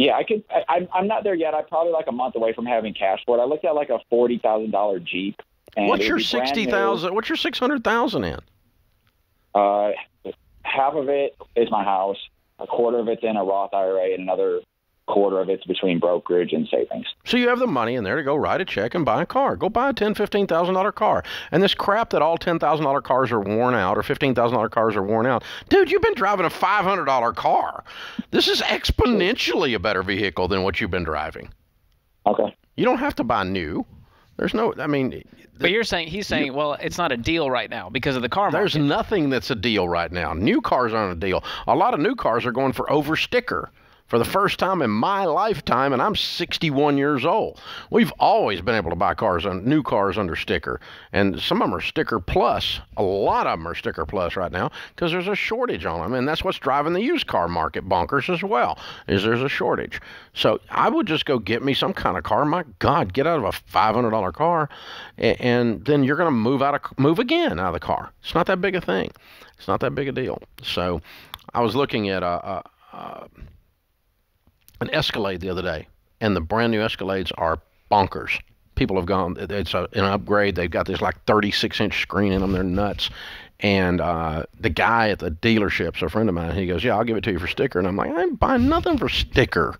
Yeah, I could. I, I'm, I'm not there yet. I'm probably like a month away from having cash for it. I looked at like a forty thousand dollar Jeep. And what's your sixty thousand? What's your six hundred thousand in? Uh, half of it is my house. A quarter of it's in a Roth I R A, and another quarter of it's between brokerage and savings. So you have the money in there to go write a check and buy a car. Go buy a ten thousand dollars, fifteen thousand dollar car. And this crap that all ten thousand dollar cars are worn out or fifteen thousand dollar cars are worn out. Dude, you've been driving a five hundred dollar car. This is exponentially a better vehicle than what you've been driving. Okay. You don't have to buy new. There's no, I mean. But you're saying, he's saying, you, well, it's not a deal right now because of the car market. There's nothing that's a deal right now. New cars aren't a deal. A lot of new cars are going for over sticker. For the first time in my lifetime, and I'm sixty-one years old. We've always been able to buy cars, new cars under sticker, and some of them are sticker plus. A lot of them are sticker plus right now because there's a shortage on them, and that's what's driving the used car market bonkers as well, is there's a shortage. So I would just go get me some kind of car. My God, get out of a five hundred dollar car, and, and then you're going to move out of move again out of the car. It's not that big a thing. It's not that big a deal. So I was looking at a... a, a an Escalade the other day, and the brand new Escalades are bonkers. People have gone, it's a, an upgrade. They've got this like thirty-six inch screen in them. They're nuts. And uh, the guy at the dealership's a friend of mine. He goes, yeah, I'll give it to you for sticker. And I'm like, I ain't buying nothing for sticker.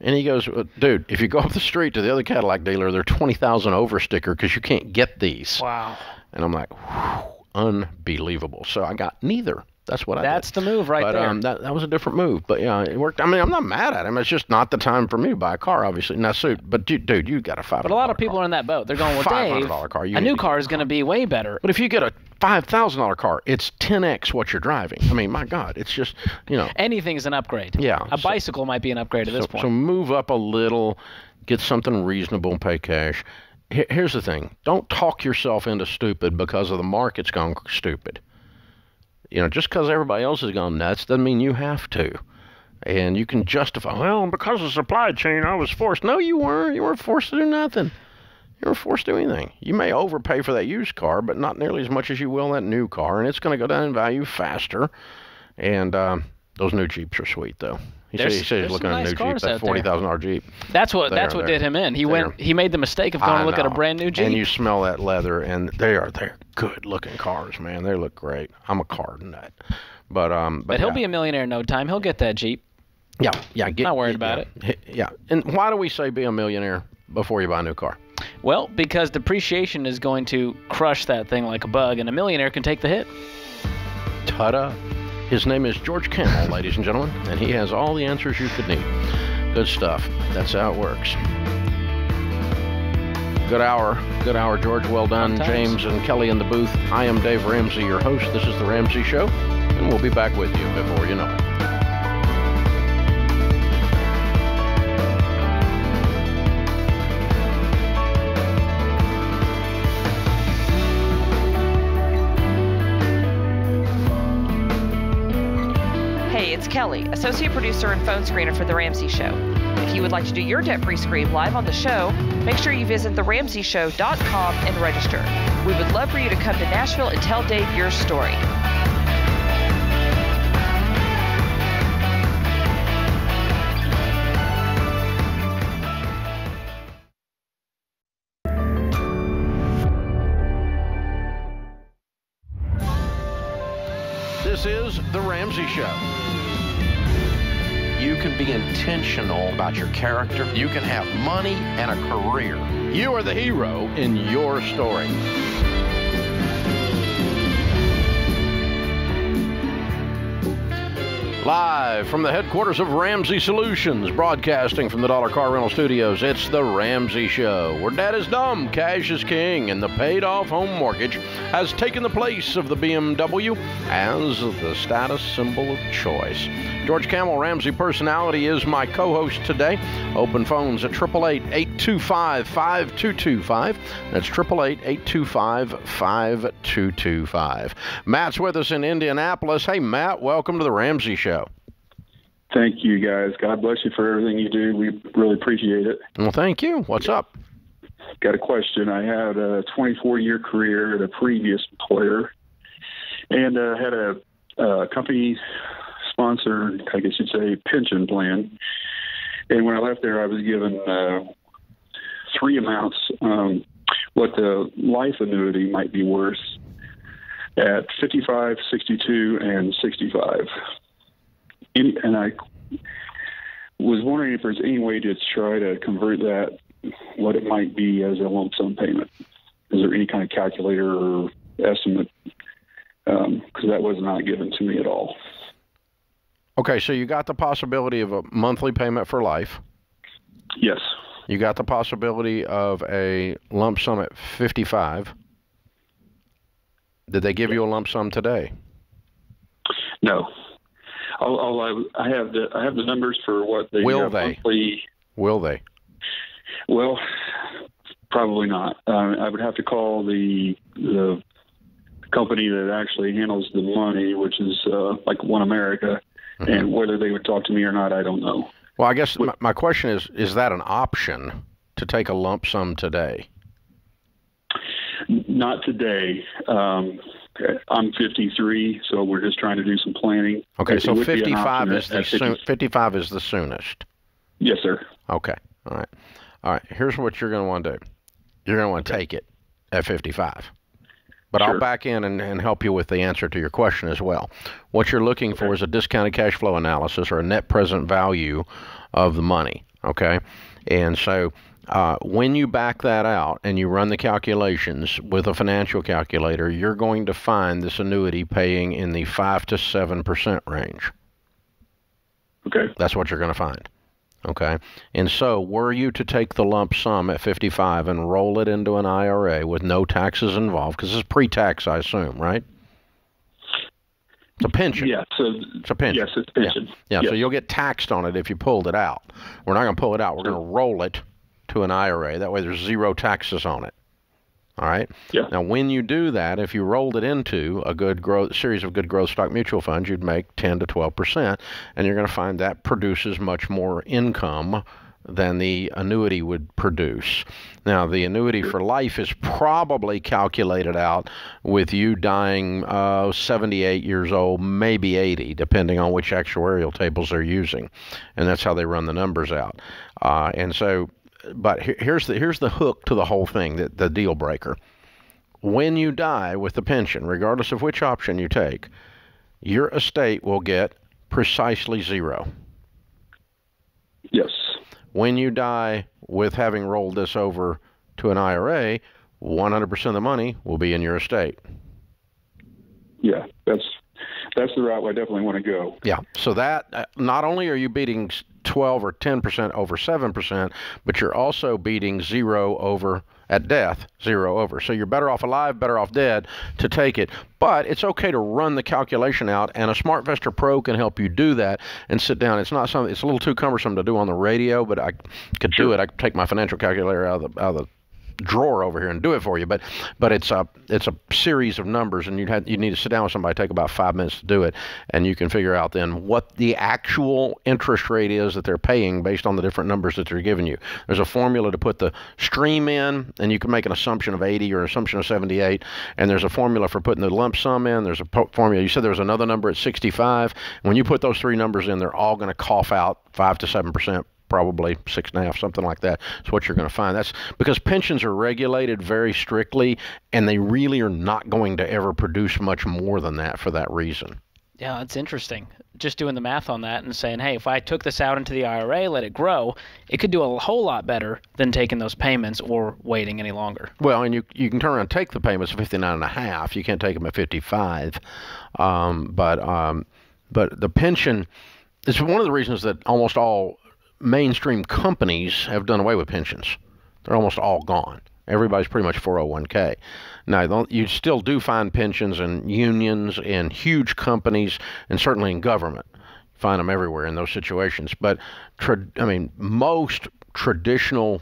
And he goes, well, dude, if you go up the street to the other Cadillac dealer, they're twenty thousand over sticker because you can't get these. Wow. And I'm like, whew, unbelievable. So I got neither. That's what I That's did. The move right but, there. Um, that, that was a different move. But, yeah, it worked. I mean, I'm not mad at him. It's just not the time for me to buy a car, obviously. Now, suit. But, dude, dude, you got a five hundred dollar car. But a lot of people car. Are in that boat. They're going, well, Dave, car. You a new car is going to be way better. But if you get a five thousand dollar car, it's ten X what you're driving. I mean, my God, it's just, you know. Anything's an upgrade. Yeah. A so, bicycle might be an upgrade at so, this point. So move up a little, get something reasonable, and pay cash. Here, here's the thing. Don't talk yourself into stupid because of the market's gone stupid. You know, just because everybody else has gone nuts doesn't mean you have to. And you can justify, well, because of the supply chain, I was forced. No, you weren't. You weren't forced to do nothing. You weren't forced to do anything. You may overpay for that used car, but not nearly as much as you will that new car. And it's going to go down in value faster. And um, those new Jeeps are sweet, though. He said he's looking at a new Jeep, that forty thousand dollar Jeep. That's what that's what did him in. He went. He made the mistake of going to look at a brand new Jeep. And you smell that leather, and they are they're good looking cars, man. They look great. I'm a car nut, but um. But, but he'll yeah. be a millionaire in no time. He'll get that Jeep. Yeah, yeah. Get, Not worried about yeah, it. Yeah, and why do we say be a millionaire before you buy a new car? Well, because depreciation is going to crush that thing like a bug, and a millionaire can take the hit. Ta-da. His name is George Kamel, ladies and gentlemen, and he has all the answers you could need. Good stuff. That's how it works. Good hour. Good hour, George. Well done. James and Kelly in the booth. I am Dave Ramsey, your host. This is The Ramsey Show, and we'll be back with you before you know it. It's Kelly, associate producer and phone screener for The Ramsey Show. If you would like to do your debt-free screen live on the show, make sure you visit the ramsey show dot com and register. We would love for you to come to Nashville and tell Dave your story. This is The Ramsey Show. You can be intentional about your character. You can have money and a career. You are the hero in your story. Live from the headquarters of Ramsey Solutions, broadcasting from the Dollar Car Rental Studios, it's The Ramsey Show, where dad is dumb, cash is king, and the paid-off home mortgage has taken the place of the B M W as the status symbol of choice. George Kamel, Ramsey Personality, is my co-host today. Open phones at eight eight eight, eight two five, five two two five. That's eight eight eight, eight two five, five two two five. Matt's with us in Indianapolis. Hey, Matt, welcome to The Ramsey Show. Thank you, guys. God bless you for everything you do. We really appreciate it. Well, thank you. What's up? Got a question. I had a twenty-four year career at a previous employer, and uh, had a uh, company-sponsored, I guess you'd say, pension plan. And when I left there, I was given uh, three amounts, um, what the life annuity might be worth at fifty-five, sixty-two, and sixty-five. Any, and I was wondering if there's any way to try to convert that, what it might be as a lump sum payment. Is there any kind of calculator or estimate? Um, because that was not given to me at all. Okay, so you got the possibility of a monthly payment for life. Yes. You got the possibility of a lump sum at fifty-five. Did they give you a lump sum today? No. I'll, I'll, I have the I have the numbers for what they will they monthly. Will they? Well, probably not. Um, I would have to call the the company that actually handles the money, which is uh, like One America. Mm-hmm. And whether they would talk to me or not, I don't know. Well, I guess my, my question is, is that an option to take a lump sum today? Not today. Um, I'm fifty-three, so we're just trying to do some planning. Okay, it so fifty-five is, the soon, fifty-five is the soonest. Yes, sir. Okay, all right. All right, here's what you're going to want to do. You're going to want to take it at fifty-five. But sure. I'll back in and, and help you with the answer to your question as well. What you're looking okay. for is a discounted cash flow analysis or a net present value of the money, okay? And so uh, when you back that out and you run the calculations with a financial calculator, you're going to find this annuity paying in the five to seven percent range. Okay. That's what you're going to find. Okay, and so were you to take the lump sum at fifty-five and roll it into an I R A with no taxes involved, because it's pre-tax, I assume, right? It's a pension. Yeah, so, it's a pension. Yes, it's a pension. Yeah, yeah yes. So you'll get taxed on it if you pulled it out. We're not going to pull it out. We're sure. going to roll it to an I R A. That way there's zero taxes on it. All right? Yeah. Now, when you do that, if you rolled it into a good growth series of good growth stock mutual funds, you'd make ten to twelve percent, and you're going to find that produces much more income than the annuity would produce. Now, the annuity for life is probably calculated out with you dying uh, seventy-eight years old, maybe eighty, depending on which actuarial tables they're using, and that's how they run the numbers out. Uh, and so... But here's the here's the hook to the whole thing, the, the deal breaker. When you die with the pension, regardless of which option you take, your estate will get precisely zero. Yes. When you die with having rolled this over to an I R A, one hundred percent of the money will be in your estate. Yeah, that's that's the route I definitely want to go. Yeah, so that uh, not only are you beating twelve or ten percent over seven percent, but you're also beating zero over at death, zero over. So you're better off alive, better off dead to take it. But it's okay to run the calculation out, and a SmartVestor Pro can help you do that and sit down. It's not something, it's a little too cumbersome to do on the radio, but I could do it. I could take my financial calculator out of the, out of the drawer over here and do it for you, but but it's a it's a series of numbers, and you'd have you need to sit down with somebody, take about five minutes to do it, and you can figure out then what the actual interest rate is that they're paying based on the different numbers that they're giving you. There's a formula to put the stream in, and you can make an assumption of eighty or an assumption of seventy-eight, and there's a formula for putting the lump sum in. There's a formula. You said there was another number at sixty-five. When you put those three numbers in, they're all going to cough out five to seven percent. Probably six and a half, something like that. That's what you're going to find. That's because pensions are regulated very strictly, and they really are not going to ever produce much more than that for that reason. Yeah, it's interesting. Just doing the math on that and saying, hey, if I took this out into the I R A, let it grow, it could do a whole lot better than taking those payments or waiting any longer. Well, and you you can turn around and take the payments at fifty-nine and a half. You can't take them at fifty-five. Um, but um, but the pension is one of the reasons that almost all mainstream companies have done away with pensions. They're almost all gone. Everybody's pretty much four oh one K. Now, you still do find pensions in unions, in huge companies, and certainly in government. You find them everywhere in those situations. But, tra I mean, most traditional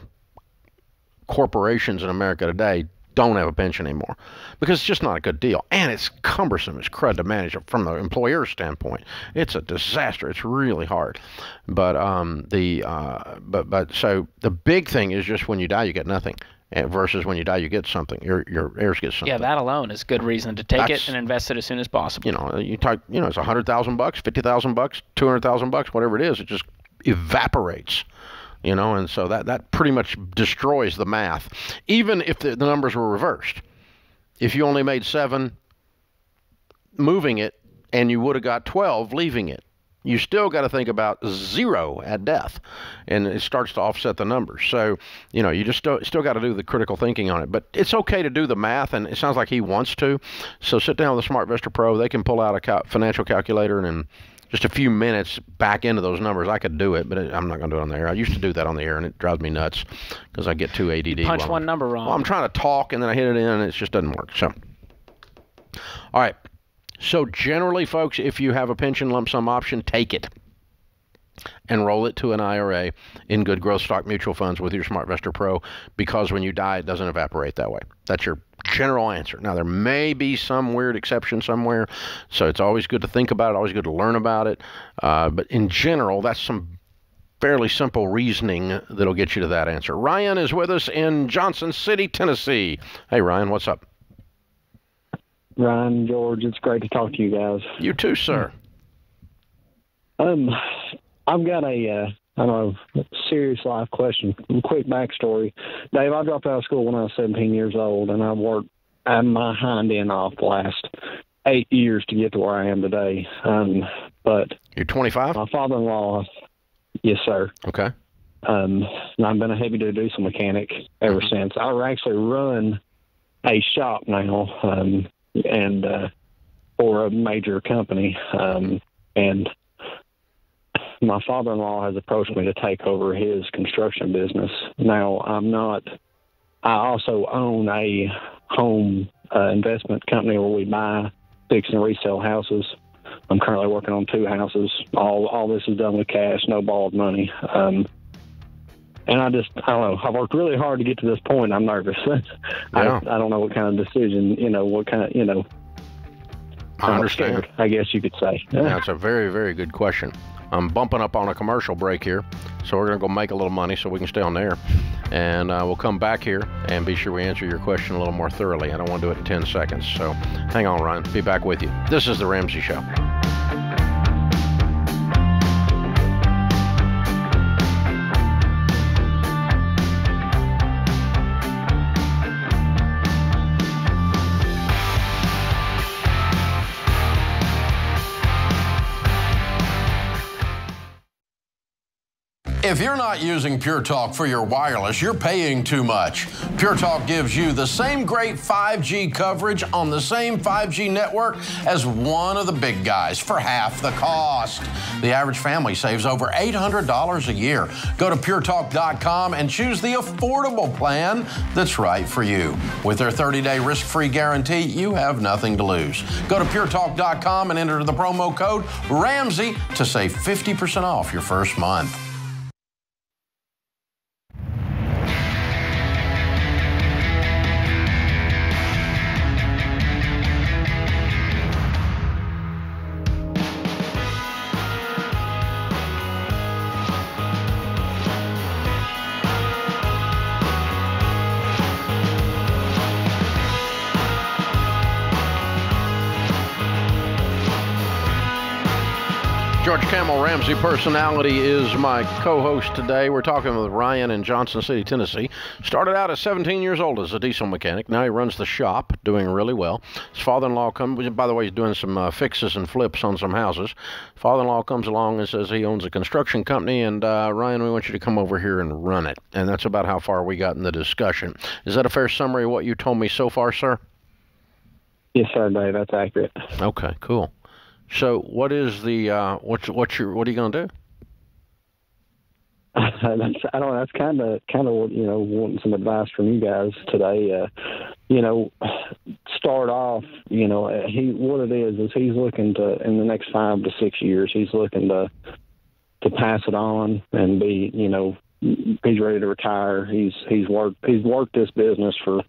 corporations in America today don't have a pension anymore because it's just not a good deal. And it's cumbersome as crud to manage it from the employer's standpoint. It's a disaster. It's really hard. But um, the uh, but but so the big thing is just when you die, you get nothing. Versus when you die, you get something. Your your heirs get something. Yeah, that alone is good reason to take That's, it and invest it as soon as possible. You know, you talk. You know, it's a hundred thousand bucks, fifty thousand bucks, two hundred thousand bucks, whatever it is. It just evaporates, you know, and so that, that pretty much destroys the math, even if the, the numbers were reversed. If you only made seven moving it and you would have got twelve leaving it, you still got to think about zero at death, and it starts to offset the numbers. So, you know, you just still, still got to do the critical thinking on it. But it's okay to do the math, and it sounds like he wants to. So sit down with the SmartVestor Pro. They can pull out a cal financial calculator, and in just a few minutes back into those numbers. I could do it, but I'm not going to do it on the air. I used to do that on the air, and it drives me nuts because I get too A D D. You punch one I'm, number wrong. Well, I'm trying to talk, and then I hit it in, and it just doesn't work. So, all right. So generally, folks, if you have a pension lump sum option, take it and roll it to an I R A in good growth stock mutual funds with your SmartVestor Pro, because when you die, it doesn't evaporate that way. That's your general answer. Now, there may be some weird exception somewhere, so it's always good to think about it, always good to learn about it. Uh, but in general, that's some fairly simple reasoning that'll get you to that answer. Ryan is with us in Johnson City, Tennessee. Hey, Ryan, what's up? Ryan, George, it's great to talk to you guys. You too, sir. Um, I've got a, uh, I don't know, serious life question. Quick backstory. Dave, I dropped out of school when I was seventeen years old, and I worked my hind end off the last eight years to get to where I am today. Um, but You're twenty-five? My father-in-law, yes, sir. Okay. Um, and I've been a heavy-duty diesel mechanic ever mm-hmm. since. I actually run a shop now, um, and uh, for a major company, um, and my father-in-law has approached me to take over his construction business. Now, I'm not, I also own a home uh, investment company where we buy, fix, and resell houses. I'm currently working on two houses. All all this is done with cash, no borrowed money. Um, and I just, I don't know, I've worked really hard to get to this point. I'm nervous. I, yeah. I don't know what kind of decision, you know, what kind of, you know. I understand. Scared, I guess you could say. That's a very, very good question. I'm bumping up on a commercial break here, so we're going to go make a little money so we can stay on the air. And uh, we'll come back here and be sure we answer your question a little more thoroughly. I don't want to do it in ten seconds. So hang on, Ryan. Be back with you. This is The Ramsey Show. If you're not using Pure Talk for your wireless, you're paying too much. Pure Talk gives you the same great five G coverage on the same five G network as one of the big guys for half the cost. The average family saves over eight hundred dollars a year. Go to pure talk dot com and choose the affordable plan that's right for you. With their thirty day risk-free guarantee, you have nothing to lose. Go to pure talk dot com and enter the promo code Ramsey to save fifty percent off your first month. Ramsey Personality is my co-host today. We're talking with Ryan in Johnson City, Tennessee. Started out at seventeen years old as a diesel mechanic. Now he runs the shop, doing really well. His father-in-law comes, by the way, he's doing some uh, fixes and flips on some houses. Father-in-law comes along and says he owns a construction company, and uh, Ryan, we want you to come over here and run it. And that's about how far we got in the discussion. Is that a fair summary of what you told me so far, sir? Yes, sir, Dave. That's accurate. Okay, cool. So what is the uh, what's what's your what are you going to do? I don't know. That's kind of kind of you know wanting some advice from you guys today. Uh, you know, start off. You know, he what it is is he's looking to in the next five to six years he's looking to to pass it on and be you know he's ready to retire. He's he's worked he's worked this business for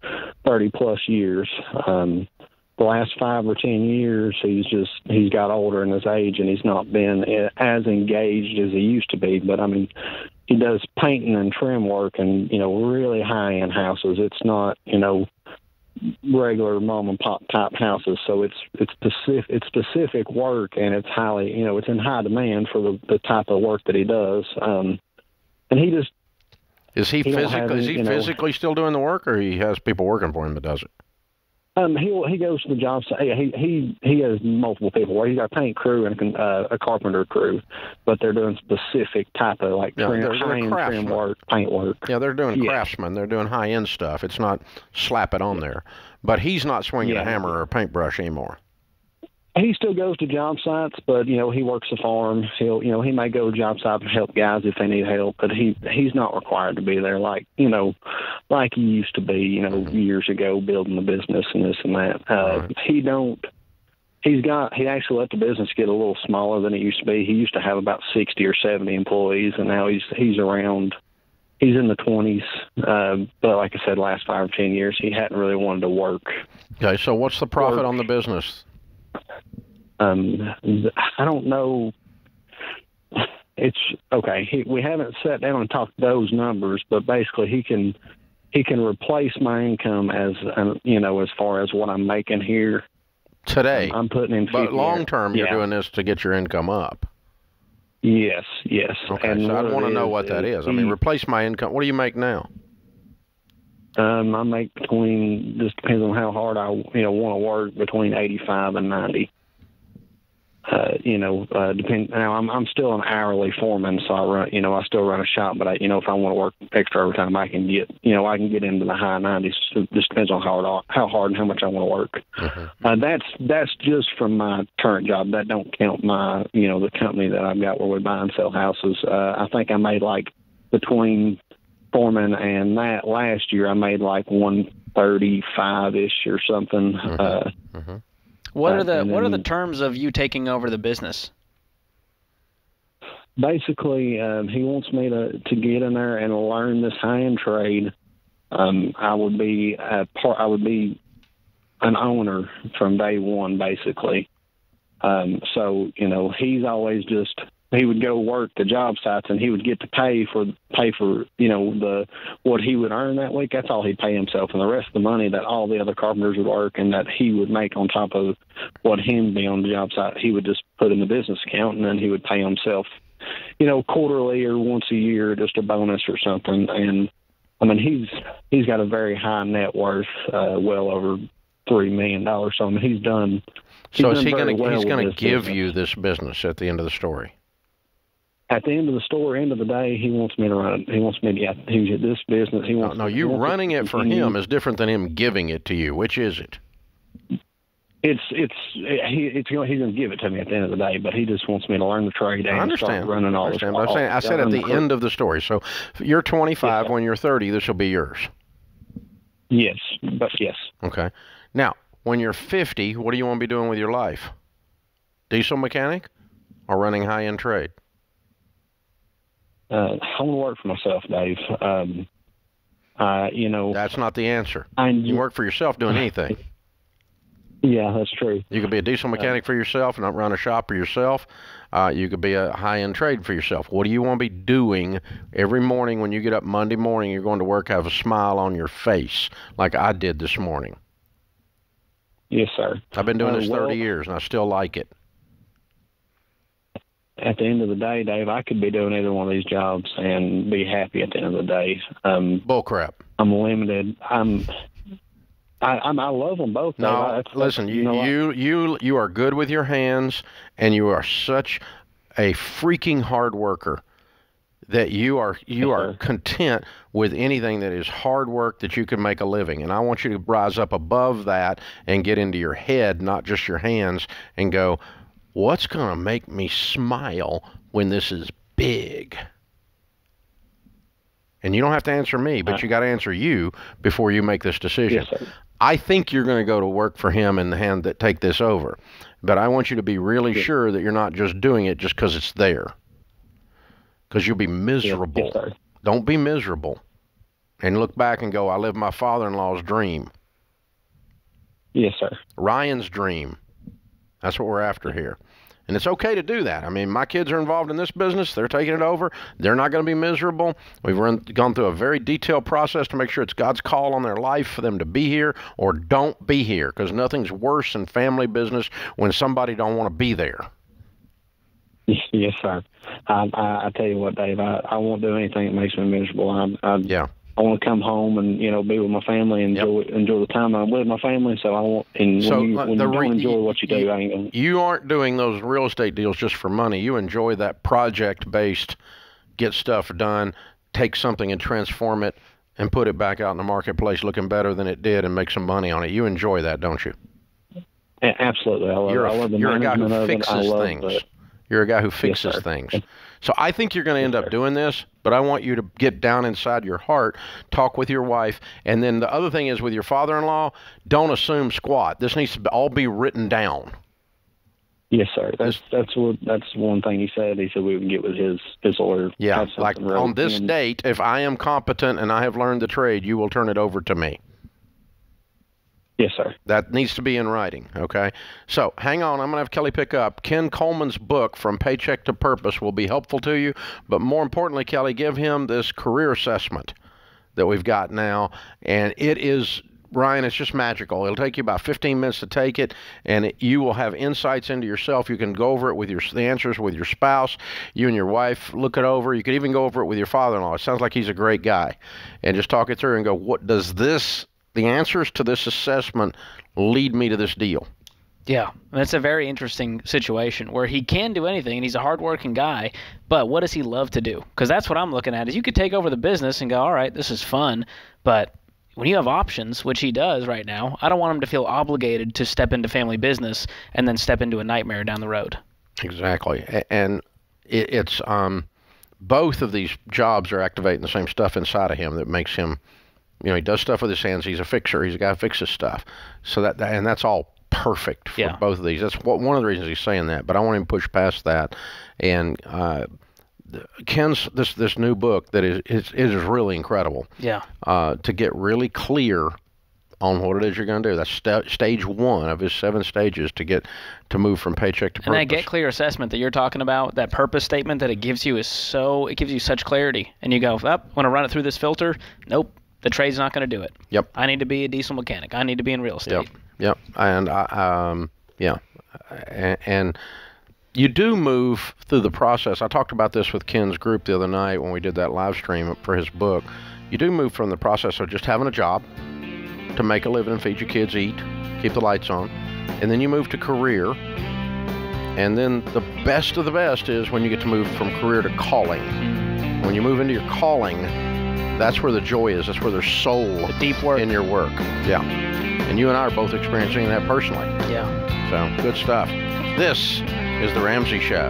thirty plus years. Um, The last five or ten years, he's just he's got older in his age, and he's not been as engaged as he used to be. But I mean, he does painting and trim work, and you know, really high end houses. It's not you know regular mom and pop type houses. So it's it's specific it's specific work, and it's highly you know it's in high demand for the, the type of work that he does. Um, and he just is he, he physically any, is he you know, physically still doing the work, or he has people working for him that does it? Um, he he goes to the job site. He he he has multiple people. Where he's got a paint crew and uh, a carpenter crew, but they're doing specific type of like yeah, trim, high-end trim work, paint work. Yeah, they're doing yeah. craftsmen. They're doing high-end stuff. It's not slap it on there. But he's not swinging yeah. a hammer or a paintbrush anymore. He still goes to job sites, but you know he works the farm. He'll you know he may go to job sites and help guys if they need help, but he he's not required to be there like you know like he used to be you know mm-hmm. years ago building the business and this and that. Uh, right. He don't. He's got he actually let the business get a little smaller than it used to be. He used to have about sixty or seventy employees, and now he's he's around. He's in the twenties, uh, but like I said, last five or ten years he hadn't really wanted to work. Okay, so what's the profit work. on the business? Um, I don't know. It's okay. He, we haven't sat down and talked those numbers, but basically he can, he can replace my income as, um, you know, as far as what I'm making here today, I'm putting in, but long term yeah. you're doing this to get your income up. Yes. Yes. Okay. And so I want to know what that is. I mean, replace my income. What do you make now? Um, I make between, just depends on how hard I, you know, want to work, between eighty-five and ninety. Uh, you know, uh, depend. Now I'm I'm still an hourly foreman, so I run. You know, I still run a shop, but I, you know, if I want to work extra overtime, I can get. You know, I can get into the high nineties. So it just depends on how hard, how hard and how much I want to work. Mm-hmm. Uh, that's that's just from my current job. That don't count my, you know, the company that I've got where we buy and sell houses. Uh, I think I made like between foreman and that last year, I made like one thirty five ish or something. Mm-hmm. Uh, mm-hmm. What are the what are the terms of you taking over the business? Basically, um, he wants me to to get in there and learn this high end trade. Um, I would be a part. I would be an owner from day one, basically. Um, so you know, he's always just. He would go work the job sites, and he would get to pay for pay for you know the what he would earn that week. That's all he'd pay himself, and the rest of the money that all the other carpenters would work and that he would make on top of what him be on the job site, he would just put in the business account, and then he would pay himself, you know, quarterly or once a year, just a bonus or something. And I mean, he's he's got a very high net worth, uh, well over three million dollars. So I mean, he's done. He's so is done he going well he's going to give business. you this business at the end of the story? At the end of the store, end of the day, he wants me to run it. He wants me to get yeah, this business. He wants. No, no you running it, it for him is different than him giving it to you. Which is it? It's it's it, he it's you know, he's going to give it to me at the end of the day, but he just wants me to learn the trade and I understand. start running all this. I understand. All, saying, I said at the end of the story. So you're twenty-five. Yeah. When you're thirty, this will be yours. Yes, but yes. Okay. Now, when you're fifty, what do you want to be doing with your life? Diesel mechanic or running high end trade? Uh, I want to work for myself, Dave. Um, uh, you know, that's not the answer. I, you work for yourself doing anything. Yeah, that's true. You could be a diesel mechanic uh, for yourself, and not run a shop for yourself. Uh, you could be a high-end trade for yourself. What do you want to be doing every morning when you get up Monday morning? You're going to work, have a smile on your face, like I did this morning. Yes, sir. I've been doing uh, this well, thirty years, and I still like it. At the end of the day, Dave, I could be doing either one of these jobs and be happy at the end of the day. Um, Bull crap. I'm limited. I'm. I, I'm, I love them both. Dave. No, I, listen. You you know, you, I, you you are good with your hands, and you are such a freaking hard worker that you are you are content with anything that is hard work that you can make a living. And I want you to rise up above that and get into your head, not just your hands, and go, what's going to make me smile when this is big? And you don't have to answer me, but you got to answer you before you make this decision. Yes, I think you're going to go to work for him and the hand that take this over. But I want you to be really yes. sure that you're not just doing it just because it's there. Because you'll be miserable. Yes, don't be miserable. And look back and go, I lived my father-in-law's dream. Yes, sir. Ryan's dream. That's what we're after here. And it's okay to do that. I mean, my kids are involved in this business. They're taking it over. They're not going to be miserable. We've run, gone through a very detailed process to make sure it's God's call on their life for them to be here or don't be here, because nothing's worse than family business when somebody don't want to be there. Yes, sir. I, I, I tell you what, Dave, I, I won't do anything that makes me miserable. I, I, yeah. I want to come home and, you know, be with my family and yep. enjoy, enjoy the time I'm with my family. So I want, and so when you, when you don't enjoy what you do, you, I ain't gonna... you aren't doing those real estate deals just for money. You enjoy that project-based, get stuff done, take something and transform it and put it back out in the marketplace looking better than it did and make some money on it. You enjoy that, don't you? Absolutely. I love you're a, I love the you're a guy who fixes things. The, You're a guy who fixes yes, things. So I think you're going to end yes, up doing this, but I want you to get down inside your heart, talk with your wife. And then the other thing is with your father-in-law, don't assume squat. This needs to all be written down. Yes, sir. That's that's what that's one thing he said. He said we would get with his his lawyer. Yeah, like on this date, if I am competent and I have learned the trade, you will turn it over to me. Yes, sir. That needs to be in writing, okay? So hang on. I'm going to have Kelly pick up. Ken Coleman's book, From Paycheck to Purpose, will be helpful to you. But more importantly, Kelly, give him this career assessment that we've got now. And it is, Ryan, it's just magical. It'll take you about fifteen minutes to take it, and it, you will have insights into yourself. You can go over it with your the answers with your spouse. You and your wife look it over. You could even go over it with your father-in-law. It sounds like he's a great guy. And just talk it through and go, what does this the answers to this assessment lead me to this deal? Yeah, that's a very interesting situation where he can do anything, and he's a hardworking guy, but what does he love to do? Because that's what I'm looking at is you could take over the business and go, all right, this is fun, but when you have options, which he does right now, I don't want him to feel obligated to step into family business and then step into a nightmare down the road. Exactly, and it's um, both of these jobs are activating the same stuff inside of him that makes him You know, he does stuff with his hands. He's a fixer. He's a guy who fixes stuff. So that, that and that's all perfect for yeah. both of these. That's what, one of the reasons he's saying that. But I want him to push past that. And uh, Ken's this this new book that is is, is really incredible. Yeah. Uh, to get really clear on what it is you're going to do. That's st stage one of his seven stages to get to move from paycheck to purpose. And that get clear assessment that you're talking about, that purpose statement that it gives you is so it gives you such clarity. And you go, oh, want to run it through this filter? Nope. The trade's not going to do it. Yep. I need to be a diesel mechanic. I need to be in real estate. Yep. Yep. And I, um, yeah, and, and you do move through the process. I talked about this with Ken's group the other night when we did that live stream for his book. You do move from the process of just having a job to make a living and feed your kids, eat, keep the lights on, and then you move to career. And then the best of the best is when you get to move from career to calling. When you move into your calling, that's where the joy is. That's where there's soul the deep work. in your work. Yeah. And you and I are both experiencing that personally. Yeah. So, good stuff. This is The Ramsey Show.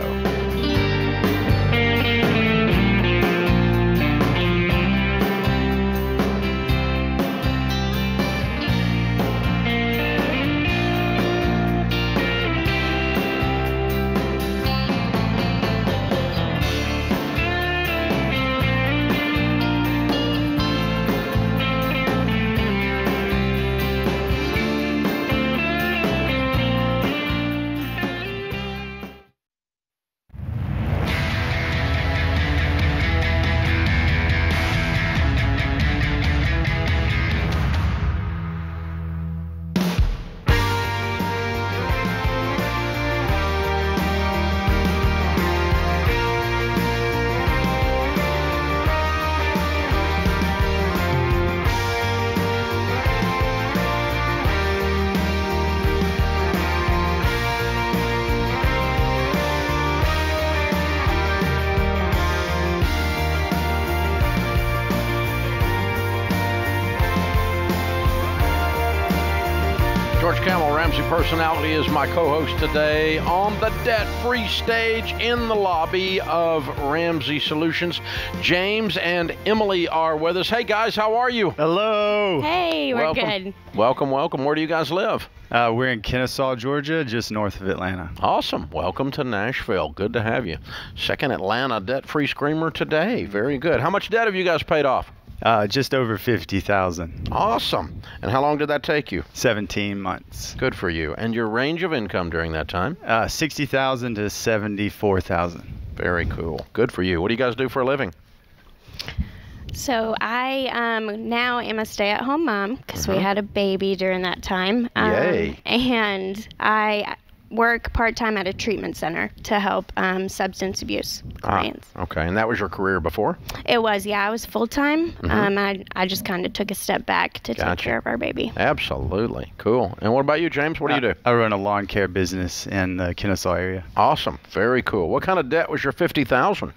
Personality is my co-host today on the debt-free stage in the lobby of Ramsey Solutions. James and Emily are with us. Hey, guys, how are you? Hello. Hey, we're welcome. good. Welcome, welcome. Where do you guys live? Uh, we're in Kennesaw, Georgia, just north of Atlanta. Awesome. Welcome to Nashville. Good to have you. Second Atlanta debt-free screamer today. Very good. How much debt have you guys paid off? Uh, just over fifty thousand dollars. Awesome. And how long did that take you? seventeen months. Good for you. And your range of income during that time? Uh, sixty thousand dollars to seventy-four thousand dollars. Very cool. Good for you. What do you guys do for a living? So I um, now am a stay-at-home mom because mm-hmm. we had a baby during that time. Um, Yay. And I work part-time at a treatment center to help um, substance abuse clients. Ah, okay. And that was your career before? It was, yeah. I was full-time. Mm-hmm. um, I, I just kind of took a step back to gotcha. Take care of our baby. Absolutely. Cool. And what about you, James? What do I, you do? I run a lawn care business in the Kennesaw area. Awesome. Very cool. What kind of debt was your fifty thousand dollars?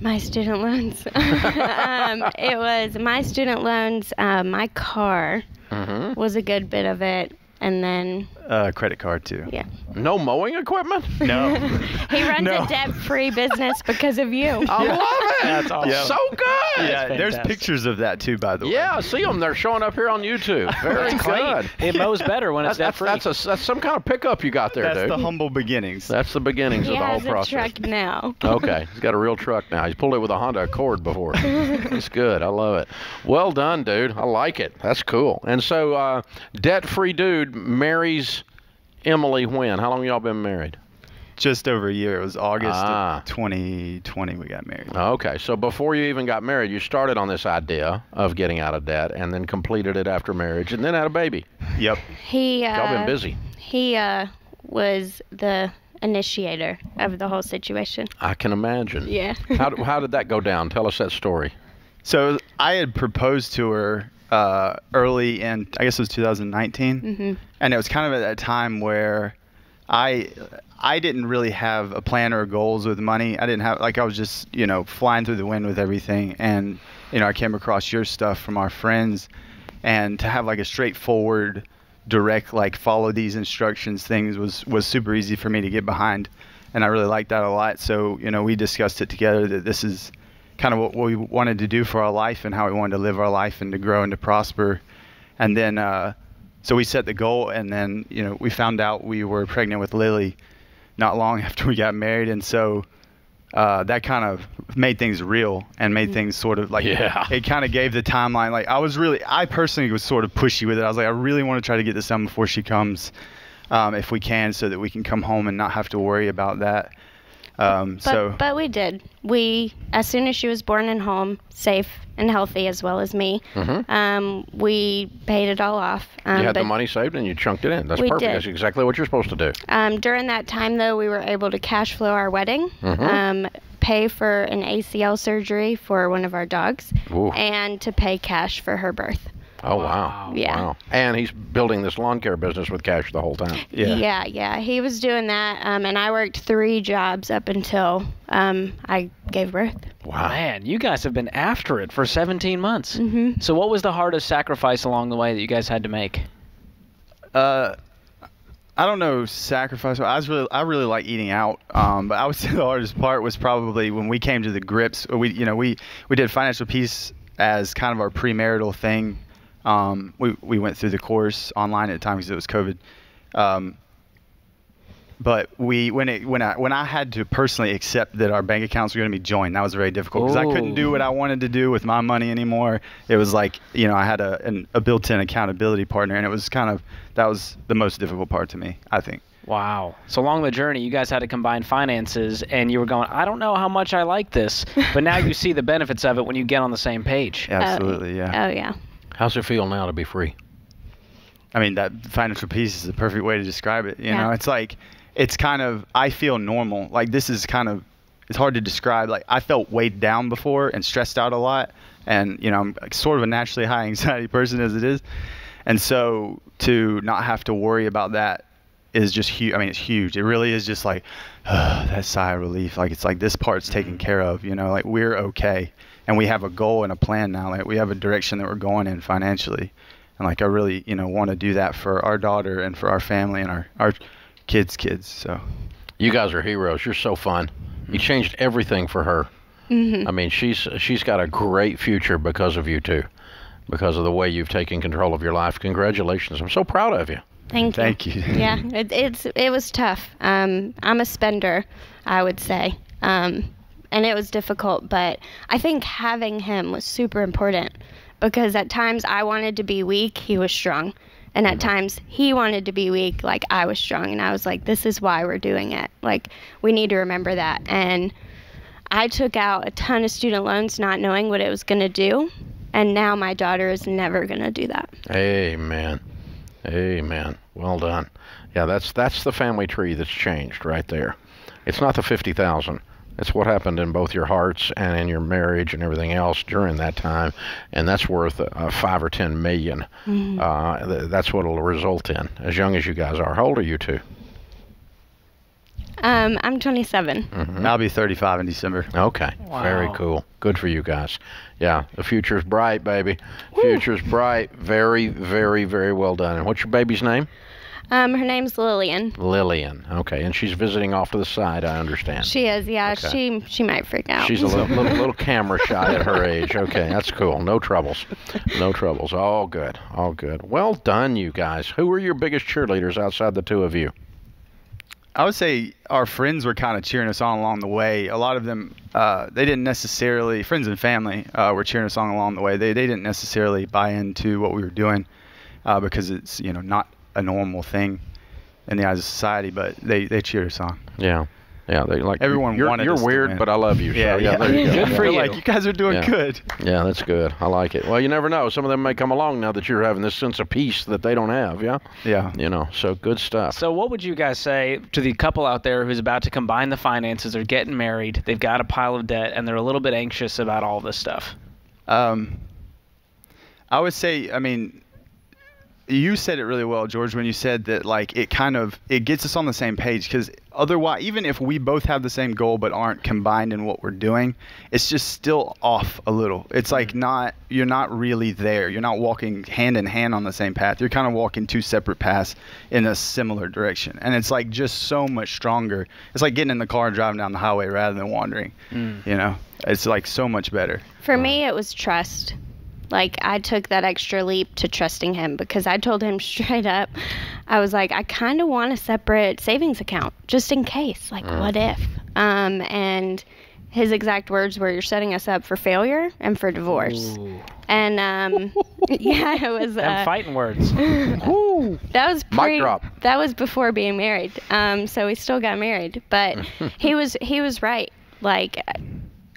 My student loans. um, it was my student loans. Uh, my car mm-hmm. was a good bit of it. And then uh, credit card too. Yeah. No mowing equipment? No. He runs no. a debt-free business because of you. I yeah. love it. That's awesome. Yeah. So good. Yeah. There's pictures of that too, by the way. Yeah, I see them. They're showing up here on YouTube. Very that's good. Great. It mows better when it's debt-free. That's, that's, that's some kind of pickup you got there, that's dude. That's the humble beginnings. That's the beginnings he of the whole process. He has a truck now. Okay. He's got a real truck now. He's pulled it with a Honda Accord before. It's good. I love it. Well done, dude. I like it. That's cool. And so, uh, debt-free dude marries Emily when? How long y'all been married? Just over a year. It was August ah. of twenty twenty we got married. Okay. So before you even got married, you started on this idea of getting out of debt and then completed it after marriage and then had a baby. Yep. He, uh, y'all been busy. He uh, was the initiator of the whole situation. I can imagine. Yeah. how, how did that go down? Tell us that story. So I had proposed to her Uh, early in, I guess it was two thousand nineteen, mm-hmm. and it was kind of at that time where I I didn't really have a plan or goals with money. I didn't have, like, I was just, you know, flying through the wind with everything, and, you know, I came across your stuff from our friends, and to have, like, a straightforward, direct, like, follow these instructions things was, was super easy for me to get behind, and I really liked that a lot. So, you know, we discussed it together that this is kind of what we wanted to do for our life and how we wanted to live our life and to grow and to prosper. And then, uh, so we set the goal, and then, you know, we found out we were pregnant with Lily not long after we got married. And so uh, that kind of made things real and made things sort of like, yeah. it kind of gave the timeline. Like I was really, I personally was sort of pushy with it. I was like, I really want to try to get this done before she comes um, if we can, so that we can come home and not have to worry about that. Um, but, so. but we did. We, as soon as she was born and home, safe and healthy, as well as me, mm-hmm. um, we paid it all off. Um, you had the money saved and you chunked it in. That's perfect. Did. That's exactly what you're supposed to do. Um, during that time, though, we were able to cash flow our wedding, mm-hmm. um, pay for an A C L surgery for one of our dogs, ooh. And to pay cash for her birth. Oh, wow. Yeah. Wow. And he's building this lawn care business with cash the whole time. Yeah. Yeah, yeah. He was doing that, um, and I worked three jobs up until um, I gave birth. Wow. Man, you guys have been after it for seventeen months. Mm-hmm. So what was the hardest sacrifice along the way that you guys had to make? Uh, I don't know, sacrifice. I was really, I really like eating out, um, but I would say the hardest part was probably when we came to the grips. We, you know, we, we did Financial Peace as kind of our premarital thing. Um, we, we went through the course online at the time because it was COVID. Um, but we, when it, when I, when I had to personally accept that our bank accounts were going to be joined, that was very difficult because I couldn't do what I wanted to do with my money anymore. It was like, you know, I had a, an, a built-in accountability partner, and it was kind of, that was the most difficult part to me, I think. Wow. So along the journey, you guys had to combine finances, and you were going, I don't know how much I like this, but now you see the benefits of it when you get on the same page. Absolutely. Oh, yeah. Oh yeah. How's it feel now to be free? I mean, that Financial Peace is the perfect way to describe it. You yeah. know, it's like, it's kind of, I feel normal. Like this is kind of, it's hard to describe. Like I felt weighed down before and stressed out a lot. And, you know, I'm like sort of a naturally high anxiety person as it is. And so to not have to worry about that is just huge. I mean, it's huge. It really is just like, oh, that sigh of relief. Like it's like this part's taken care of, you know, like we're okay. And we have a goal and a plan now. Like we have a direction that we're going in financially, and like I really, you know, want to do that for our daughter and for our family and our our kids' kids. So, you guys are heroes. You're so fun. You changed everything for her. Mm-hmm. I mean, she's she's got a great future because of you two, because of the way you've taken control of your life. Congratulations! I'm so proud of you. Thank you. Thank you. Yeah, it, it's it was tough. Um, I'm a spender, I would say. Um. and it was difficult, but I think having him was super important because at times I wanted to be weak, he was strong. And at times he wanted to be weak, like I was strong. And I was like, this is why we're doing it. Like, we need to remember that. And I took out a ton of student loans not knowing what it was going to do. And now my daughter is never going to do that. Amen. Amen. Well done. Yeah, that's that's the family tree that's changed right there. It's not the fifty thousand. It's what happened in both your hearts and in your marriage and everything else during that time, and that's worth uh, five or ten million. Mm-hmm. uh, th that's what it'll result in. As young as you guys are, how old are you two? Um, I'm twenty-seven. Mm-hmm. I'll be thirty-five in December. Okay, wow. Very cool. Good for you guys. Yeah, the future's bright, baby. Woo. Future's bright. Very, very, very well done. And what's your baby's name? Um, her name's Lillian. Lillian, okay, and she's visiting off to the side, I understand. She is, yeah. Okay. She she might freak out. She's a little, little, little camera shy at her age. Okay, that's cool. No troubles, no troubles. All good, all good. Well done, you guys. Who were your biggest cheerleaders outside the two of you? I would say our friends were kind of cheering us on along the way. A lot of them, uh, they didn't necessarily. Friends and family uh, were cheering us on along the way. They they didn't necessarily buy into what we were doing uh, because it's you know not. a normal thing in the eyes of society, but they they cheered us on. Yeah, yeah. They like everyone you're, wanted. You're weird, but I love you. So yeah, yeah. yeah. There you go. Good for you. Like, you guys are doing yeah. good. Yeah, that's good. I like it. Well, you never know. Some of them may come along now that you're having this sense of peace that they don't have. Yeah. Yeah. You know. So good stuff. So what would you guys say to the couple out there who's about to combine the finances or getting married? They've got a pile of debt and they're a little bit anxious about all this stuff. Um, I would say, I mean. You said it really well, George, when you said that, like, it kind of, it gets us on the same page, because otherwise, even if we both have the same goal but aren't combined in what we're doing, it's just still off a little. It's like not, you're not really there. You're not walking hand in hand on the same path. You're kind of walking two separate paths in a similar direction. And it's like just so much stronger. It's like getting in the car and driving down the highway rather than wandering, mm. you know? It's like so much better. For me, it was trust. Like, I took that extra leap to trusting him because I told him straight up, I was like, I kind of want a separate savings account just in case. Like, mm. what if? Um, and his exact words were, you're setting us up for failure and for divorce. Ooh. And, um, yeah, it was... Uh, Them fighting words. That was pre, mic drop. That was before being married. Um, so we still got married. But he was, he was right. Like,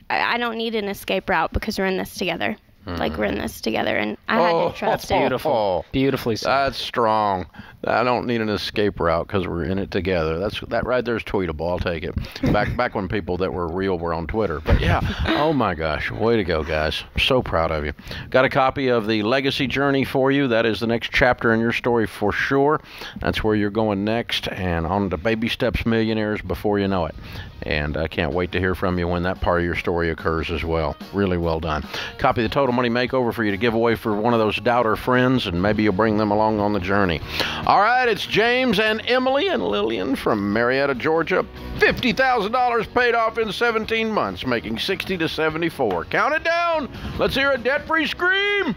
I, I don't need an escape route because we're in this together. Like, we're in this together, and I oh, had to trust it. Beautiful. Oh, beautifully said. That's strong. I don't need an escape route because we're in it together. That's that right there's tweetable. I'll take it. Back back when people that were real were on Twitter. But yeah. Oh my gosh. Way to go, guys. I'm so proud of you. Got a copy of The Legacy Journey for you. That is the next chapter in your story for sure. That's where you're going next, and on to Baby Steps Millionaires before you know it. And I can't wait to hear from you when that part of your story occurs as well. Really well done. Copy the Total Money Makeover for you to give away for one of those doubter friends, and maybe you'll bring them along on the journey. All right, it's James and Emily and Lillian from Marietta, Georgia. fifty thousand dollars paid off in seventeen months, making sixty to seventy-four. Count it down. Let's hear a debt-free scream.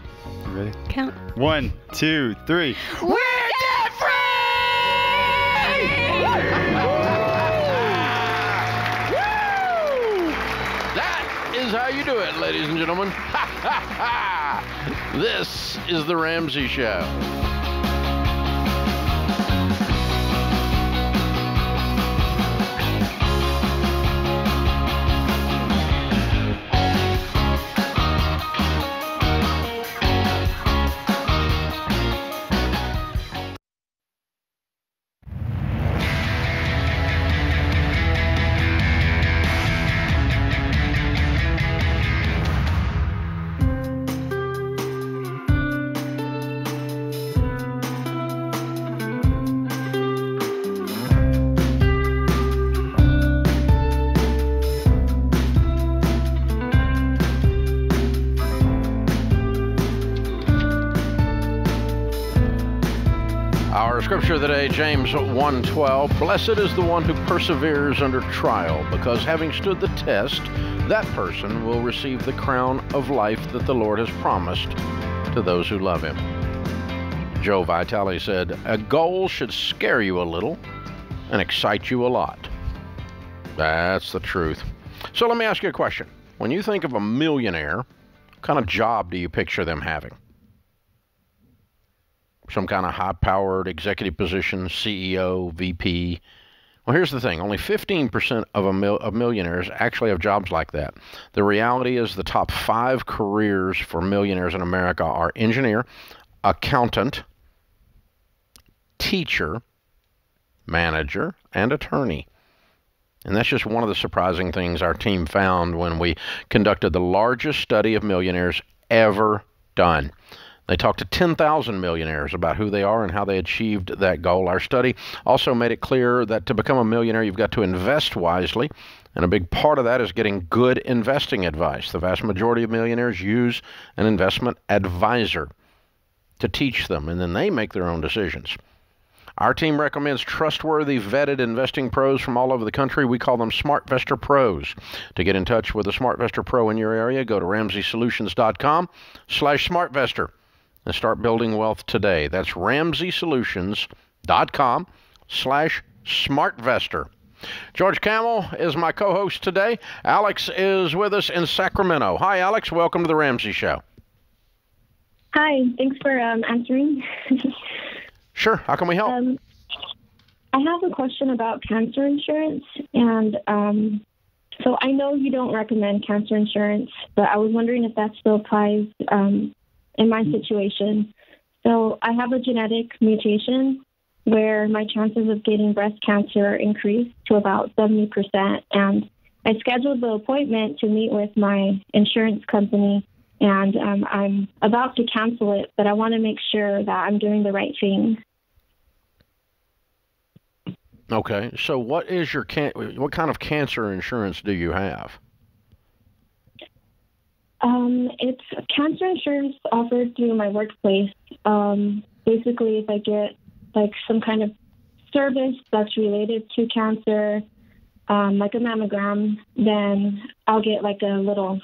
You ready? Count. One, two, three. We're debt-free! How you do it, ladies and gentlemen. Ha, ha, ha. This is The Ramsey Show. Scripture today, James one twelve, blessed is the one who perseveres under trial, because having stood the test, that person will receive the crown of life that the Lord has promised to those who love him. Joe Vitale said, a goal should scare you a little and excite you a lot. That's the truth. So let me ask you a question. When you think of a millionaire, what kind of job do you picture them having? Some kind of high-powered executive position, C E O, V P. Well, here's the thing. Only fifteen percent of, a mil of millionaires actually have jobs like that. The reality is the top five careers for millionaires in America are engineer, accountant, teacher, manager, and attorney. And that's just one of the surprising things our team found when we conducted the largest study of millionaires ever done. They talked to ten thousand millionaires about who they are and how they achieved that goal. Our study also made it clear that to become a millionaire, you've got to invest wisely. And a big part of that is getting good investing advice. The vast majority of millionaires use an investment advisor to teach them, and then they make their own decisions. Our team recommends trustworthy, vetted investing pros from all over the country. We call them SmartVestor Pros. To get in touch with a SmartVestor Pro in your area, go to Ramsey Solutions dot com slash SmartVestor and start building wealth today. That's Ramsey Solutions dot com slash SmartVestor. George Kamel is my co-host today. Alex is with us in Sacramento. Hi, Alex. Welcome to the Ramsey Show. Hi. Thanks for um, answering. Sure. How can we help? Um, I have a question about cancer insurance. And um, so I know you don't recommend cancer insurance, but I was wondering if that still applies um, in my situation. So I have a genetic mutation where my chances of getting breast cancer increased to about seventy percent. And I scheduled the appointment to meet with my insurance company, and um, I'm about to cancel it, but I want to make sure that I'm doing the right thing. Okay. So what is your can what kind of cancer insurance do you have? Um, it's cancer insurance offered through my workplace. Um, basically, if I get like some kind of service that's related to cancer, um, like a mammogram, then I'll get like a little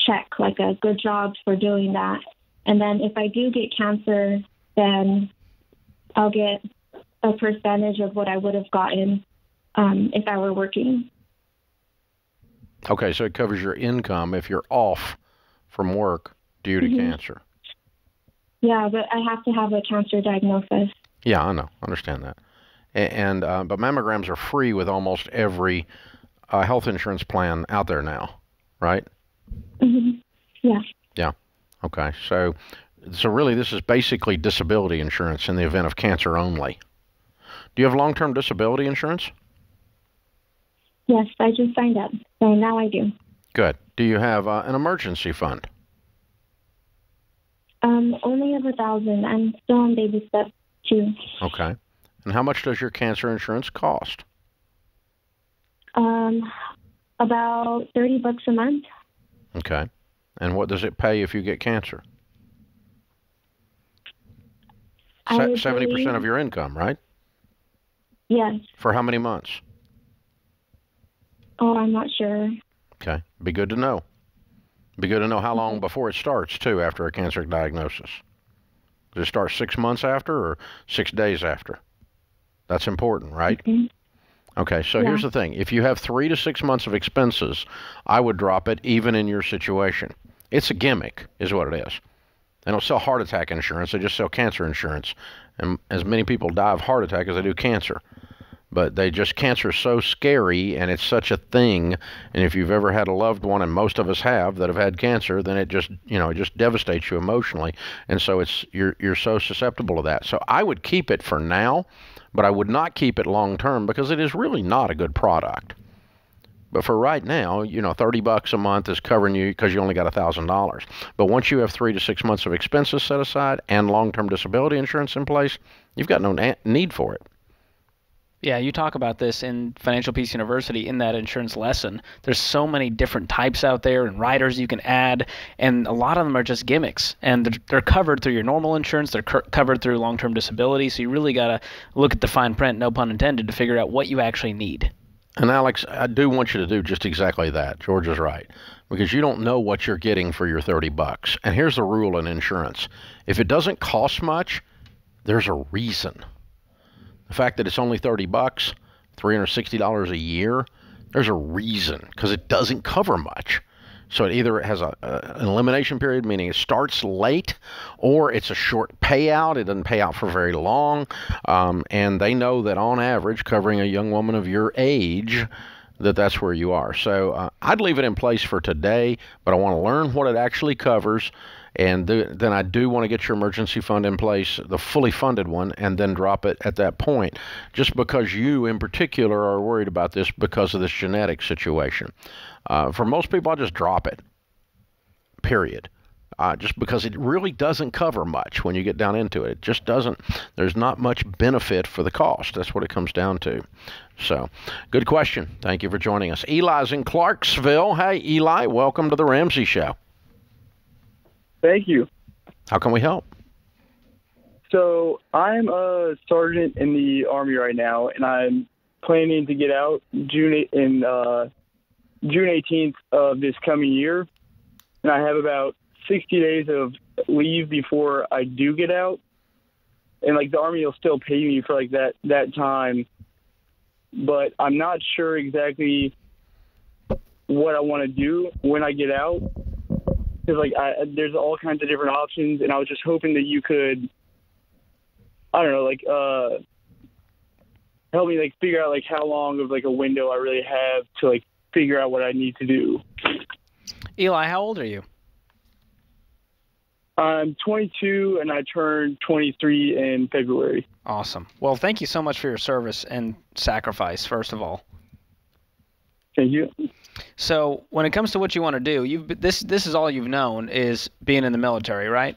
check, like a good job for doing that. And then if I do get cancer, then I'll get a percentage of what I would have gotten um, if I were working. Okay, so it covers your income if you're off from work due to mm-hmm. cancer. Yeah, but I have to have a cancer diagnosis. Yeah, I know. I understand that. And uh, but mammograms are free with almost every uh, health insurance plan out there now, right? Mm-hmm. Yeah. Yeah. Okay. So, so really, this is basically disability insurance in the event of cancer only. Do you have long-term disability insurance? Yes, I just signed up, so now I do. Good. Do you have uh, an emergency fund? Um, only of a thousand. I'm still on baby step two. Okay. And how much does your cancer insurance cost? Um, about thirty bucks a month. Okay. And what does it pay if you get cancer? seventy percent of your income, right? Yes. For how many months? Oh, I'm not sure. Okay. Be good to know. Be good to know how long before it starts, too, after a cancer diagnosis. Does it start six months after or six days after? That's important, right? Mm-hmm. Okay, so yeah. Here's the thing. If you have three to six months of expenses, I would drop it even in your situation. It's a gimmick is what it is. They don't sell heart attack insurance. They just sell cancer insurance. And as many people die of heart attack as they do cancer. But they just, cancer is so scary and it's such a thing. And if you've ever had a loved one, and most of us have that have had cancer, then it just, you know, it just devastates you emotionally. And so it's, you're, you're so susceptible to that. So I would keep it for now. But I would not keep it long term because it is really not a good product. But for right now, you know, thirty bucks a month is covering you because you only got a thousand dollars. But once you have three to six months of expenses set aside and long-term disability insurance in place, you've got no need for it. Yeah, you talk about this in Financial Peace University in that insurance lesson. There's so many different types out there and riders you can add, and a lot of them are just gimmicks. And they're, they're covered through your normal insurance. They're co covered through long-term disability. So you really got to look at the fine print, no pun intended, to figure out what you actually need. And, Alex, I do want you to do just exactly that. George is right, because you don't know what you're getting for your thirty bucks. And here's the rule in insurance. If it doesn't cost much, there's a reason. The fact that it's only thirty bucks, three hundred sixty dollars a year, There's a reason, because it doesn't cover much. So it either has a, a, an elimination period, meaning it starts late, or it's a short payout. It doesn't pay out for very long. Um, and they know that on average, covering a young woman of your age, that that's where you are. So uh, I'd leave it in place for today, but I want to learn what it actually covers. And th then I do want to get your emergency fund in place, the fully funded one, and then drop it at that point, just because you in particular are worried about this because of this genetic situation. Uh, for most people, I just drop it, period, uh, just because it really doesn't cover much when you get down into it. It just doesn't. There's not much benefit for the cost. That's what it comes down to. So good question. Thank you for joining us. Eli's in Clarksville. Hey, Eli, welcome to the Ramsey Show. Thank you. How can we help? So I'm a sergeant in the Army right now, and I'm planning to get out June in uh, June eighteenth of this coming year. And I have about sixty days of leave before I do get out. And like the Army will still pay me for like that, that time, but I'm not sure exactly what I want to do when I get out. Because like I, there's all kinds of different options, and I was just hoping that you could, I don't know, like uh, help me like figure out like how long of like a window I really have to like figure out what I need to do. Eli, how old are you? I'm twenty-two, and I turned twenty-three in February. Awesome. Well, thank you so much for your service and sacrifice, first of all. Thank you. So when it comes to what you want to do, you've this this is all you've known is being in the military, right?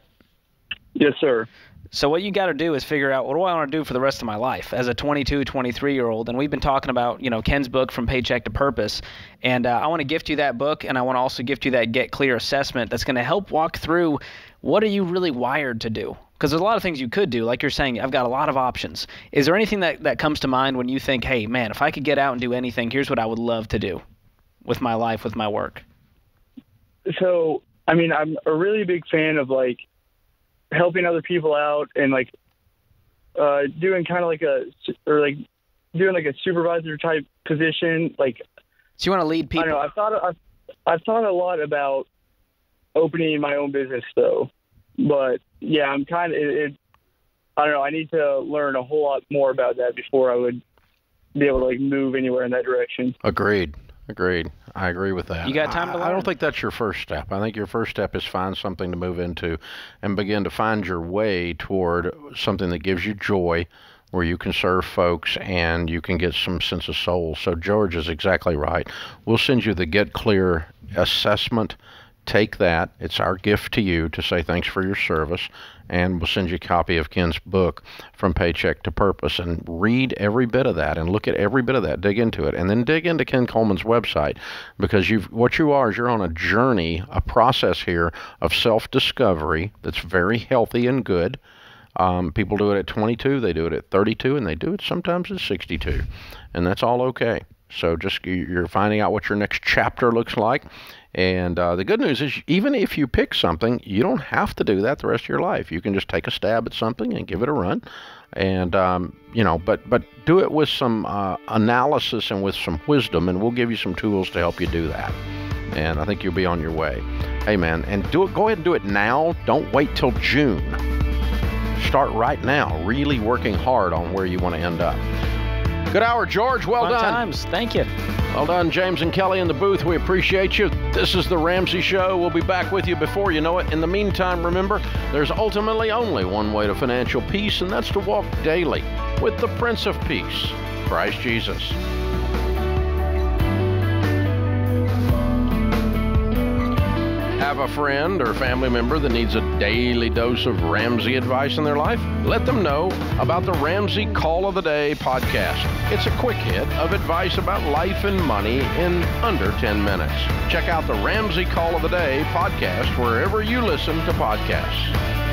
Yes, sir. So what you got to do is figure out, what do I want to do for the rest of my life as a twenty-two, twenty-three-year-old? And we've been talking about, you know, Ken's book, From Paycheck to Purpose. And uh, I want to gift you that book, and I want to also gift you that Get Clear assessment that's going to help walk through what are you really wired to do. Because there's a lot of things you could do. Like you're saying, I've got a lot of options. Is there anything that, that comes to mind when you think, hey, man, if I could get out and do anything, here's what I would love to do with my life, with my work? So, I mean, I'm a really big fan of, like, helping other people out and, like, uh, doing kind of like a – or, like, doing, like, a supervisor-type position. Like, so you want to lead people? I don't know. I've thought, I've, I've thought a lot about opening my own business, though. But, yeah, I'm kind of – it, I don't know. I need to learn a whole lot more about that before I would be able to, like, move anywhere in that direction. Agreed. Agreed. I agree with that. You got time to learn? I don't think that's your first step. I think your first step is find something to move into and begin to find your way toward something that gives you joy, where you can serve folks and you can get some sense of soul. So George is exactly right. We'll send you the Get Clear assessment. Take that. It's our gift to you to say thanks for your service. And we'll send you a copy of Ken's book, From Paycheck to Purpose, and read every bit of that and look at every bit of that, dig into it, and then dig into Ken Coleman's website, because you've, what you are is you're on a journey, a process here of self-discovery that's very healthy and good. Um, people do it at twenty-two, they do it at thirty-two, and they do it sometimes at sixty-two, and that's all okay. So just you're finding out what your next chapter looks like. And uh, the good news is, even if you pick something, you don't have to do that the rest of your life. You can just take a stab at something and give it a run. And, um, you know, but, but do it with some uh, analysis and with some wisdom, and we'll give you some tools to help you do that. And I think you'll be on your way. Hey, man, and do it, go ahead and do it now. Don't wait till June. Start right now, really working hard on where you want to end up. Good hour, George. Well done. Fun times. Thank you. Well done, James and Kelly in the booth. We appreciate you. This is The Ramsey Show. We'll be back with you before you know it. In the meantime, remember, there's ultimately only one way to financial peace, and that's to walk daily with the Prince of Peace, Christ Jesus. Have a friend or family member that needs a daily dose of Ramsey advice in their life? Let them know about the Ramsey Call of the Day podcast. It's a quick hit of advice about life and money in under ten minutes. Check out the Ramsey Call of the Day podcast wherever you listen to podcasts.